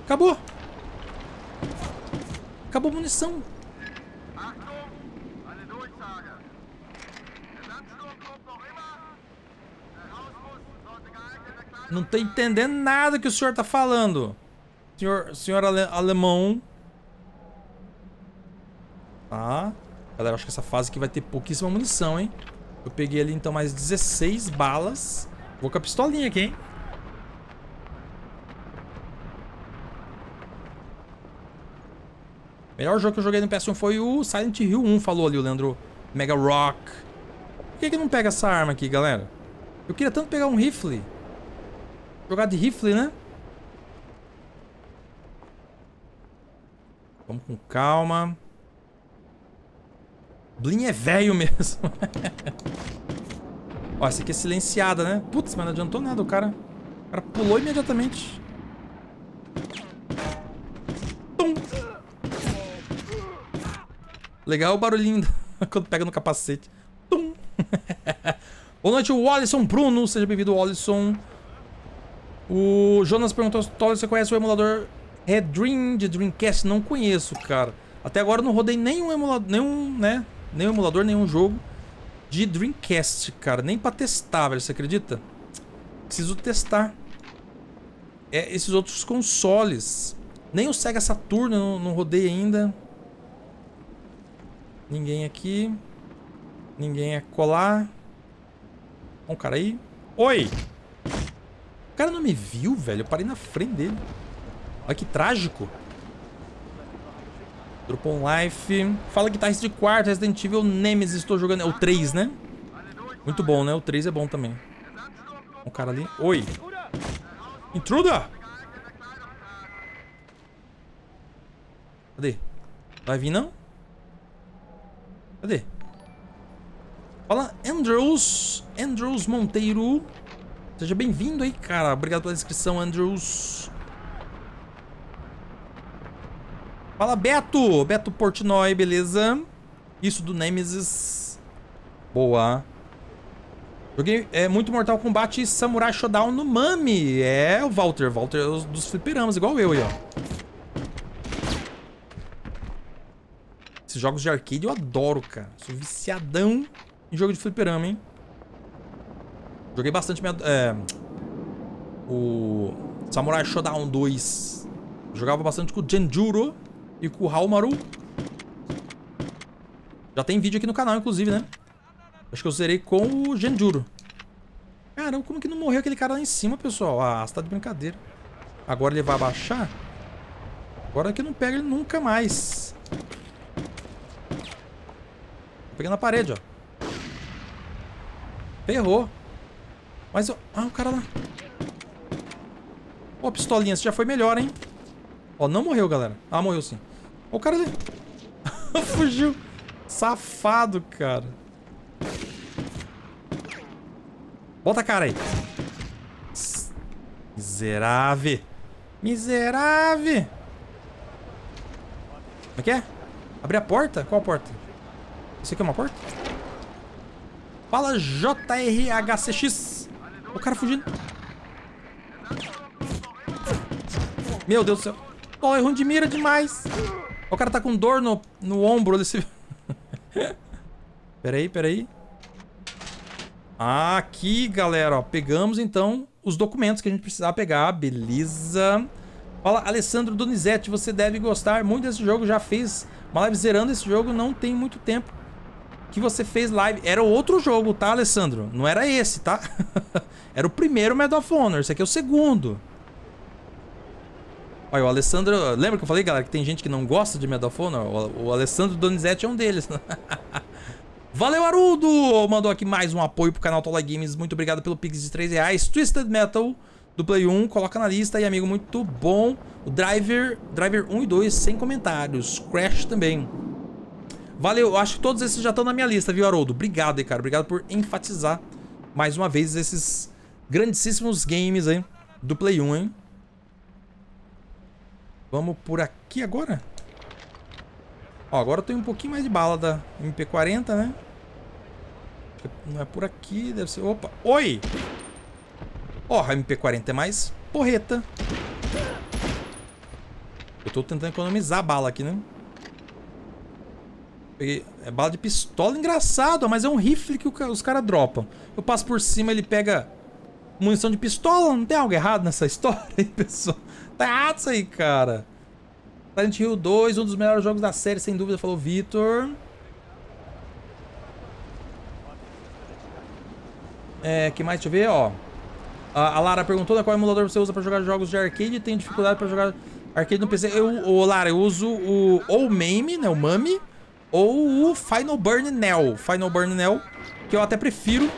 Acabou! Acabou a munição! Não tô entendendo nada que o senhor tá falando! Senhor alemão. Tá. Galera, acho que essa fase aqui vai ter pouquíssima munição, hein? Eu peguei ali, então, mais 16 balas. Vou com a pistolinha aqui, hein? Melhor jogo que eu joguei no PS1 foi o Silent Hill 1, falou ali o Leandro Mega Rock. Por que que não pega essa arma aqui, galera? Eu queria tanto pegar um rifle. Jogar de rifle, né? Vamos com calma. Blin é velho mesmo. Ó, essa aqui é silenciada, né? Putz, mas não adiantou nada, o cara. O cara pulou imediatamente. Tum. Legal o barulhinho quando pega no capacete. Tum. Boa noite, o Wallison Bruno. Seja bem-vindo, Wallison. O Jonas perguntou se você conhece o emulador Redream de Dreamcast. Não conheço, cara. Até agora eu não rodei nenhum emulador, nenhum emulador, nenhum jogo de Dreamcast, cara. Nem pra testar, velho. Você acredita? Preciso testar. É, esses outros consoles. Nem o Sega Saturn eu não rodei ainda. Ninguém aqui. Ninguém é colar. Ó, um cara aí. Oi! O cara não me viu, velho. Eu parei na frente dele. Olha que trágico. Dropou um life. Fala guitarrista de quarto, Resident Evil Nemesis, estou jogando. É o 3, né? Muito bom, né? O 3 é bom também. Um cara ali. Oi! Intruda! Cadê? Vai vir, não? Cadê? Fala, Andrews. Andrews Monteiro. Seja bem-vindo aí, cara. Obrigado pela inscrição, Andrews. Fala, Beto! Beto Portnoy, beleza? Isso do Nemesis. Boa. Joguei muito Mortal Kombat e Samurai Shodown no Mami. É, o Walter. Walter é dos fliperamas, igual eu aí, ó. Esses jogos de arcade eu adoro, cara. Sou viciadão em jogo de fliperama, hein? Joguei bastante o Samurai Shodown 2. Jogava bastante com o Genjuro. E com o Haumaru. Já tem vídeo aqui no canal, inclusive, né? Acho que eu zerei com o Genjuro. Caramba, como que não morreu aquele cara lá em cima, pessoal? Ah, você tá de brincadeira. Agora ele vai abaixar? Agora que não pega ele nunca mais. Tô pegando a parede, ó. Ferrou. Mas eu... Ah, o cara lá. Pô, pistolinha, você já foi melhor, hein? Ó, não morreu, galera. Ah, morreu sim. Ó, o cara ali. Fugiu. Safado, cara. Bota a cara aí. Miserável. Miserável. Como é que é? Abrir a porta? Qual a porta? Isso aqui é uma porta? Fala, JRHCX. O cara fugindo. Meu Deus do céu. Ó, é ruim de mira demais. O cara tá com dor no ombro desse... Peraí, peraí. Aqui, galera, ó. Pegamos, então, os documentos que a gente precisava pegar. Beleza. Fala, Alessandro Donizete. Você deve gostar muito desse jogo. Já fez uma live zerando esse jogo. Não tem muito tempo que você fez live. Era outro jogo, tá, Alessandro? Não era esse, tá? Era o primeiro Medal of Honor. Esse aqui é o segundo. Olha, o Alessandro... Lembra que eu falei, galera, que tem gente que não gosta de Medal of Honor? O Alessandro Donizete é um deles. Valeu, Arudo! Mandou aqui mais um apoio pro canal Toloi Games. Muito obrigado pelo Pix de R$3. Twisted Metal do Play 1. Coloca na lista aí, amigo. Muito bom. O Driver 1 e 2 sem comentários. Crash também. Valeu. Acho que todos esses já estão na minha lista, viu, Arudo? Obrigado aí, cara. Obrigado por enfatizar mais uma vez esses grandíssimos games aí do Play 1, hein? Vamos por aqui agora? Ó, agora eu tenho um pouquinho mais de bala da MP40, né? Não é por aqui, deve ser... Opa! Oi! Ó, a MP40 é mais porreta. Eu tô tentando economizar a bala aqui, né? Peguei... É bala de pistola, engraçado, mas é um rifle que os caras dropam. Eu passo por cima, ele pega munição de pistola? Não tem algo errado nessa história, hein, pessoal? Tá errado isso aí, cara. Silent Hill 2, um dos melhores jogos da série, sem dúvida, falou Vitor. É, que mais? Deixa eu ver, ó. A Lara perguntou qual emulador você usa pra jogar jogos de arcade e tem dificuldade pra jogar arcade no PC. Lara, eu uso o MAME, né, o MAME, ou o Final Burn Neo. Final Burn Neo, que eu até prefiro.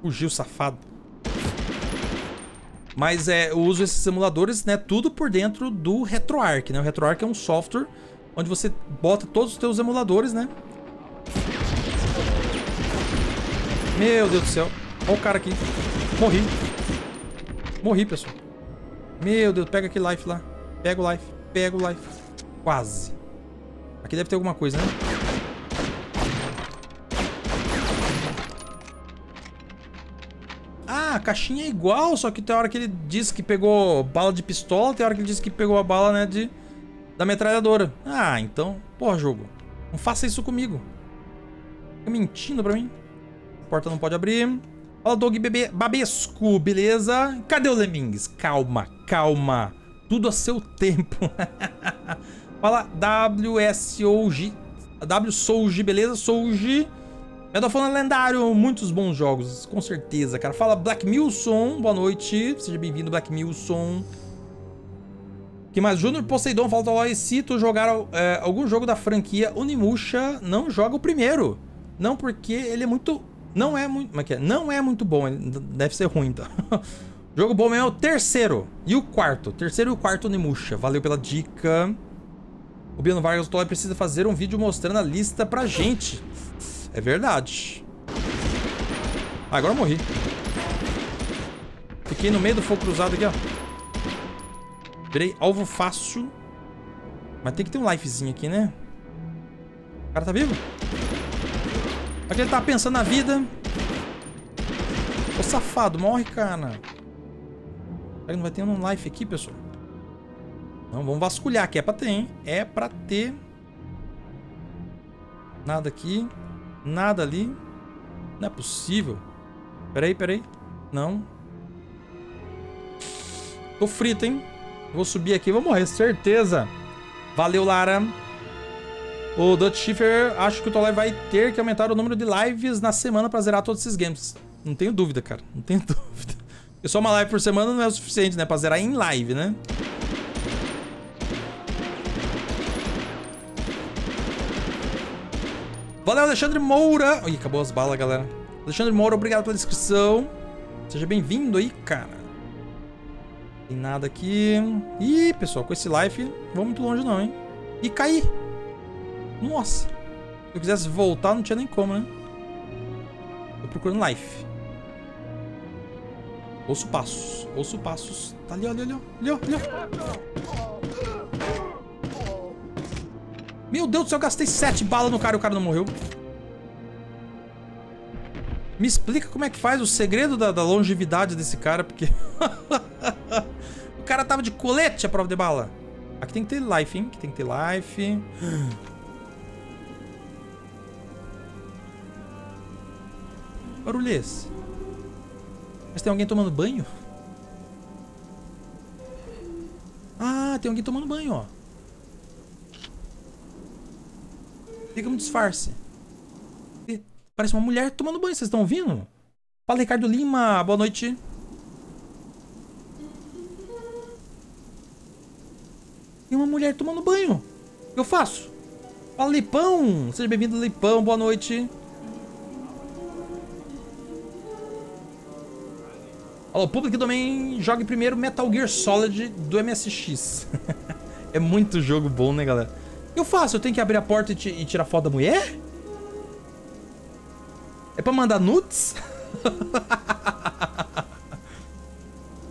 Fugiu, safado. Mas é, eu uso esses emuladores, né, tudo por dentro do RetroArch, né? O RetroArch é um software onde você bota todos os teus emuladores, né? Meu Deus do céu. Olha o cara aqui. Morri. Morri, pessoal. Meu Deus, pega aquele life lá. Pega o life. Pega o life. Quase. Aqui deve ter alguma coisa, né? Ah, a caixinha é igual, só que tem hora que ele diz que pegou bala de pistola, tem hora que ele diz que pegou a bala, né, da metralhadora. Ah, então... Porra, jogo. Não faça isso comigo. Fica mentindo pra mim. A porta não pode abrir. Fala, Doug Babescu, beleza? Cadê o Lemmings? Calma, calma. Tudo a seu tempo. Fala, WSOG. WSOG, beleza? SOG. Medal of Honor lendário. Muitos bons jogos, com certeza, cara. Fala, Black Milson. Boa noite. Seja bem-vindo, Black Milson. Que mais? Júnior Poseidon, falta lá. E se tu jogar algum jogo da franquia Unimusha, não joga o primeiro. Não, porque ele é muito... Não é muito... Como é que é? Não é muito bom. Ele deve ser ruim, tá? Jogo bom mesmo é o terceiro e o quarto. Terceiro e o quarto Unimusha. Valeu pela dica. O Biano Vargas Toloi precisa fazer um vídeo mostrando a lista pra gente. É verdade. Ah, agora eu morri. Fiquei no meio do fogo cruzado aqui, ó. Virei alvo fácil. Mas tem que ter um lifezinho aqui, né? O cara tá vivo? Aqui ele tá pensando na vida. Ô, safado, morre, cara. Será que não vai ter um life aqui, pessoal? Não, vamos vasculhar, que é pra ter, hein? É pra ter. Nada aqui. Nada ali. Não é possível. Peraí, peraí. Não. Tô frito, hein? Vou subir aqui, vou morrer, certeza. Valeu, Lara. O Dutch Schiffer, acho que o Toloi vai ter que aumentar o número de lives na semana pra zerar todos esses games. Não tenho dúvida, cara. Não tenho dúvida. Porque só uma live por semana não é o suficiente, né? Pra zerar em live, né? Valeu, Alexandre Moura. Ih, acabou as balas, galera. Alexandre Moura, obrigado pela inscrição. Seja bem-vindo aí, cara. Não tem nada aqui. Ih, pessoal, com esse life não vou muito longe não, hein? E caí. Nossa. Se eu quisesse voltar, não tinha nem como, né? Tô procurando life. Ouço passos. Ouço passos. Tá ali, olha, olha, olha, olha. Meu Deus do céu, eu gastei 7 balas no cara e o cara não morreu. Me explica como é que faz o segredo da longevidade desse cara, porque... O cara tava de colete à prova de bala. Aqui tem que ter life, hein? Aqui tem que ter life. Barulho é esse? Mas tem alguém tomando banho? Ah, tem alguém tomando banho, ó. Tem como disfarce. Parece uma mulher tomando banho, vocês estão ouvindo? Fala, Ricardo Lima, boa noite. Tem uma mulher tomando banho. O que eu faço? Fala, Lipão. Seja bem-vindo, Lipão, boa noite. Alô, público também, jogue primeiro Metal Gear Solid do MSX. É muito jogo bom, né, galera? O que eu faço? Eu tenho que abrir a porta e tirar foto da mulher? É pra mandar nudes?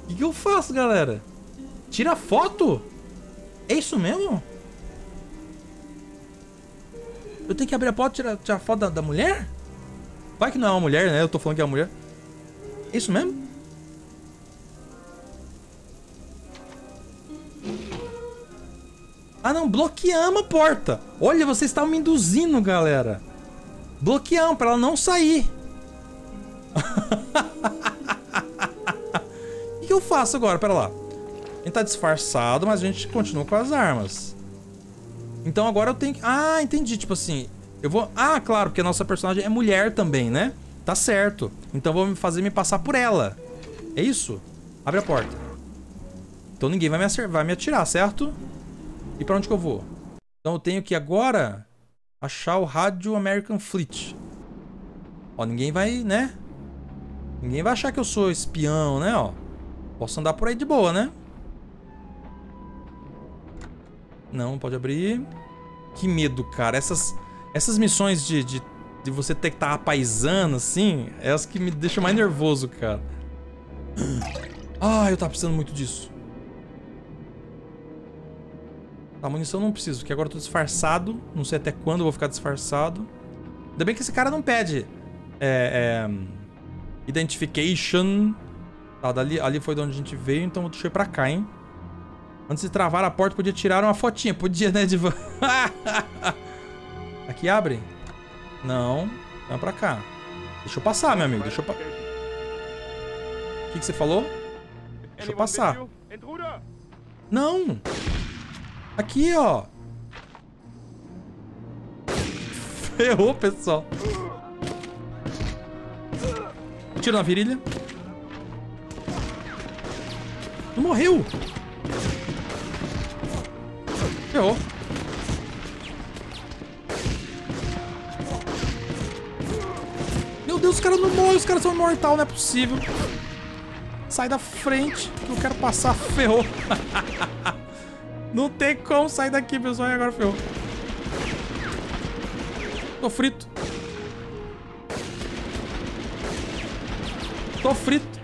O que eu faço, galera? Tira foto? É isso mesmo? Eu tenho que abrir a porta e tirar foto da mulher? Vai que não é uma mulher, né? Eu tô falando que é uma mulher. É isso mesmo? Ah, não, bloqueamos a porta. Olha, vocês estavam me induzindo, galera. Bloqueamos pra ela não sair. O que eu faço agora? Pera lá. A gente tá disfarçado, mas a gente continua com as armas. Então agora eu tenho que... Ah, entendi. Tipo assim, eu vou... Ah, claro, porque a nossa personagem é mulher também, né? Tá certo. Então vou fazer me passar por ela. É isso? Abre a porta. Então ninguém vai me atirar, certo? E pra onde que eu vou? Então eu tenho que agora achar o rádio American Fleet. Ó, ninguém vai, né? Ninguém vai achar que eu sou espião, né? Ó, posso andar por aí de boa, né? Não, pode abrir. Que medo, cara. Essas missões de você ter que estar apaisando, assim, é as que me deixam mais nervoso, cara. Ah, eu tava precisando muito disso. Tá, munição não preciso, porque agora eu tô disfarçado. Não sei até quando eu vou ficar disfarçado. Ainda bem que esse cara não pede identification. Tá, ali foi de onde a gente veio, então eu deixei pra cá, hein. Antes de travar a porta, podia tirar uma fotinha. Podia, né, Divan? Aqui abre? Não. Não é pra cá. Deixa eu passar, meu amigo. Deixa eu passar. O que você falou? Deixa eu passar. Não. Aqui, ó. Ferrou, pessoal. Tiro na virilha. Não morreu. Ferrou. Meu Deus, os caras não morrem. Os caras são imortal, não é possível. Sai da frente, que eu quero passar. Ferrou. Não tem como sair daqui, pessoal. E agora ferrou. Tô frito. Tô frito.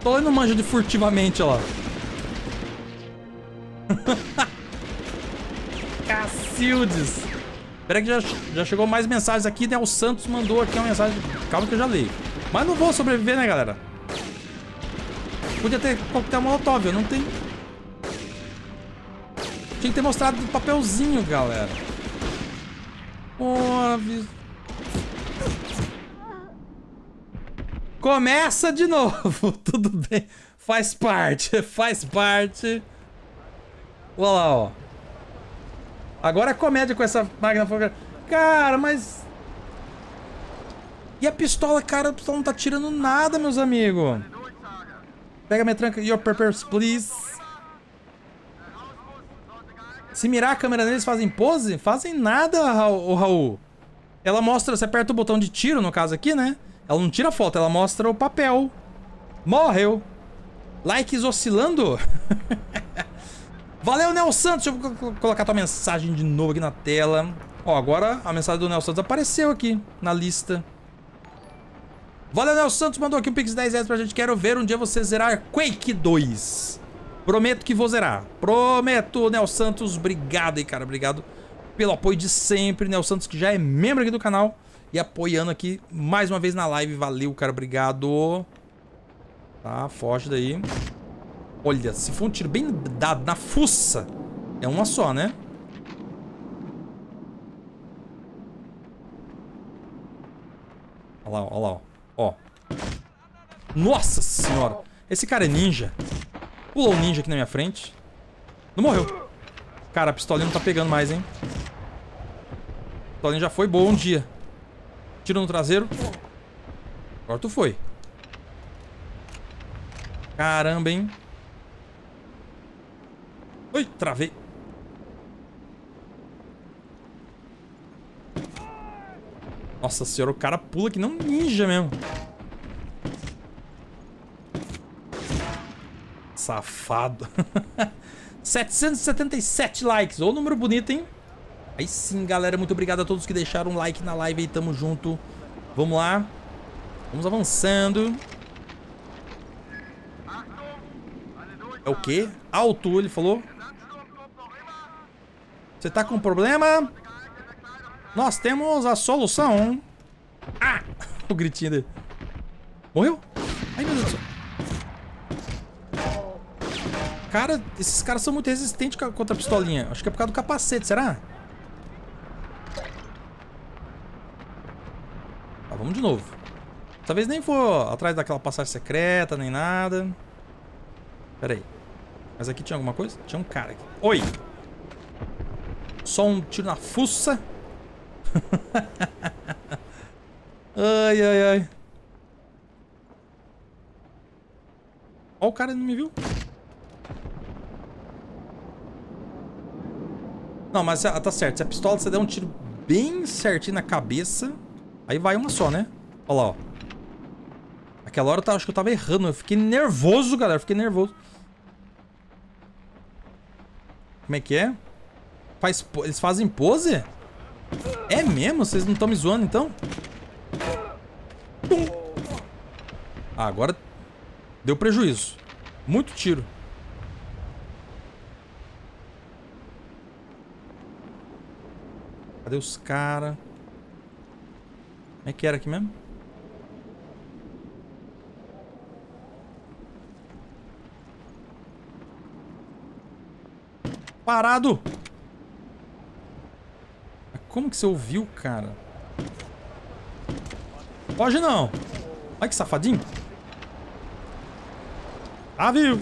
Tô indo manjo de furtivamente, ó lá. Cacildes. Espera que já chegou mais mensagens aqui, né? O Santos mandou aqui uma mensagem. Calma que eu já leio. Mas não vou sobreviver, né, galera? Podia ter coquetel molotov, eu não tenho. Tinha que ter mostrado o papelzinho, galera. Óbvio. Começa de novo. Tudo bem. Faz parte. Faz parte. Olha lá, ó. Agora é comédia com essa máquina fotográfica. Cara, mas... E a pistola, cara? A pistola não tá tirando nada, meus amigos. Pega minha tranca. Your papers, please. Se mirar a câmera neles, fazem pose? Fazem nada, Raul. Ela mostra... Você aperta o botão de tiro, no caso aqui, né? Ela não tira foto, ela mostra o papel. Morreu. Likes oscilando? Valeu, Nelson Santos. Deixa eu colocar tua mensagem de novo aqui na tela. Ó, agora a mensagem do Nelson Santos apareceu aqui na lista. Valeu, Nelson Santos. Mandou aqui um Pix 10 reais pra gente. Quero ver um dia você zerar Quake 2. Prometo que vou zerar. Prometo, Nelson Santos. Obrigado aí, cara. Obrigado pelo apoio de sempre. Nelson Santos, que já é membro aqui do canal e apoiando aqui mais uma vez na live. Valeu, cara. Obrigado. Tá, foge daí. Olha, se for um tiro bem dado na fuça, é uma só, né? Olha lá, olha lá, ó. Nossa senhora! Esse cara é ninja. Pulou um ninja aqui na minha frente. Não morreu. Cara, a pistolinha não tá pegando mais, hein? A pistolinha já foi boa um dia. Tiro no traseiro. Agora tu foi. Caramba, hein? Ui, travei. Nossa senhora, o cara pula que não ninja mesmo. Safado. 777 likes. Ô, número bonito, hein? Aí sim, galera. Muito obrigado a todos que deixaram um like na live aí. Tamo junto. Vamos lá. Vamos avançando. É o quê? Alto, ele falou. Você tá com problema? Nós temos a solução. Ah! O gritinho dele. Morreu? Ai, meu Deus do céu. Cara, esses caras são muito resistentes contra a pistolinha. Acho que é por causa do capacete, será? Vamos de novo. Talvez nem for atrás daquela passagem secreta, nem nada. Pera aí. Mas aqui tinha alguma coisa? Tinha um cara aqui. Oi! Só um tiro na fuça. Ai, ai, ai. Ó, o cara não me viu. Não, mas tá certo. Se a pistola você der um tiro bem certinho na cabeça, aí vai uma só, né? Olha lá, ó. Aquela hora acho que eu tava errando. Eu fiquei nervoso, galera. Fiquei nervoso. Como é que é? Eles fazem pose? É mesmo? Vocês não estão me zoando, então? Pum. Ah, agora deu prejuízo. Muito tiro. Cadê os caras? Como é que era aqui mesmo? Parado! Como que você ouviu, cara? Foge não! Olha que safadinho! Ah, viu!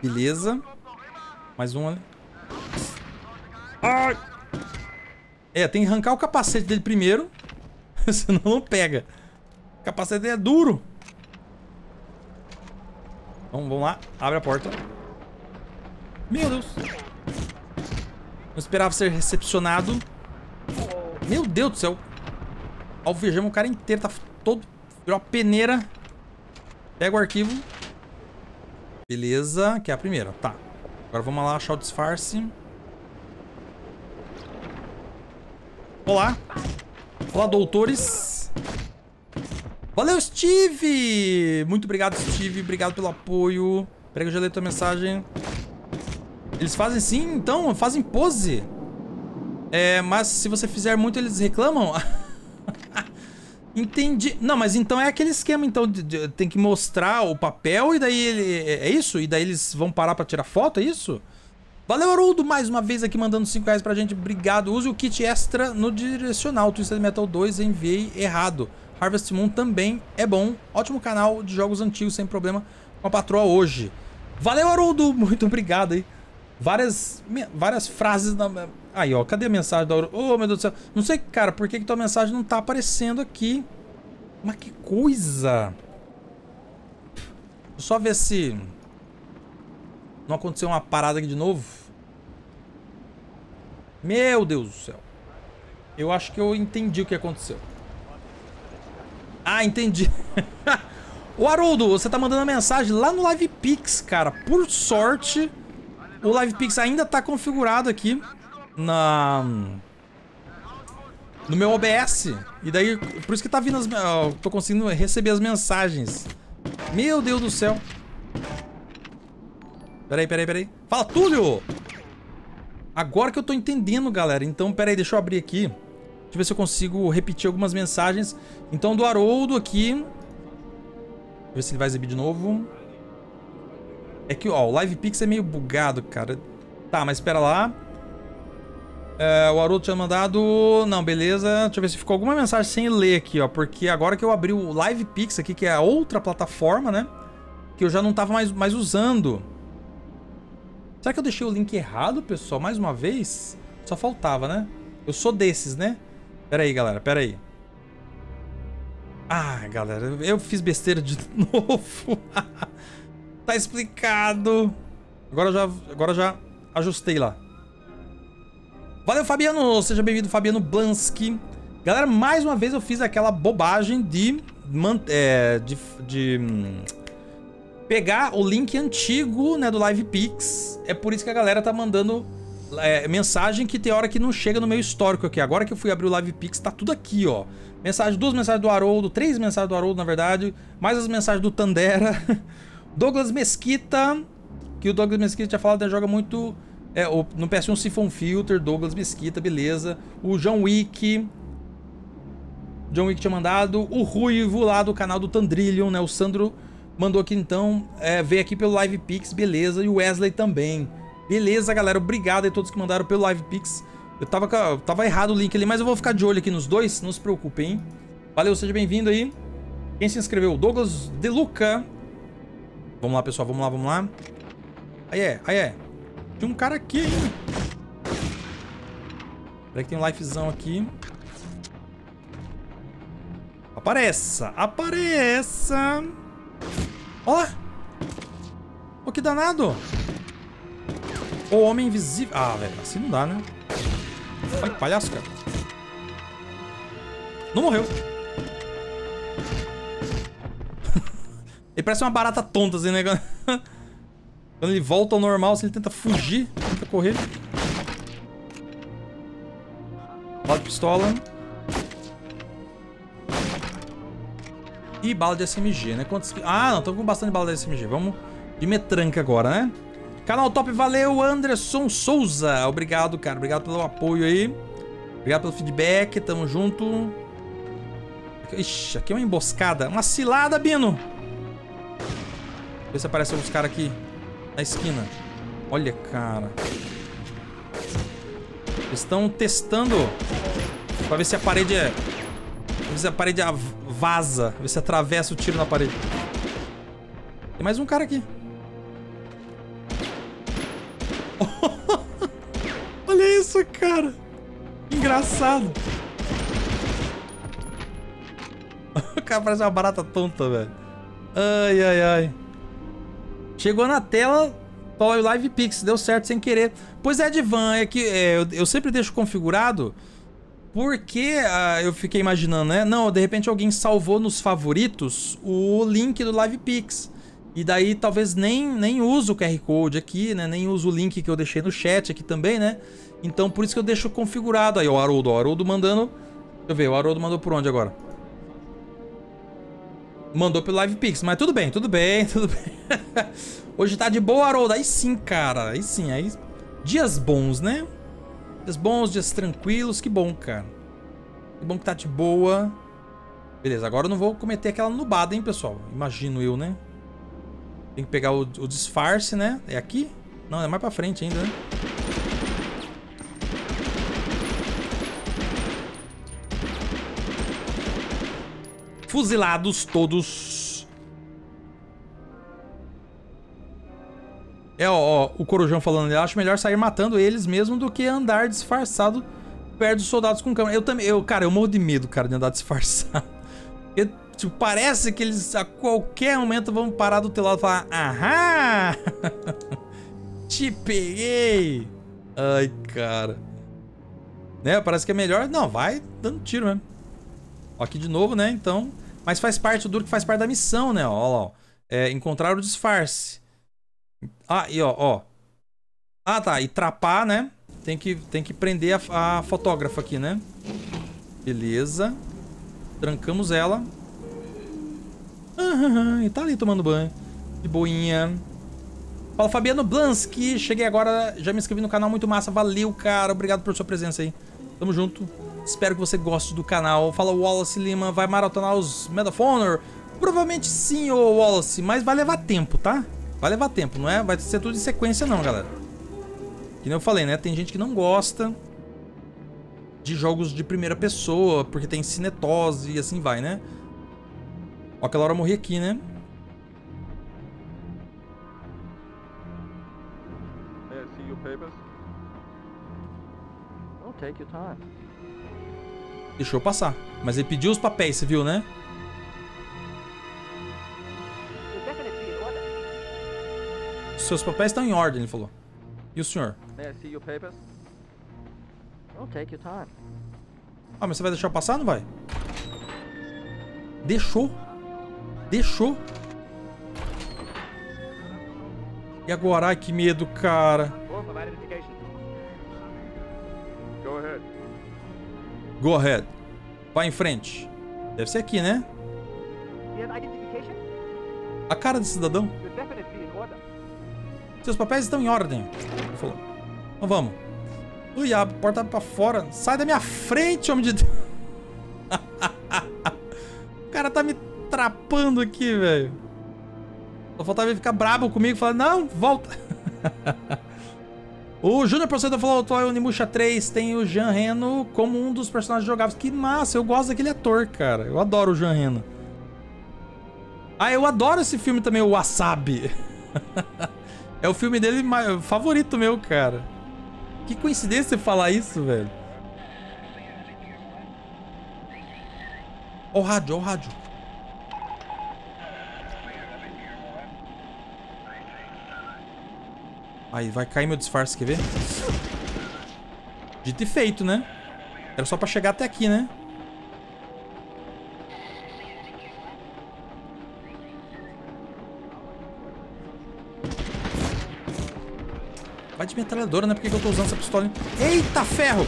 Beleza. Mais um ali. Ai! É, tem que arrancar o capacete dele primeiro. Senão não pega. O capacete dele é duro. Então, vamos lá. Abre a porta. Meu Deus. Não esperava ser recepcionado. Meu Deus do céu. Alvejamos o cara inteiro. Tá todo... Virou uma peneira. Pega o arquivo. Beleza. Que é a primeira. Tá. Agora vamos lá achar o disfarce. Olá. Olá, doutores. Valeu, Steve. Muito obrigado, Steve. Obrigado pelo apoio. Peraí que eu já leio tua mensagem. Eles fazem sim, então. Fazem pose. É, mas se você fizer muito, eles reclamam. Entendi. Não, mas então é aquele esquema, então. Tem que mostrar o papel e daí... É isso? E daí eles vão parar pra tirar foto, é isso? Valeu, Haroldo, mais uma vez aqui mandando 5 reais pra gente. Obrigado. Use o kit extra no direcional. Twisted Metal 2 enviei errado. Harvest Moon também é bom. Ótimo canal de jogos antigos, sem problema com a patroa hoje. Valeu, Haroldo. Muito obrigado aí. Várias frases na... Aí, ó, cadê a mensagem da... Oh, meu Deus do céu. Não sei, cara, por que tua mensagem não tá aparecendo aqui. Mas que coisa. Deixa eu só ver se não aconteceu uma parada aqui de novo. Meu Deus do céu. Eu acho que eu entendi o que aconteceu. Ah, entendi. Ô, Haroldo, você tá mandando a mensagem lá no Live Pix, cara. Por sorte... O Live Pix ainda tá configurado aqui no meu OBS. E daí, por isso que tá vindo as... Eu tô conseguindo receber as mensagens. Meu Deus do céu. Peraí. Fala, Túlio! Agora que eu tô entendendo, galera. Então, peraí, deixa eu abrir aqui. Deixa eu ver se eu consigo repetir algumas mensagens. Então, do Haroldo aqui. Deixa eu ver se ele vai exibir de novo. É que, ó, o Live Pix é meio bugado, cara. Tá, mas espera lá. É, o Haroldo tinha mandado... Não, beleza. Deixa eu ver se ficou alguma mensagem sem ler aqui, ó. Porque agora que eu abri o Live Pix aqui, que é a outra plataforma, né? Que eu já não tava mais usando. Será que eu deixei o link errado, pessoal? Mais uma vez? Só faltava, né? Eu sou desses, né? Pera aí, galera. Pera aí. Ah, galera. Eu fiz besteira de novo. Tá explicado. Agora já ajustei lá. Valeu, Fabiano. Seja bem-vindo, Fabiano Blansky. Galera, mais uma vez eu fiz aquela bobagem de pegar o link antigo, né, do Live Pix. É por isso que a galera tá mandando mensagem que tem hora que não chega no meu histórico aqui. Agora que eu fui abrir o Live Pix, tá tudo aqui, ó. Mensagem, 2 mensagens do Haroldo, 3 mensagens do Haroldo, na verdade. Mais as mensagens do Tandera. Douglas Mesquita, que o Douglas Mesquita tinha falado, joga muito no PS1 Siphon Filter, Douglas Mesquita, beleza. O John Wick tinha mandado. O Ruivo lá do canal do Tandrillion, né? O Sandro mandou aqui então, veio aqui pelo Live Pix, beleza. E o Wesley também. Beleza, galera, obrigado a todos que mandaram pelo Live Pix. Eu tava errado o link ali, mas eu vou ficar de olho aqui nos dois, não se preocupe, hein? Valeu, seja bem-vindo aí. Quem se inscreveu? Douglas De Luca. Vamos lá, pessoal, vamos lá, vamos lá. Aí é, aí é. Tinha um cara aqui ainda. Peraí que tem um lifezão aqui. Apareça, apareça. Ó. Oh, que danado. O homem invisível. Ah, velho, assim não dá, né? Ai, palhaço, cara. Não morreu. Ele parece uma barata tonta, assim, né? Quando ele volta ao normal, assim, ele tenta fugir, tenta correr. Bala de pistola. E bala de SMG, né? Quantos... Ah, não, tô com bastante bala de SMG. Vamos de metranca agora, né? Canal Top, valeu, Anderson Souza. Obrigado, cara. Obrigado pelo apoio aí. Obrigado pelo feedback. Tamo junto. Ixi, aqui é uma emboscada. Uma cilada, Bino. Vê se aparecem uns caras aqui na esquina. Olha, cara. Eles estão testando pra ver se a parede é... Pra ver se a parede vaza. Pra ver se atravessa o tiro na parede. Tem mais um cara aqui. Olha isso, cara. Engraçado. O cara parece uma barata tonta, velho. Ai, ai, ai. Chegou na tela Toloi Live Pix. Deu certo sem querer. Pois é, Divan. É que eu sempre deixo configurado. Porque eu fiquei imaginando, né? Não, de repente alguém salvou nos favoritos o link do Live Pix. E daí talvez nem uso o QR Code aqui, né? Nem uso o link que eu deixei no chat aqui também, né? Então por isso que eu deixo configurado. Aí o Haroldo mandando... Deixa eu ver, o Haroldo mandou por onde agora? Mandou pelo Live Pix, mas tudo bem, tudo bem, tudo bem. Hoje tá de boa, Haroldo. Aí sim, cara, aí sim, aí... Dias bons, né? Dias bons, dias tranquilos, que bom, cara. Que bom que tá de boa. Beleza, agora eu não vou cometer aquela nubada, hein, pessoal? Imagino eu, né? Tem que pegar o disfarce, né? É aqui? Não, é mais pra frente ainda, né? Fuzilados todos. É, ó, o Corujão falando. Eu acho melhor sair matando eles mesmo do que andar disfarçado perto dos soldados com câmera. Eu também... Cara, eu morro de medo, cara, de andar disfarçado. Eu... Tipo, parece que eles a qualquer momento vão parar do teu lado e falar: ahá! Te peguei! Ai, cara. Né? Parece que é melhor. Não, vai dando tiro mesmo. Ó, aqui de novo, né? Então. Mas faz parte, o duro que faz parte da missão, né? Ó, ó lá, ó. É, encontrar o disfarce. Ah, e ó, ó. Ah, tá. E trapar, né? Tem que prender a fotógrafa aqui, né? Beleza. Trancamos ela. E tá ali tomando banho. De boinha. Fala, Fabiano Blansky. Cheguei agora, já me inscrevi no canal, muito massa. Valeu, cara. Obrigado por sua presença aí. Tamo junto. Espero que você goste do canal. Fala, Wallace Lima. Vai maratonar os Medal of Honor? Provavelmente sim, ô Wallace. Mas vai levar tempo, tá? Vai levar tempo, não é? Vai ser tudo em sequência, não, galera. Que nem eu falei, né? Tem gente que não gosta de jogos de primeira pessoa, porque tem cinetose e assim vai, né? Ó, aquela hora eu morri aqui, né? Deixou eu passar. Mas ele pediu os papéis, você viu, né? Seus papéis estão em ordem, ele falou. E o senhor? Ah, mas você vai deixar eu passar ou não vai? Deixou. Deixou. E agora? Ai, que medo, cara. Go ahead. Go ahead. Vai em frente. Deve ser aqui, né? A cara desse cidadão. Seus papéis estão em ordem. Falou. Então vamos. Ui, a porta abre pra fora. Sai da minha frente, homem de Deus. O cara tá me atrapando aqui, velho. Só faltava ele ficar brabo comigo e falar: não, volta. O Júnior Proceda falou, o Onimusha 3 tem o Jean Reno como um dos personagens jogáveis. Que massa, eu gosto daquele ator, cara. Eu adoro o Jean Reno. Ah, eu adoro esse filme também, o Wasabi. É o filme dele favorito meu, cara. Que coincidência você falar isso, velho. Ó o rádio, ó o rádio. Aí, vai cair meu disfarce, quer ver? Dito e feito, né? Era só pra chegar até aqui, né? Vai de metralhadora, né? Por que eu tô usando essa pistola? Eita, ferro!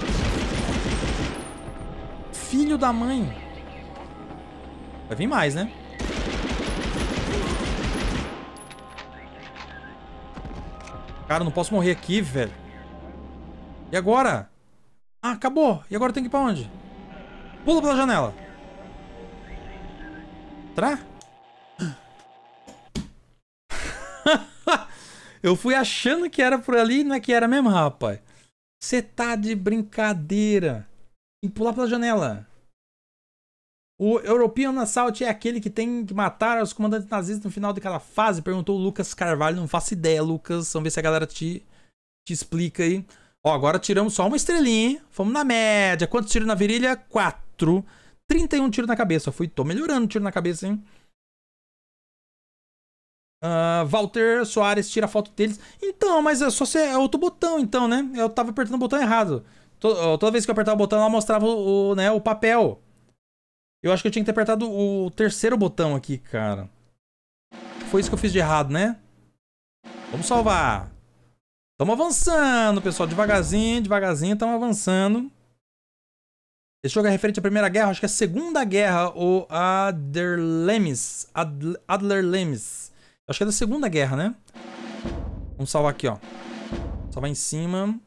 Filho da mãe! Vai vir mais, né? Cara, eu não posso morrer aqui, velho. E agora? Ah, acabou. E agora eu tenho que ir pra onde? Pula pela janela. Será? Eu fui achando que era por ali, não é que era mesmo, rapaz. Você tá de brincadeira. Tem que pular pela janela. O European Assault é aquele que tem que matar os comandantes nazistas no final de cada fase? Perguntou o Lucas Carvalho. Não faço ideia, Lucas. Vamos ver se a galera te explica aí. Ó, agora tiramos só uma estrelinha, hein? Fomos na média. Quantos tiros na virilha? 4. 31 tiros na cabeça. Tô melhorando o tiro na cabeça, hein? Walter Soares, tira a foto deles. Então, mas é só ser outro botão, então, né? Eu tava apertando o botão errado. Toda vez que eu apertava o botão, ela mostrava o papel. Eu acho que eu tinha que ter apertado o terceiro botão aqui, cara. Foi isso que eu fiz de errado, né? Vamos salvar. Tamo avançando, pessoal. Devagarzinho, devagarzinho. Tamo avançando. Esse jogo é referente à Primeira Guerra. Acho que é a Segunda Guerra. O Adler-Lemes. Adler-Lemes. Acho que é da Segunda Guerra, né? Vamos salvar aqui, ó. Salvar em cima.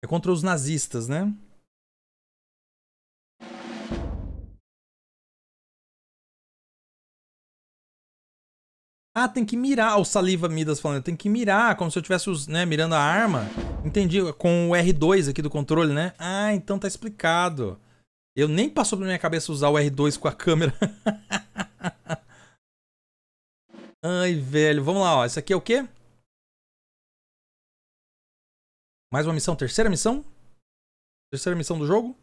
É contra os nazistas, né? Ah, tem que mirar. O Saliva Midas falando. Tem que mirar, como se eu tivesse, né, mirando a arma. Entendi. Com o R2 aqui do controle, né? Ah, então tá explicado. Eu nem passou pela minha cabeça usar o R2 com a câmera. Ai, velho. Vamos lá, ó. Isso aqui é o quê? Mais uma missão? Terceira missão? Terceira missão do jogo?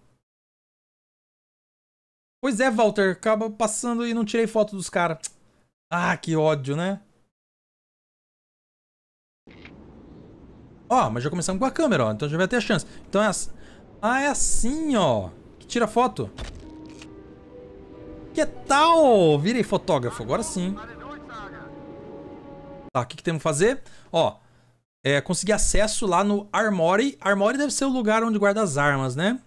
Pois é, Walter. Acaba passando e não tirei foto dos caras. Ah, que ódio, né? Ó, mas já começamos com a câmera, ó. Então já vai ter a chance. Então é assim... Ah, é assim, ó. Que tira foto. Que tal? Virei fotógrafo. Agora sim. Tá, o que temos que fazer? Ó, é conseguir acesso lá no Armory. Armory deve ser o lugar onde guarda as armas, né?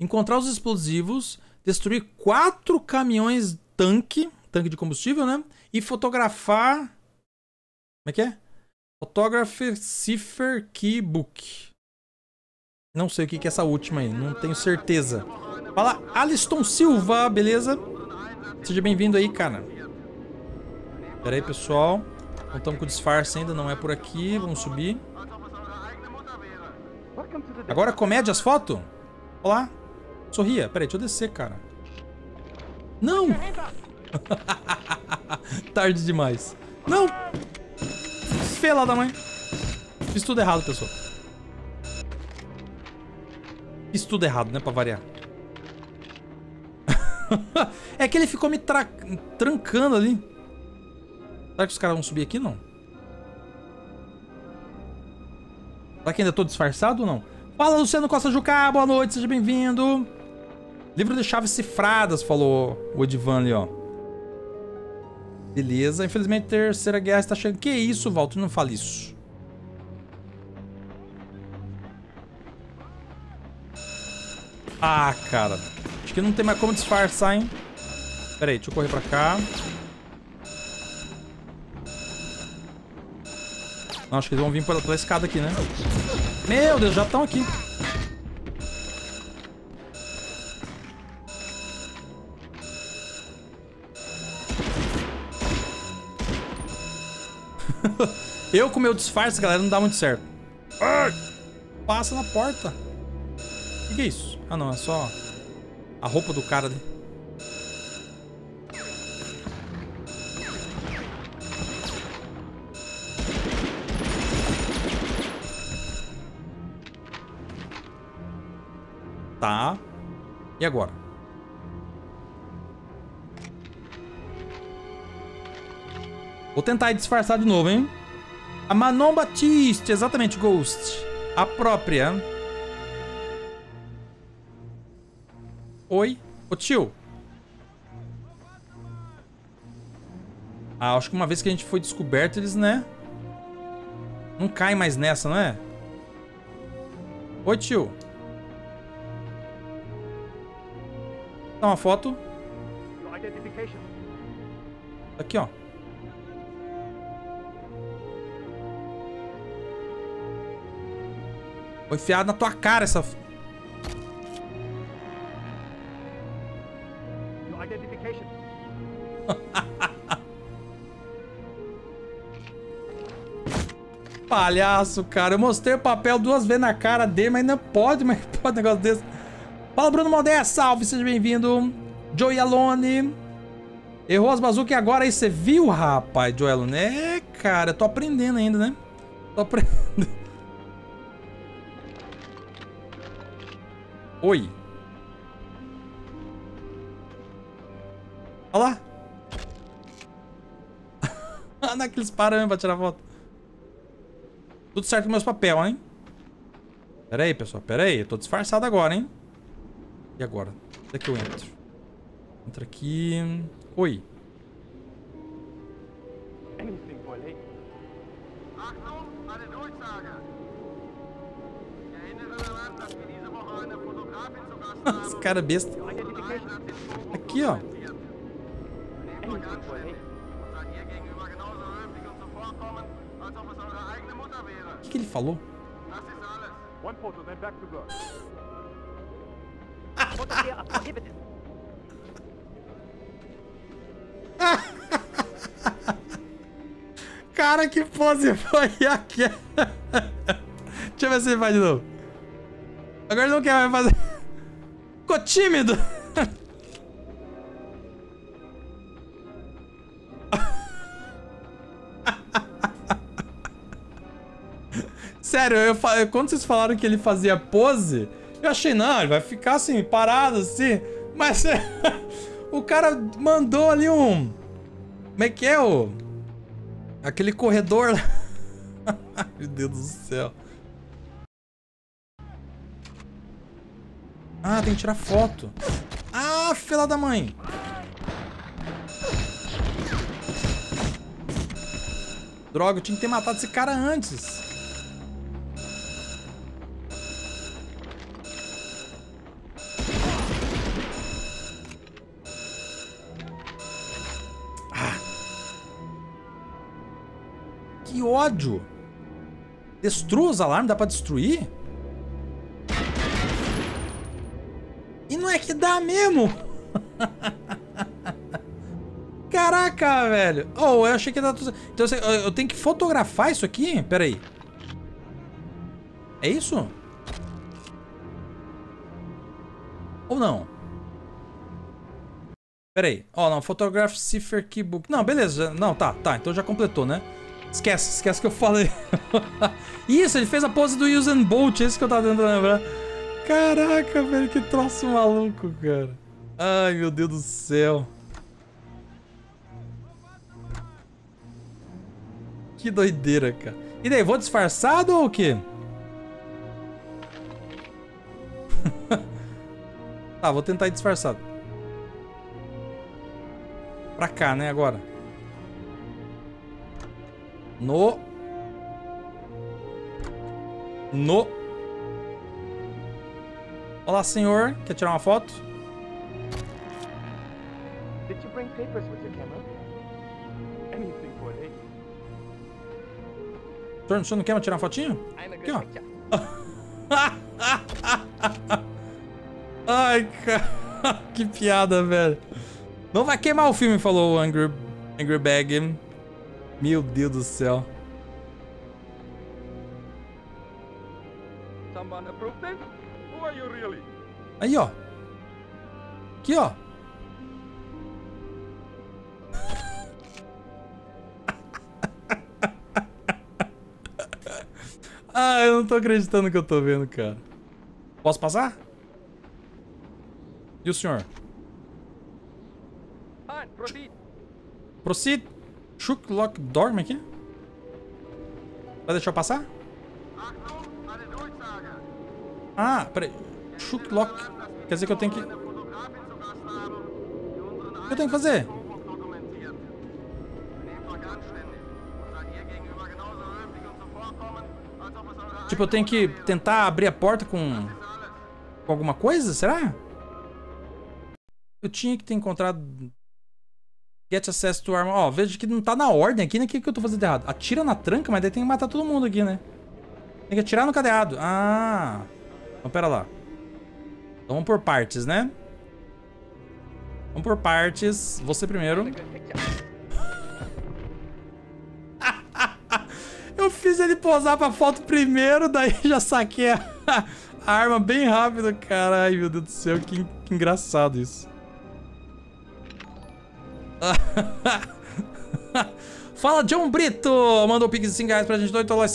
Encontrar os explosivos. Destruir 4 caminhões tanque. Tanque de combustível, né? E fotografar... Como é que é? Photographer Cipher Keybook. Não sei o que é essa última aí. Não tenho certeza. Fala, Aliston Silva, beleza? Seja bem-vindo aí, cara. Pera aí, pessoal. Não estamos com disfarce ainda. Não é por aqui. Vamos subir. Agora comédia as fotos? Olá. Sorria. Pera aí, deixa eu descer, cara. Não! Tarde demais. Não! Fela da mãe. Fiz tudo errado, pessoal. Fiz tudo errado, né? Pra variar. É que ele ficou me trancando ali. Será que os caras vão subir aqui, não? Será que ainda tô disfarçado ou não? Fala, Luciano Costa Jucá. Boa noite, seja bem-vindo. Livro de chaves cifradas, falou o Edivan ali, ó. Beleza, infelizmente a Terceira Guerra está chegando. Que isso, Walter? Não fale isso. Ah, cara. Acho que não tem mais como disfarçar, hein? Pera aí, deixa eu correr pra cá. Não, acho que eles vão vir pela escada aqui, né? Meu Deus, já estão aqui. Eu com meu disfarce, galera, não dá muito certo. Passa na porta. O que é isso? Ah, não. É só a roupa do cara. Tá. E agora? Vou tentar disfarçar de novo, hein? A Manon Baptiste, exatamente, Ghost. A própria. Oi? Ô, tio. Ah, acho que uma vez que a gente foi descoberto, eles, né? Não caem mais nessa, não é? Oi, tio. Dá uma foto. Aqui, ó. Foi enfiado na tua cara essa... Palhaço, cara. Eu mostrei o papel 2 vezes na cara dele, mas não pode, um negócio desse. Fala, Bruno Maldé, salve, seja bem-vindo. Joey Alone. Errou as bazucas e agora aí você viu, rapaz, Joey Alone. É, cara, eu tô aprendendo ainda, né? Tô aprendendo. Oi. Olha lá. Naqueles parâmetros pra tirar foto. Tudo certo com meus papéis, hein? Pera aí, pessoal. Pera aí. Eu tô disfarçado agora, hein? E agora? Onde é que eu entro? Entra aqui. Oi. Esse cara é besta. Aqui, ó. O que ele falou? Cara, que pose foi aquela? Deixa eu ver se ele vai de novo. Agora ele não quer mais fazer. Ficou tímido. Sério, quando vocês falaram que ele fazia pose, eu achei, não, ele vai ficar assim, parado assim. Mas o cara mandou ali um... Como é que é o... Aquele corredor lá. Meu Deus do céu. Ah, tem que tirar foto. Ah, filha da mãe. Droga, eu tinha que ter matado esse cara antes. Ah. Que ódio. Destrua os alarmes, dá pra destruir? E não é que dá mesmo. Caraca, velho. Oh, eu achei que dá tudo. Então eu tenho que fotografar isso aqui? Pera aí. É isso? Ou não? Pera aí. Ó, não. Photograph Cipher Keybook. Não, beleza. Não, tá. Tá, então já completou, né? Esquece que eu falei. Isso, ele fez a pose do Usain Bolt. Esse que eu tava tentando lembrar. Caraca, velho, que troço maluco, cara. Ai, meu Deus do céu. Que doideira, cara. E daí, vou disfarçado ou o quê? Tá, vou tentar ir disfarçado. Pra cá, né, agora. No... Olá, senhor. Quer tirar uma foto? O senhor não quer tirar uma fotinha? Aqui, ó. Ai, cara. Que piada, velho. Não vai queimar o filme, falou o Angry Bag. Meu Deus do céu. Aí, ó. Aqui, ó. Ah, eu não tô acreditando que eu tô vendo, cara. Posso passar? E o senhor? Proceed. Shuklock dorme aqui? Vai deixar eu passar? Ah, peraí. Shuklock. Quer dizer que eu tenho que... O que eu tenho que fazer? Tipo, eu tenho que tentar abrir a porta com alguma coisa? Será? Eu tinha que ter encontrado... Get access to arma... Ó, vejo que não tá na ordem aqui, né? O que eu tô fazendo de errado? Atira na tranca, mas daí tem que matar todo mundo aqui, né? Tem que atirar no cadeado. Ah... Então, pera lá. Então, vamos por partes, né? Vamos por partes. Você primeiro. Eu fiz ele posar pra foto primeiro, daí já saquei a arma bem rápido. Caralho, meu Deus do céu, que engraçado isso. Fala, John Brito! Mandou um pix de 5 reais pra gente. Então, eu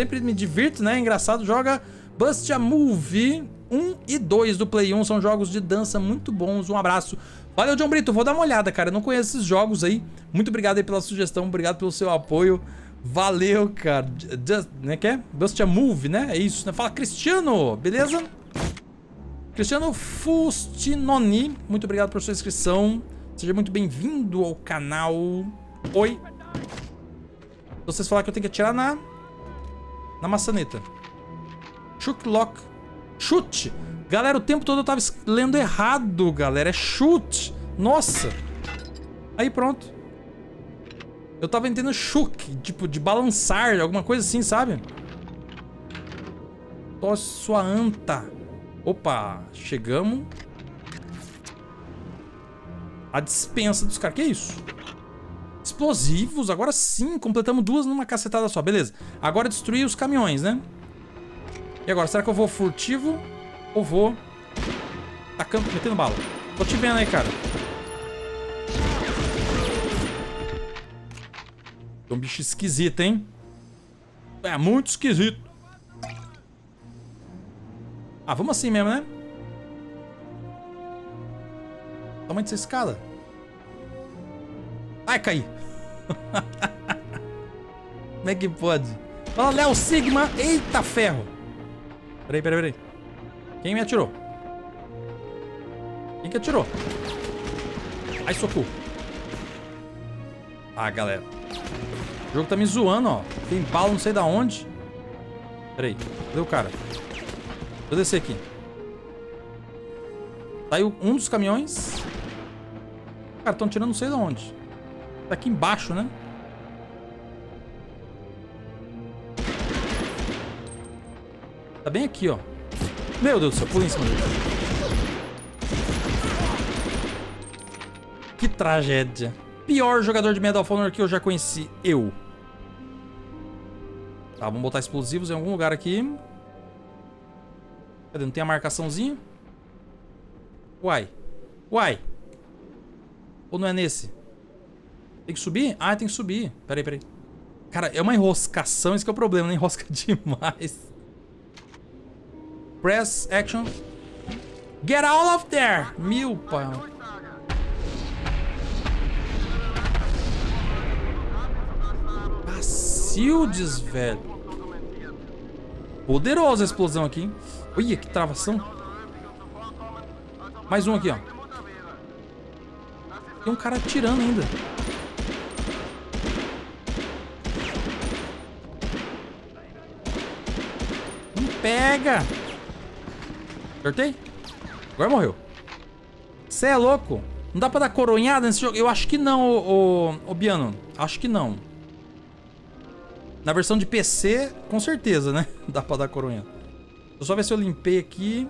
sempre me divirto, né? Engraçado. Joga Bust a Movie 1 e 2 do Play 1. São jogos de dança muito bons. Um abraço. Valeu, John Brito. Vou dar uma olhada, cara. Eu não conheço esses jogos aí. Muito obrigado aí pela sugestão. Obrigado pelo seu apoio. Valeu, cara. Né, que é? Bust a Move, né? É isso, né? Fala, Cristiano. Beleza? Cristiano Fustinoni. Muito obrigado por sua inscrição. Seja muito bem-vindo ao canal. Oi. Vocês falaram que eu tenho que atirar na maçaneta. Shuklock. Chute. Galera, o tempo todo eu tava lendo errado, galera. É chute. Nossa. Aí, pronto. Eu tava entendendo chute, tipo, de balançar, alguma coisa assim, sabe? Tosse sua anta. Opa, chegamos. A dispensa dos caras. Que isso? Explosivos, agora sim. Completamos duas numa cacetada só, beleza. Agora destruir os caminhões, né? E agora, será que eu vou furtivo? Ou vou tacando, metendo bala? Tô te vendo aí, cara. É um bicho esquisito, hein? É muito esquisito. Ah, vamos assim mesmo, né? Tamanho dessa escada. Ai, caí. Como é que pode? Fala, Léo Sigma. Eita, ferro. Peraí. Quem me atirou? Quem que atirou? Ai, socorro. Ah, galera. O jogo tá me zoando, ó. Tem bala, não sei da onde. Peraí, cadê o cara? Vou descer aqui. Saiu um dos caminhões. Cara, tão tirando não sei da onde. Tá aqui embaixo, né? Tá bem aqui, ó. Meu Deus do céu, pula em cima dele. Que tragédia. Pior jogador de Medal of Honor que eu já conheci. Eu. Tá, vamos botar explosivos em algum lugar aqui. Cadê? Não tem a marcaçãozinha? Uai. Ou não é nesse? Tem que subir? Ah, tem que subir. Peraí. Cara, é uma enroscação. Esse que é o problema, né? Enrosca demais. Press, action. Get out of there! Meu pai. Cacildes, velho. Poderosa a explosão aqui, hein? Olha que travação. Mais um aqui, ó. Tem um cara atirando ainda. Não pega! Acertei? Agora morreu. Você é louco? Não dá pra dar coronhada nesse jogo? Eu acho que não, ô Biano. Acho que não. Na versão de PC, com certeza, né? Dá pra dar coronhada. Deixa eu só ver se eu limpei aqui.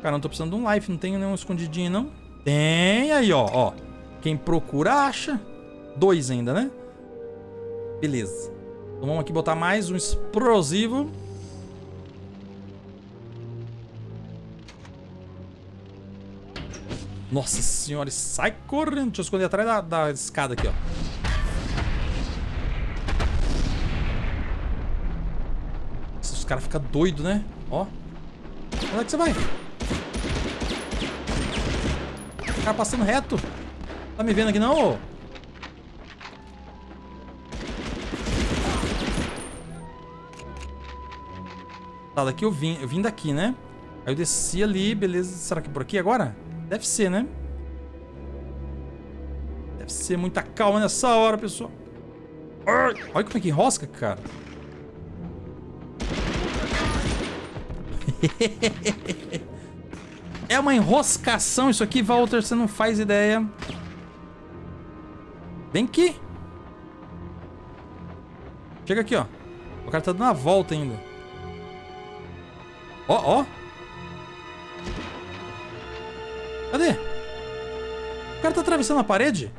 Cara, não tô precisando de um life. Não tenho nenhum escondidinho, não. Tem aí, ó. Quem procura, acha. Dois ainda, né? Beleza. Então vamos aqui botar mais um explosivo. Nossa senhora, sai correndo. Deixa eu esconder atrás da escada aqui, ó. Os caras ficam doidos, né? Ó. Onde é que você vai? O cara passando reto. Tá me vendo aqui não, ô? Tá, daqui eu vim daqui, né? Aí eu desci ali, beleza. Será que é por aqui agora? Deve ser, né? Deve ser. Muita calma nessa hora, pessoal. Olha como é que enrosca, cara. É uma enroscação isso aqui, Walter. Você não faz ideia. Vem aqui. Chega aqui, ó. O cara tá dando a volta ainda. Ó, ó. Cadê? O cara tá atravessando a parede?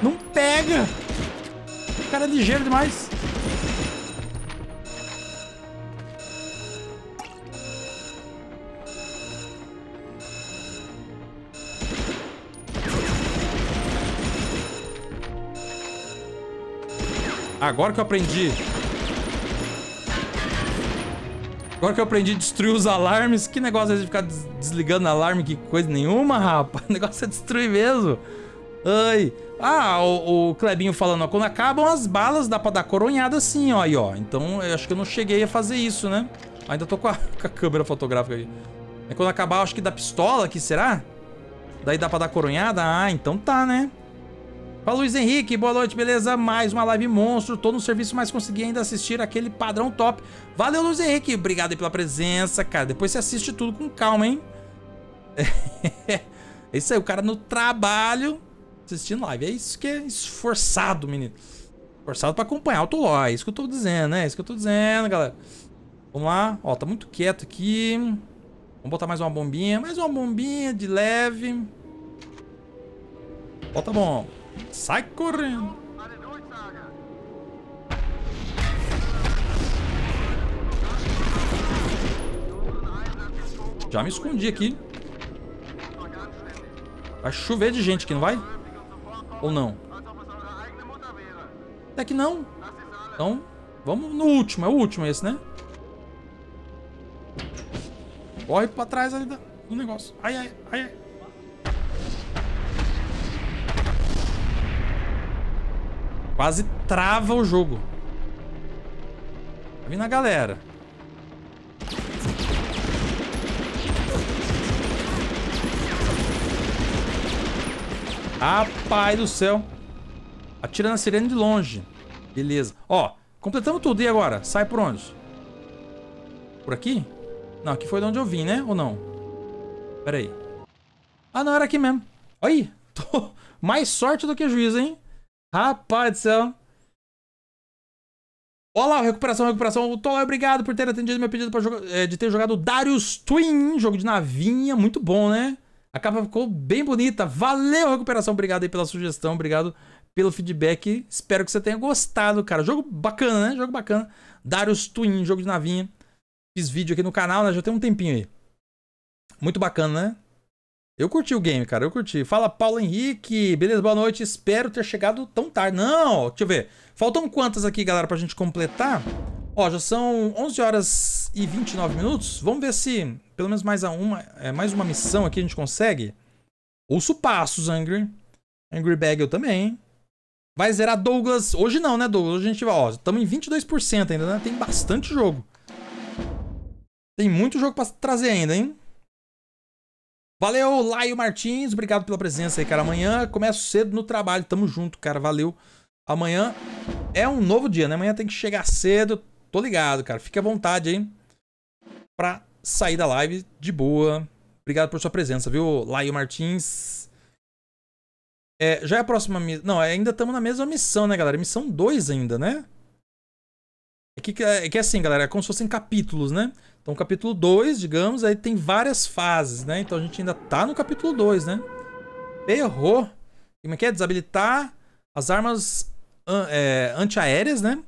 Não pega! O cara é ligeiro demais. Agora que eu aprendi. Agora que eu aprendi a destruir os alarmes. Que negócio é de ficar desligando alarme? Que coisa nenhuma, rapaz. O negócio é destruir mesmo. Ai. Ah, o Clebinho falando, ó, quando acabam as balas, dá pra dar coronhada assim, ó. Aí, ó. Então, eu acho que eu não cheguei a fazer isso, né? Ainda tô com a câmera fotográfica aqui. É quando acabar, eu acho que da pistola aqui, será? Daí dá pra dar coronhada? Ah, então tá, né? Fala, Luiz Henrique, boa noite, beleza? Mais uma live monstro, tô no serviço, mas consegui ainda assistir aquele padrão top. Valeu, Luiz Henrique, obrigado aí pela presença, cara. Depois você assiste tudo com calma, hein? É isso aí, o cara no trabalho assistindo live, é isso que é esforçado, menino. Esforçado pra acompanhar o Toloi, é isso que eu tô dizendo, né? É isso que eu tô dizendo, galera. Vamos lá, ó, tá muito quieto aqui. Vamos botar mais uma bombinha de leve. Ó, tá bom. Sai correndo. Já me escondi aqui. Vai chover de gente aqui, não vai? Ou não? Até que não. Então, vamos no último. É o último esse, né? Corre pra trás ali do negócio. Ai, ai, ai, ai. Quase trava o jogo. Tá vindo a galera. Rapaz do céu. Atira na sirene de longe. Beleza. Ó, completamos tudo. E agora? Sai por onde? Por aqui? Não, aqui foi de onde eu vim, né? Ou não? Pera aí. Ah, não, era aqui mesmo. Olha aí. Tô... Mais sorte do que juízo, hein? Rapaz do céu. Olá, recuperação, recuperação. O Toloi, obrigado por ter atendido meu pedido de ter jogado Darius Twin, jogo de navinha, muito bom, né? A capa ficou bem bonita. Valeu, recuperação, obrigado aí pela sugestão, obrigado pelo feedback. Espero que você tenha gostado, cara. Jogo bacana, né? Jogo bacana. Darius Twin, jogo de navinha. Fiz vídeo aqui no canal, né? Já tem um tempinho aí. Muito bacana, né? Eu curti o game, cara, eu curti. Fala, Paulo Henrique, beleza, boa noite. Espero ter chegado tão tarde. Não, deixa eu ver. Faltam quantas aqui, galera, pra gente completar? Ó, já são 11h29. Vamos ver se pelo menos mais uma missão aqui a gente consegue. Ouço passos, Angry Bag eu também, hein? Vai zerar Douglas. Hoje não, né, Douglas? Hoje a gente vai, ó, estamos em 22% ainda, né? Tem bastante jogo. Tem muito jogo pra trazer ainda, hein? Valeu, Laio Martins, obrigado pela presença aí, cara. Amanhã começo cedo no trabalho, tamo junto, cara, valeu. Amanhã é um novo dia, né? Amanhã tem que chegar cedo, tô ligado, cara. Fique à vontade aí pra sair da live de boa. Obrigado por sua presença, viu, Laio Martins. É, já é a próxima missão... Não, ainda estamos na mesma missão, né, galera? Missão 2 ainda, né? Que é assim, galera, é como se fossem capítulos, né? Então, capítulo 2, digamos, aí tem várias fases, né? Então, a gente ainda tá no capítulo 2, né? Errou. Como é que é? Desabilitar as armas antiaéreas, né?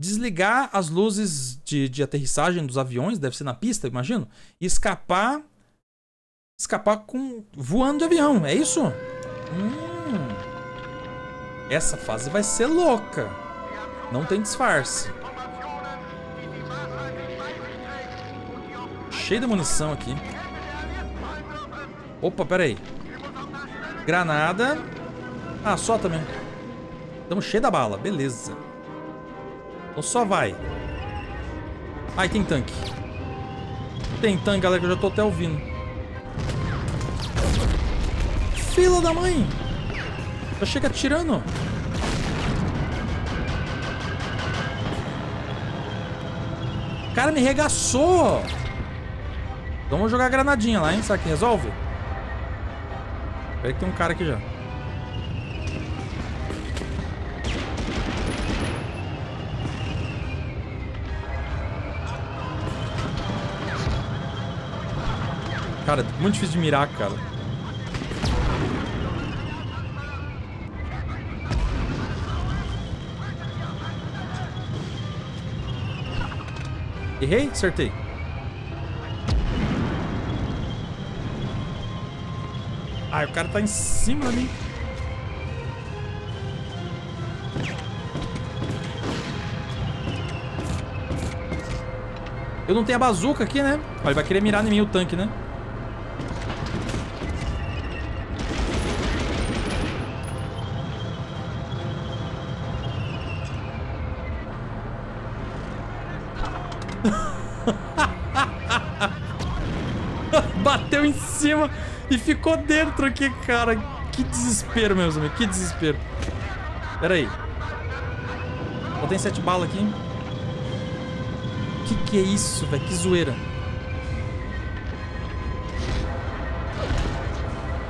Desligar as luzes de aterrissagem dos aviões, deve ser na pista, imagino. E escapar... Escapar com... voando de avião, é isso? Essa fase vai ser louca. Não tem disfarce. Cheio de munição aqui. Opa, pera aí. Granada. Ah, só também. Estamos cheio da bala, beleza. Então só vai. Ai, tem tanque. Tem tanque, galera, que eu já tô até ouvindo. Fila da mãe! Já chega atirando. O cara me regaçou. Então vamos jogar a granadinha lá, hein? Será que resolve? Peraí que tem um cara aqui já. Cara, é muito difícil de mirar, cara. Errei? Acertei. Ai, o cara tá em cima de mim. Eu não tenho a bazuca aqui, né? Olha, ele vai querer mirar em mim o tanque, né? Bateu em cima e ficou dentro aqui, cara. Que desespero, meus amigos. Que desespero. Pera aí. Só tem 7 balas aqui. Que é isso, velho? Que zoeira.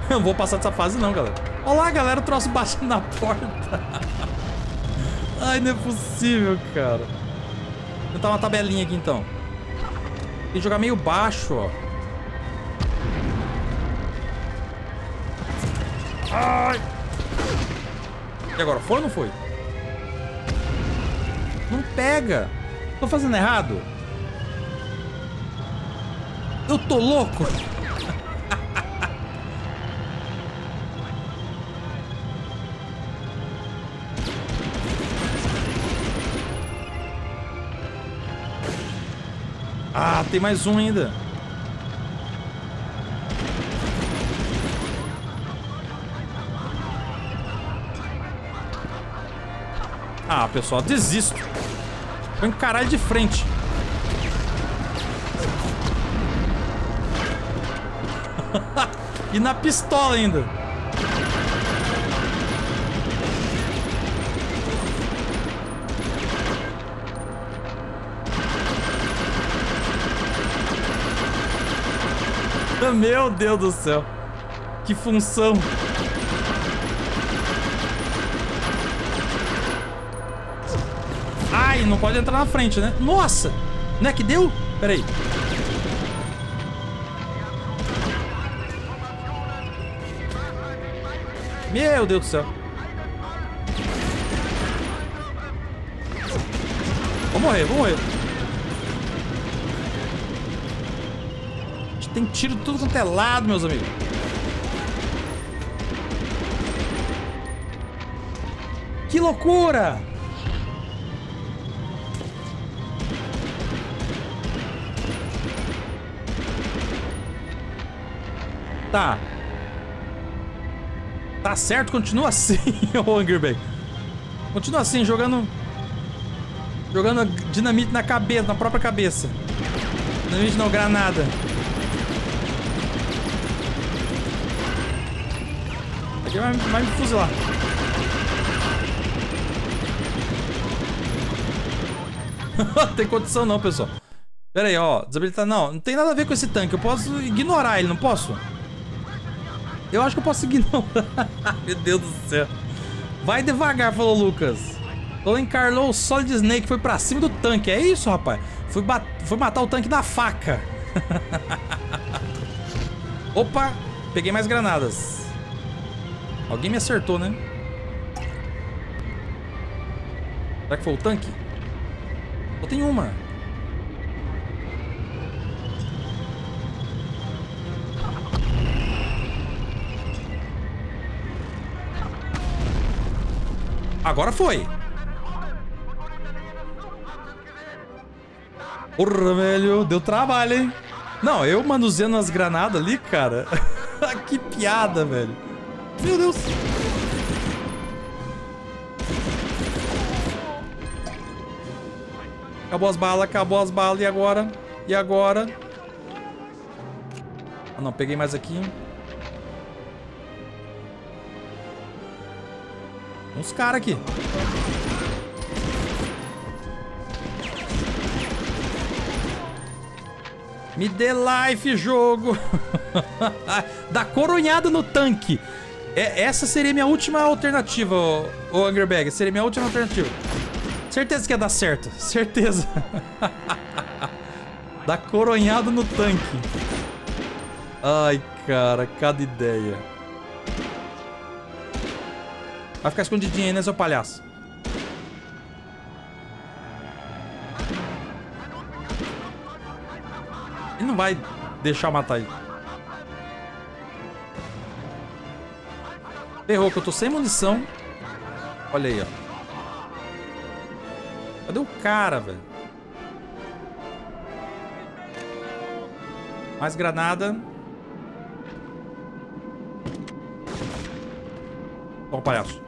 Não vou passar dessa fase não, galera. Olha lá, galera. O troço batendo na porta. Ai, não é possível, cara. Vou tentar uma tabelinha aqui, então. Tem que jogar meio baixo, ó. Ai. E agora, foi ou não foi? Não pega. Tô fazendo errado? Eu tô louco? Ah, tem mais um ainda. Ah, pessoal, desisto. Vou encarar ele de frente. E na pistola ainda. Meu Deus do céu. Que função. Ai, não pode entrar na frente, né? Nossa! Não é que deu? Pera aí. Meu Deus do céu. Vou morrer, vou morrer. Tem tiro de tudo quanto é lado, meus amigos. Que loucura! Tá. Tá certo, continua assim, ô Angerberg. Continua assim, jogando... Jogando dinamite na cabeça, na própria cabeça. Dinamite não, granada. Aqui vai me fuzilar. Não tem condição não, pessoal. Pera aí, ó. Desabilitar... Não, não tem nada a ver com esse tanque. Eu posso ignorar ele, não posso? Eu acho que eu posso ignorar. Meu Deus do céu. Vai devagar, falou Lucas. Ela encarnou o Solid Snake, foi pra cima do tanque. É isso, rapaz? Foi matar o tanque da faca. Opa, peguei mais granadas. Alguém me acertou, né? Será que foi o tanque? Só tem uma. Agora foi. Porra, velho. Deu trabalho, hein? Não, eu manuseando as granadas ali, cara. Que piada, velho. Meu Deus. Acabou as balas, acabou as balas. E agora? E agora? Ah, não. Peguei mais aqui. Uns caras aqui. Me dê life, jogo. Dá coronhada no tanque. É, essa seria minha última alternativa, o Angerbag. Seria minha última alternativa. Certeza que ia dar certo. Certeza. Dá coronhada no tanque. Ai, cara. Cada ideia. Vai ficar escondidinho aí, né, seu palhaço? Ele não vai deixar eu matar ele. Ferrou que eu tô sem munição. Olha aí, ó. Cadê o cara, velho? Mais granada. Ó, palhaço.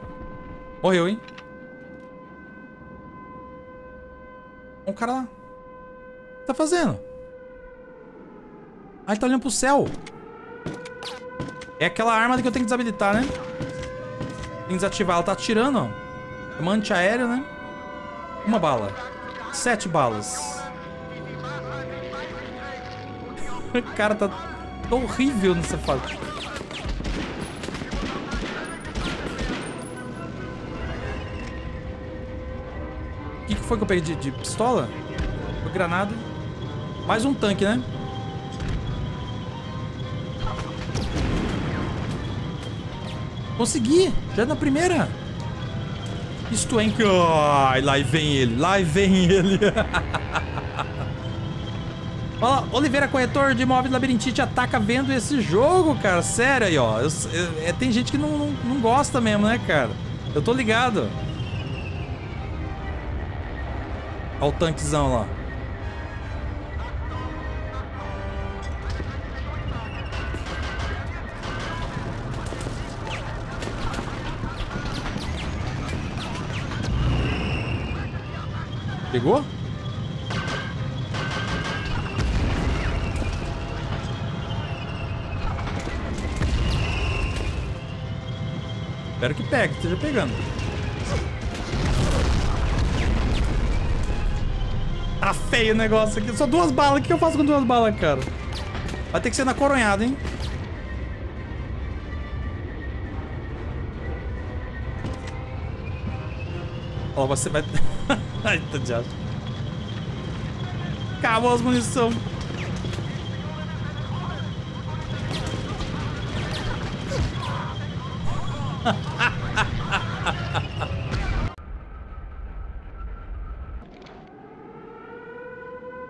Morreu, hein? Olha o cara lá. O que tá fazendo? Ah, ele tá olhando pro céu. É aquela arma que eu tenho que desabilitar, né? Tem que desativar. Ela tá atirando, ó. É uma antiaérea, né? Uma bala. 7 balas. O cara tá tão horrível nessa fase. O que foi que eu peguei de pistola? Foi granada. Mais um tanque, né? Consegui! Já na primeira! Isto é que... Ai, lá vem ele. Lá vem ele. Olha lá, Oliveira, corretor de imóveis labirintite, ataca vendo esse jogo, cara. Sério aí, ó. Tem gente que não gosta mesmo, né, cara? Eu tô ligado. Olha o tanquezão lá. Pegou? Espero que pegue, esteja pegando. Tá feio o negócio aqui. Só 2 balas. O que eu faço com 2 balas, cara? Vai ter que ser na coronhada, hein? Ó, você vai... Ai, tá de acho. Acabou as munição.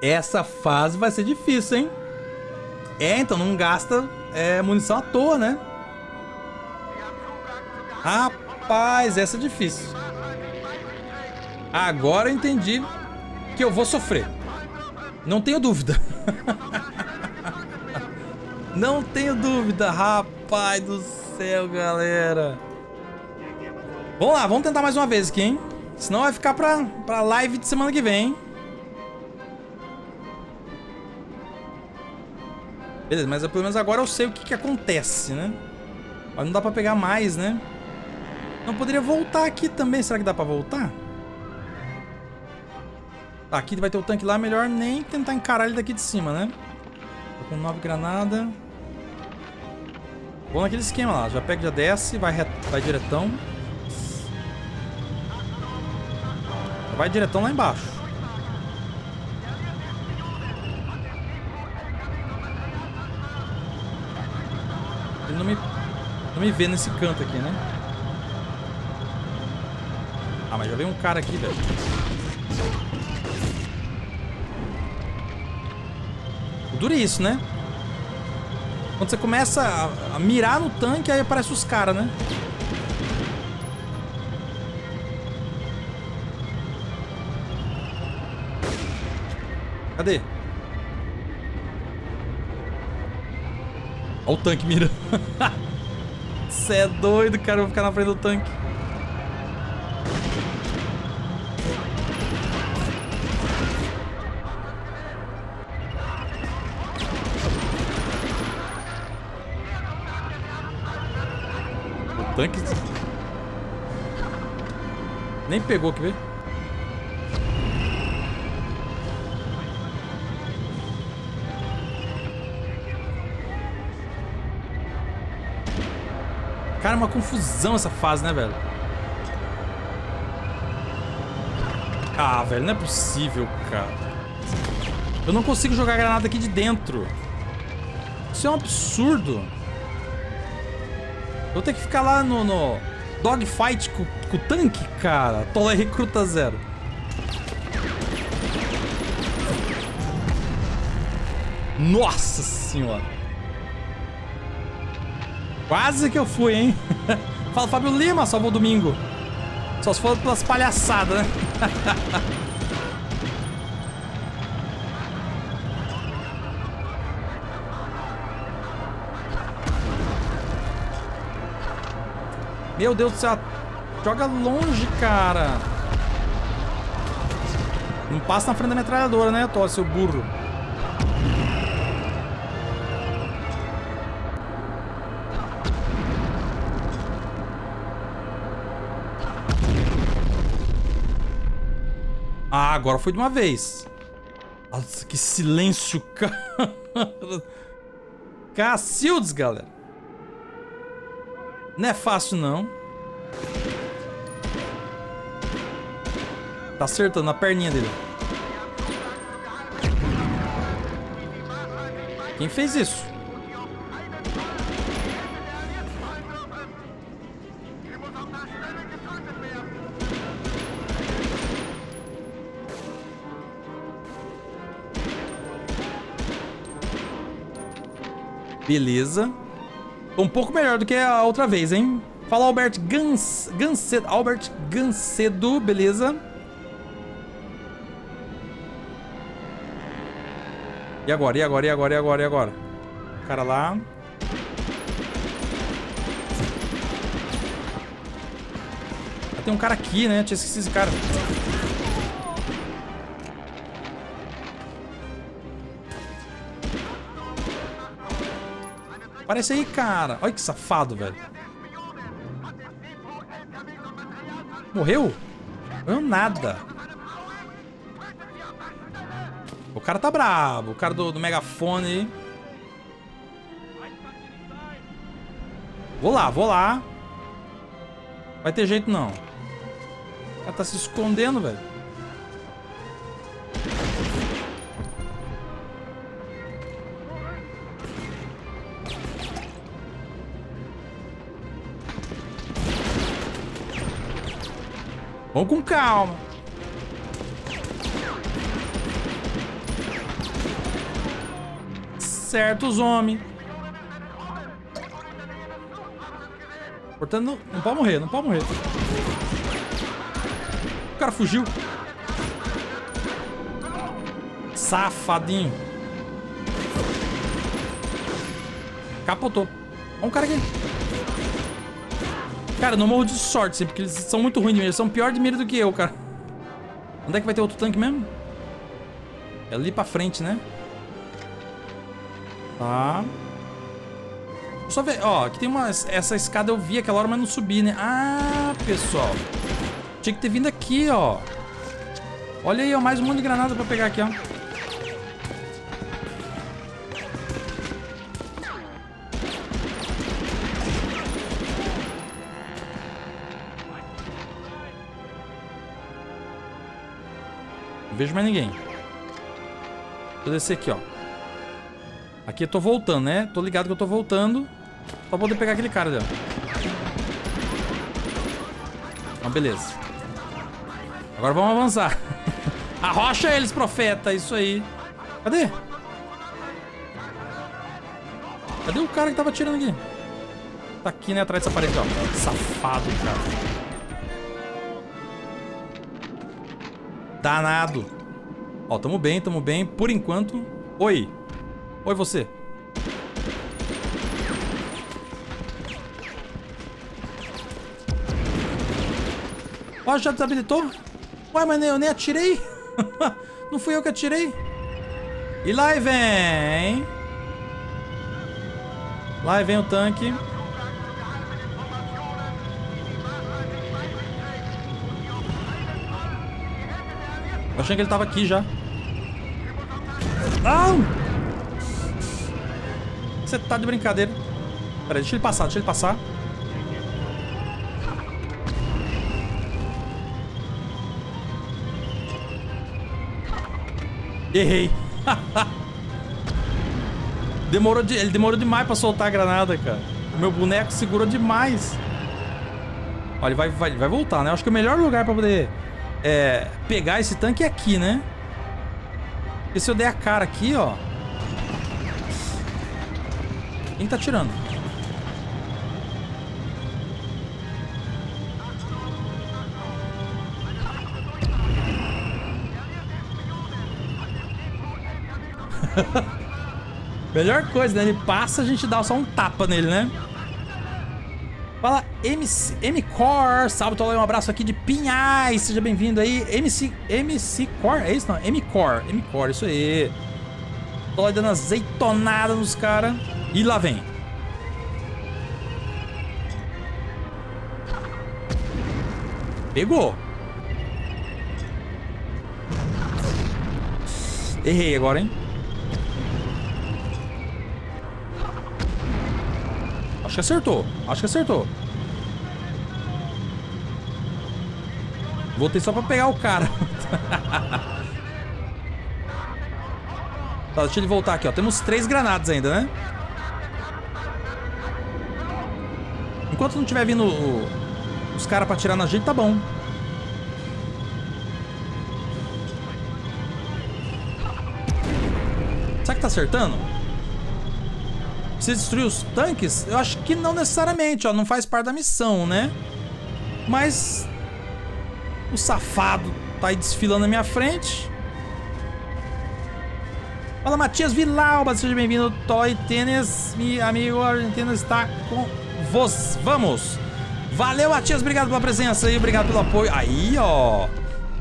Essa fase vai ser difícil, hein? É, então não gasta munição à toa, né? Rapaz, essa é difícil. Agora eu entendi que eu vou sofrer. Não tenho dúvida. Não tenho dúvida. Rapaz do céu, galera. Vamos lá, vamos tentar mais uma vez aqui, hein? Senão vai ficar pra live de semana que vem, hein? Beleza, mas pelo menos agora eu sei o que acontece, né? Mas não dá pra pegar mais, né? Não poderia voltar aqui também. Será que dá pra voltar? Tá, aqui vai ter o tanque lá, melhor nem tentar encarar ele daqui de cima, né? Tô com 9 granadas. Vou naquele esquema lá, já pega, já desce, vai diretão. vai diretão lá embaixo. Ele não me vê nesse canto aqui, né? Ah, mas já veio um cara aqui, velho. O duro é isso, né? Quando você começa a mirar no tanque, aí aparecem os caras, né? Cadê? Olha o tanque mirando. Você é doido, cara. Eu vou ficar na frente do tanque. O tanque... Nem pegou, quer ver? Cara, é uma confusão essa fase, né, velho? Ah, velho, não é possível, cara. Eu não consigo jogar granada aqui de dentro. Isso é um absurdo. Eu vou ter que ficar lá no dogfight com o tanque, cara. Toloi recruta zero. Nossa senhora. Quase que eu fui, hein? Fala, Fábio Lima, só vou domingo. Só se for pelas palhaçadas, né? Meu Deus do céu. Joga longe, cara. Não passa na frente da metralhadora, né, Tó, seu burro. Ah, agora foi de uma vez. Nossa, que silêncio, cara. Cacildes, galera. Não é fácil, não. Tá acertando na perninha dele. Quem fez isso? Beleza. Tô um pouco melhor do que a outra vez, hein? Fala, Albert Gancedo. Albert Gancedo, beleza. E agora? E agora? E agora? E agora? E agora? O cara lá. Ah, tem um cara aqui, né? Tinha esquecido esse cara. Aparece aí, cara. Olha que safado, velho. Morreu? Morreu nada. O cara tá brabo. O cara do megafone aí. Vou lá, vou lá. Vai ter jeito, não. O cara tá se escondendo, velho. Vamos com calma. Certos homens. Portanto, não pode morrer, não pode morrer. O cara fugiu. Safadinho. Capotou. Olha um cara aqui. Cara, eu não morro de sorte sempre, porque eles são muito ruins de mira. Eles são pior de mira do que eu, cara. Onde é que vai ter outro tanque mesmo? É ali pra frente, né? Tá. Vou só ver. Ó, aqui tem uma... Essa escada eu vi aquela hora, mas não subi, né? Ah, pessoal. Tinha que ter vindo aqui, ó. Olha aí, ó. Mais um monte de granada pra pegar aqui, ó. vejo mais ninguém. Vou descer aqui, ó. Aqui eu tô voltando, né? Tô ligado que eu tô voltando. Só poder pegar aquele cara dela. Então, beleza. Agora vamos avançar. Arrocha eles, profeta. Isso aí. Cadê? Cadê o cara que tava atirando aqui? Tá aqui, né? Atrás dessa parede, ó. Safado, cara. Danado. Ó, tamo bem, tamo bem. Por enquanto. Oi. Oi, você. Ó, já desabilitou? Ué, mas eu nem atirei. Não fui eu que atirei. E lá vem. Lá vem o tanque. Eu achei que ele tava aqui já. Não! Você tá de brincadeira. Peraí, deixa ele passar, deixa ele passar. Errei. Ele demorou demais pra soltar a granada, cara. O meu boneco segurou demais. Olha, ele vai voltar, né? Eu acho que o melhor lugar pra poder pegar esse tanque é aqui, né? Porque se eu der a cara aqui, ó... Quem tá atirando? Melhor coisa, né? Ele passa, a gente dá só um tapa nele, né? Fala, MC Core, salve, Toloi, um abraço aqui de Pinhais, seja bem-vindo aí. MC Core, é isso? Não, M Core, isso aí. Toloi dando azeitonada nos caras. E lá vem. Pegou. Errei agora, hein? Acho que acertou. Acho que acertou. Voltei só pra pegar o cara. Tá, deixa ele voltar aqui, ó. Temos 3 granadas ainda, né? Enquanto não tiver vindo os caras pra atirar na gente, tá bom. Será que tá acertando? Precisa destruir os tanques? Eu acho que não necessariamente, ó. Não faz parte da missão, né? Mas... o safado tá aí desfilando na minha frente. Fala, Matias Vilauba. Seja bem-vindo, Toy Tênis. Meu amigo argentino está com vós. Vamos! Valeu, Matias. Obrigado pela presença aí. Obrigado pelo apoio. Aí, ó.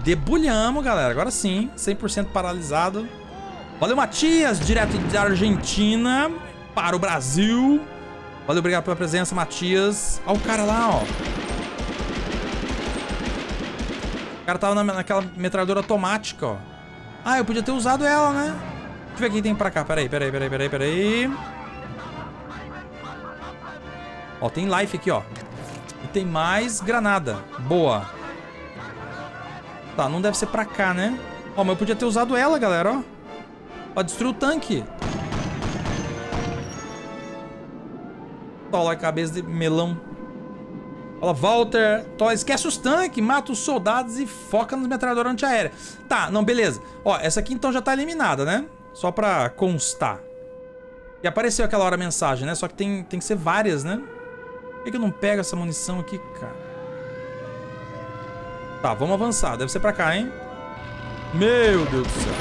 Debulhamos, galera. Agora sim. 100% paralisado. Valeu, Matias. Direto da Argentina. Para o Brasil. Valeu, obrigado pela presença, Matias. Olha o cara lá, ó. O cara tava naquela metralhadora automática, ó. Ah, eu podia ter usado ela, né? Deixa eu ver o que tem pra cá. Peraí. Ó, tem life aqui, ó. E tem mais granada. Boa. Tá, não deve ser pra cá, né? Ó, mas eu podia ter usado ela, galera, ó. Pra destruir o tanque. Olha a cabeça de melão. Fala, Walter. Esquece os tanques, mata os soldados e foca nos metralhadoras antiaéreas. Tá, não, beleza. Ó, essa aqui então já tá eliminada, né? Só pra constar. E apareceu aquela hora a mensagem, né? Só que tem que ser várias, né? Por que eu não pego essa munição aqui, cara? Tá, vamos avançar. Deve ser pra cá, hein? Meu Deus do céu.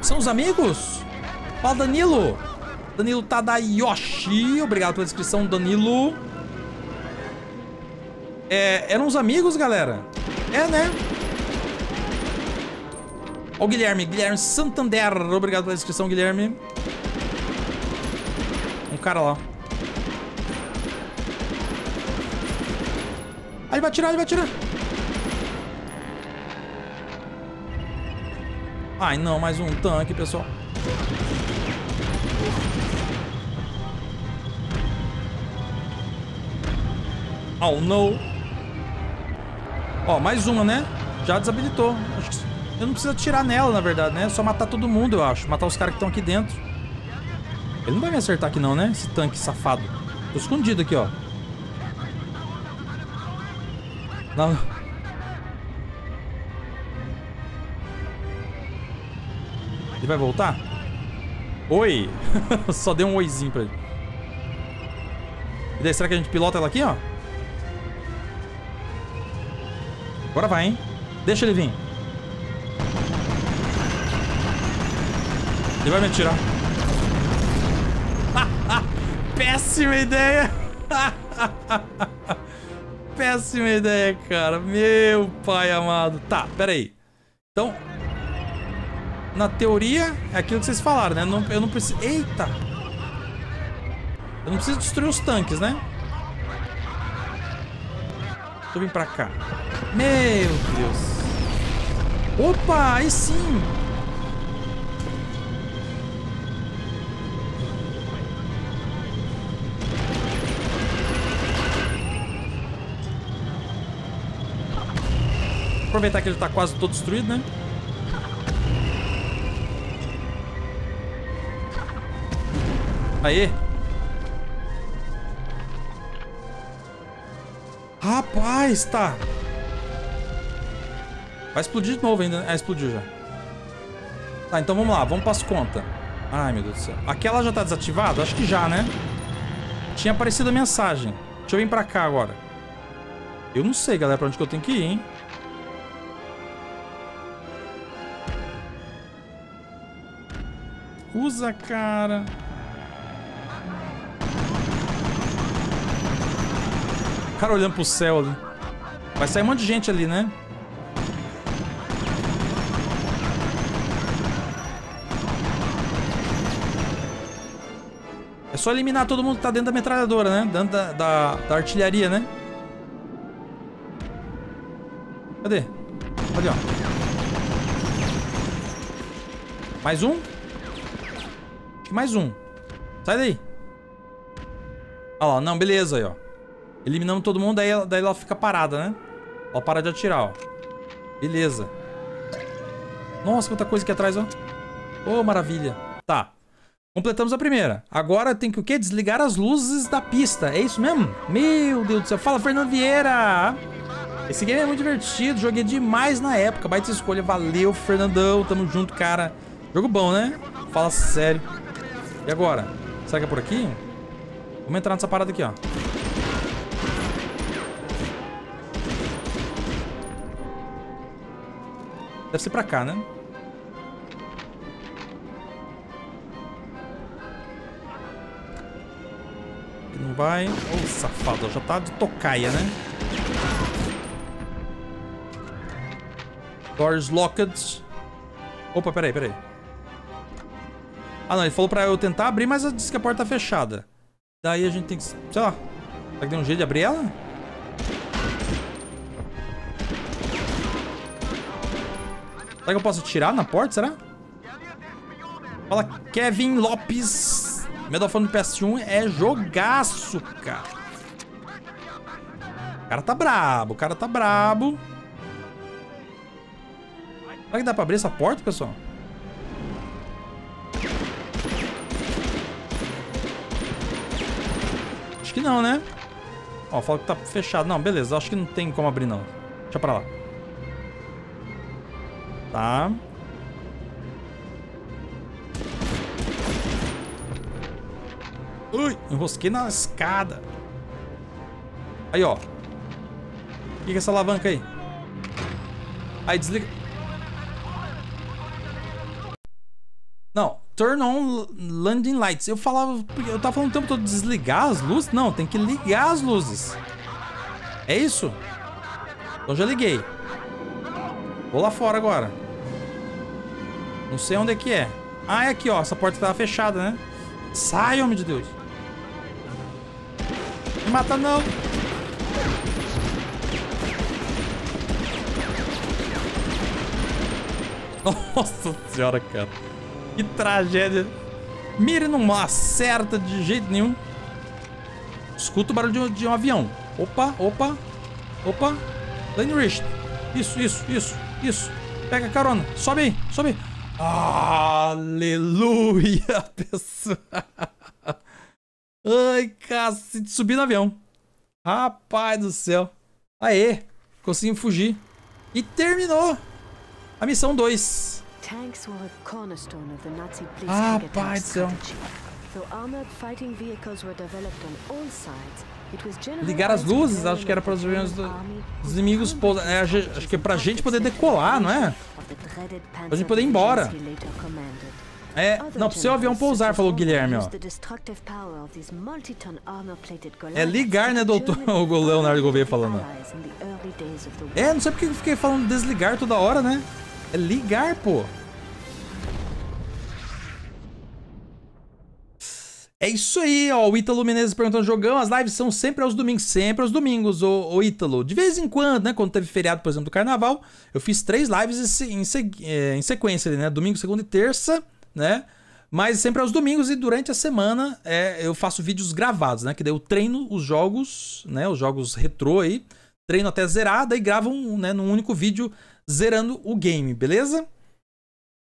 São os amigos? Fala, Danilo. Danilo Tadayoshi. Obrigado pela descrição, Danilo. Eram uns amigos, galera? É, né? Ó, o Guilherme. Guilherme Santander. Obrigado pela descrição, Guilherme. Um cara lá. Ah, ele vai atirar, ele vai atirar. Ai, não. Mais um tanque, pessoal. Oh, não. Ó, mais uma, né? Já desabilitou. Eu não preciso atirar nela, na verdade, né? É só matar todo mundo, eu acho. Matar os caras que estão aqui dentro. Ele não vai me acertar aqui não, né? Esse tanque safado. Tô escondido aqui, ó. Não. Ele vai voltar? Oi! Só dei um oizinho pra ele. E daí, será que a gente pilota ela aqui, ó? Agora vai, hein? Deixa ele vir. Ele vai me atirar. Péssima ideia! Péssima ideia, cara. Meu pai amado. Tá, pera aí. Então, na teoria, é aquilo que vocês falaram, né? Eu não preciso... Eita! Eu não preciso destruir os tanques, né? Deixa eu vir pra cá. Meu Deus. Opa, aí sim! Aproveitar que ele tá quase todo destruído, né? Aê! Rapaz, tá! Vai explodir de novo ainda, né? Ah, explodiu já. Tá, então vamos lá, vamos pras contas. Ai, meu Deus do céu. Aquela já tá desativada? Acho que já, né? Tinha aparecido a mensagem. Deixa eu vir pra cá agora. Eu não sei, galera, pra onde que eu tenho que ir, hein? Usa, cara. O cara olhando pro céu ali. Vai sair um monte de gente ali, né? É só eliminar todo mundo que tá dentro da metralhadora, né? Dentro da artilharia, né? Cadê? Cadê, ó? Mais um? Mais um. Sai daí. Olha lá. Não, beleza aí, ó. Eliminamos todo mundo, daí ela fica parada, né? Ela para de atirar, ó. Beleza. Nossa, quanta coisa aqui atrás, ó. Ô, maravilha. Tá. Completamos a primeira. Agora tem que o quê? Desligar as luzes da pista. É isso mesmo? Meu Deus do céu. Fala, Fernando Vieira. Esse game é muito divertido. Joguei demais na época. Baita escolha. Valeu, Fernandão. Tamo junto, cara. Jogo bom, né? Fala sério. E agora? Será que é por aqui? Vamos entrar nessa parada aqui, ó. Deve ser pra cá, né? Aqui não vai. Ô, safado. Já tá de tocaia, né? Doors locked. Opa, peraí. Ah, não, ele falou pra eu tentar abrir, mas disse que a porta tá fechada. Daí a gente tem que... Sei lá. Será que tem um jeito de abrir ela? Será que eu posso tirar na porta, será? Fala, Kevin Lopes. Medal of Honor no PS1 é jogaço, cara. O cara tá brabo. Será que dá pra abrir essa porta, pessoal? Que não, né? Ó, fala que tá fechado. Não, beleza. Acho que não tem como abrir, não. Deixa pra lá. Tá. Ui, enrosquei na escada. Aí, ó. O que é essa alavanca aí? Aí, desliga. Não. Turn on landing lights. Eu tava falando o tempo todo desligar as luzes. Não, tem que ligar as luzes. É isso? Então já liguei. Vou lá fora agora. Não sei onde é que é. Ah, é aqui, ó. Essa porta tava fechada, né? Sai, homem de Deus. Me mata não. Nossa senhora, cara. Que tragédia. Mira não acerta de jeito nenhum. Escuta o barulho de um avião. Opa. Lane Rift. Isso, isso, isso, isso. Pega a carona. Sobe aí, sobe aí. Aleluia, pessoal. Ai, cacete. Subi no avião. Rapaz do céu. Aê. Conseguimos fugir. E terminou a missão 2. Rapaz do céu. Ligar as luzes, acho que era para os aviões dos inimigos pousar. É, acho que é pra gente poder decolar, não é? Pra gente poder ir embora. É, não, pro seu avião pousar, falou o Guilherme, ó. É ligar, né, doutor? O Leonardo Gouveia falando. É, não sei porque eu fiquei falando desligar toda hora, né? É ligar, pô. É isso aí, ó, o Ítalo Menezes perguntando, jogão, as lives são sempre aos domingos, ô Ítalo. De vez em quando, né, quando teve feriado, por exemplo, do carnaval, eu fiz 3 lives em sequência, né, domingo, segunda e terça, né, mas sempre aos domingos e durante a semana eu faço vídeos gravados, né, que daí eu treino os jogos retrô aí, treino até zerar, daí gravo num único vídeo zerando o game, beleza?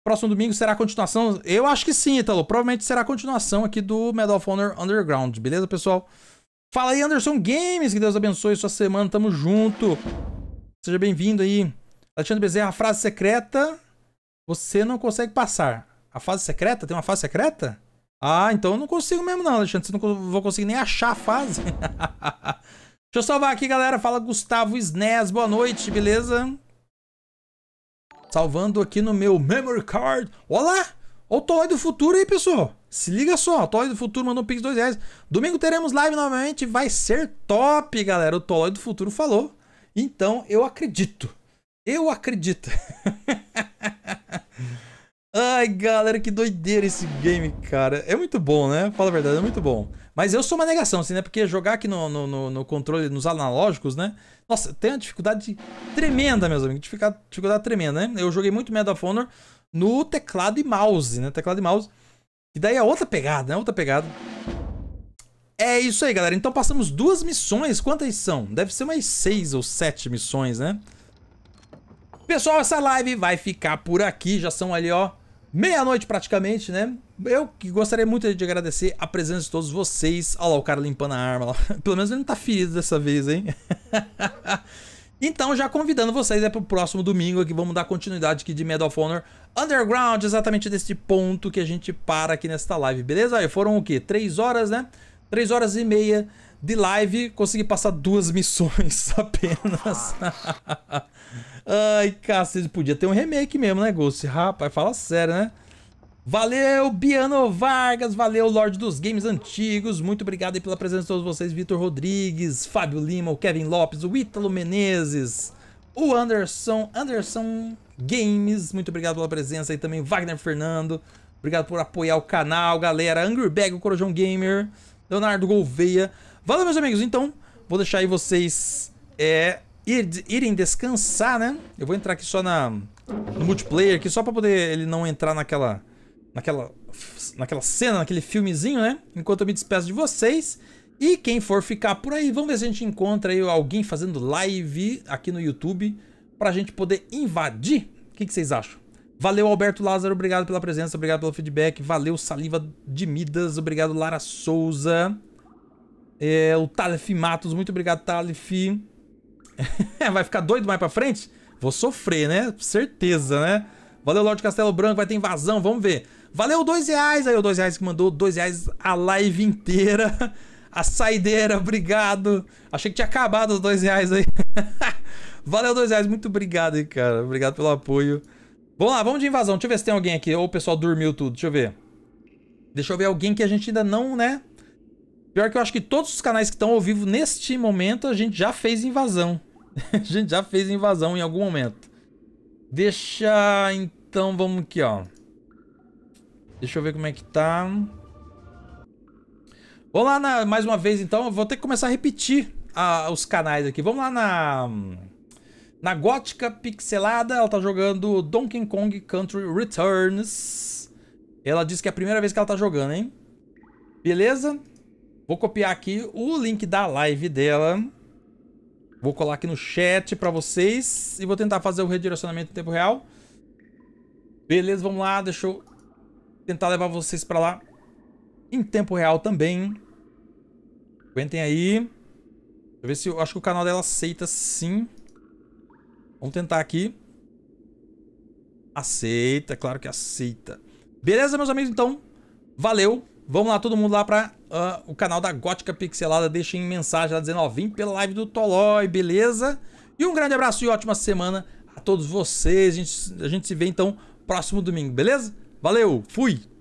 Próximo domingo será a continuação? Eu acho que sim, Italo. Provavelmente será a continuação aqui do Medal of Honor Underground. Beleza, pessoal? Fala aí, Anderson Games. Que Deus abençoe sua semana. Tamo junto. Seja bem-vindo aí. Alexandre Bezerra, a frase secreta. Você não consegue passar. A fase secreta? Tem uma fase secreta? Ah, então eu não consigo mesmo não, Alexandre. Eu não vou conseguir nem achar a fase. Deixa eu salvar aqui, galera. Fala Gustavo Snes. Boa noite, beleza? Salvando aqui no meu memory card. Olá! Olha o Toloi do Futuro aí, pessoal. Se liga só. O Toloi do Futuro mandou um pix de R$2. Domingo teremos live novamente. Vai ser top, galera. O Toloi do Futuro falou. Então, eu acredito. Eu acredito. Ai, galera, que doideira esse game, cara. É muito bom, né? Fala a verdade, é muito bom. Mas eu sou uma negação, assim, né? Porque jogar aqui no controle, nos analógicos, né? Nossa, tem uma dificuldade tremenda, meus amigos. Dificuldade tremenda, né? Eu joguei muito Medal of Honor no teclado e mouse, né? Teclado e mouse. E daí é outra pegada, né? Outra pegada. É isso aí, galera. Então passamos 2 missões. Quantas são? Deve ser umas 6 ou 7 missões, né? Pessoal, essa live vai ficar por aqui. Já são ali, ó, meia-noite praticamente, né? Eu que gostaria muito de agradecer a presença de todos vocês. Olha lá o cara limpando a arma lá. Pelo menos ele não tá ferido dessa vez, hein? Então, já convidando vocês pro próximo domingo aqui. Vamos dar continuidade aqui de Medal of Honor Underground. Exatamente desse ponto que a gente para aqui nesta live, beleza? Aí foram o quê? 3 horas, né? 3 horas e meia de live. Consegui passar 2 missões apenas. Ai, cacete. Podia ter um remake mesmo, né, Ghost? Rapaz, fala sério, né? Valeu, Biano Vargas, valeu, Lorde dos Games Antigos, muito obrigado aí pela presença de todos vocês, Vitor Rodrigues, Fábio Lima, o Kevin Lopes, o Ítalo Menezes, o Anderson Games, muito obrigado pela presença aí também, Wagner Fernando, obrigado por apoiar o canal, galera, Angerbag, o Corujão Gamer, Leonardo Gouveia, valeu, meus amigos, então, vou deixar aí vocês irem descansar, né, eu vou entrar aqui só no multiplayer, aqui só pra poder ele não entrar naquela cena, naquele filmezinho, né? Enquanto eu me despeço de vocês. E quem for ficar por aí, vamos ver se a gente encontra aí alguém fazendo live aqui no YouTube pra gente poder invadir. O que vocês acham? Valeu, Alberto Lázaro, obrigado pela presença, obrigado pelo feedback. Valeu, Saliva de Midas, obrigado, Lara Souza. O Talef Matos, muito obrigado, Talef. Vai ficar doido mais pra frente? Vou sofrer, né? Certeza, né? Valeu, Lorde Castelo Branco, vai ter invasão, vamos ver. Valeu, R$2, aí o R$2 que mandou, R$2 a live inteira. A saideira, obrigado. Achei que tinha acabado os R$2 aí. Valeu, R$2, muito obrigado aí, cara. Obrigado pelo apoio. Vamos lá, vamos de invasão. Deixa eu ver se tem alguém aqui. Ou o pessoal dormiu tudo, deixa eu ver. Deixa eu ver alguém que a gente ainda não, né? Pior que eu acho que todos os canais que estão ao vivo neste momento, a gente já fez invasão. A gente já fez invasão em algum momento. Deixa, então, vamos aqui, ó. Deixa eu ver como é que tá. Vamos lá, mais uma vez, então. Eu vou ter que começar a repetir os canais aqui. Vamos lá na Gótica Pixelada. Ela tá jogando Donkey Kong Country Returns. Ela disse que é a primeira vez que ela tá jogando, hein? Beleza? Vou copiar aqui o link da live dela. Vou colar aqui no chat pra vocês e vou tentar fazer o redirecionamento em tempo real. Beleza, vamos lá. Deixa eu tentar levar vocês pra lá em tempo real também. Aguentem aí. Deixa eu ver se eu acho que o canal dela aceita sim. Vamos tentar aqui. Aceita, claro que aceita. Beleza, meus amigos, então. Valeu. Vamos lá, todo mundo lá pra o canal da Gótica Pixelada. Deixem mensagem lá dizendo, ó, vim pela live do Toloi, beleza? E um grande abraço e ótima semana a todos vocês. A gente se vê, então, próximo domingo, beleza? Valeu, fui!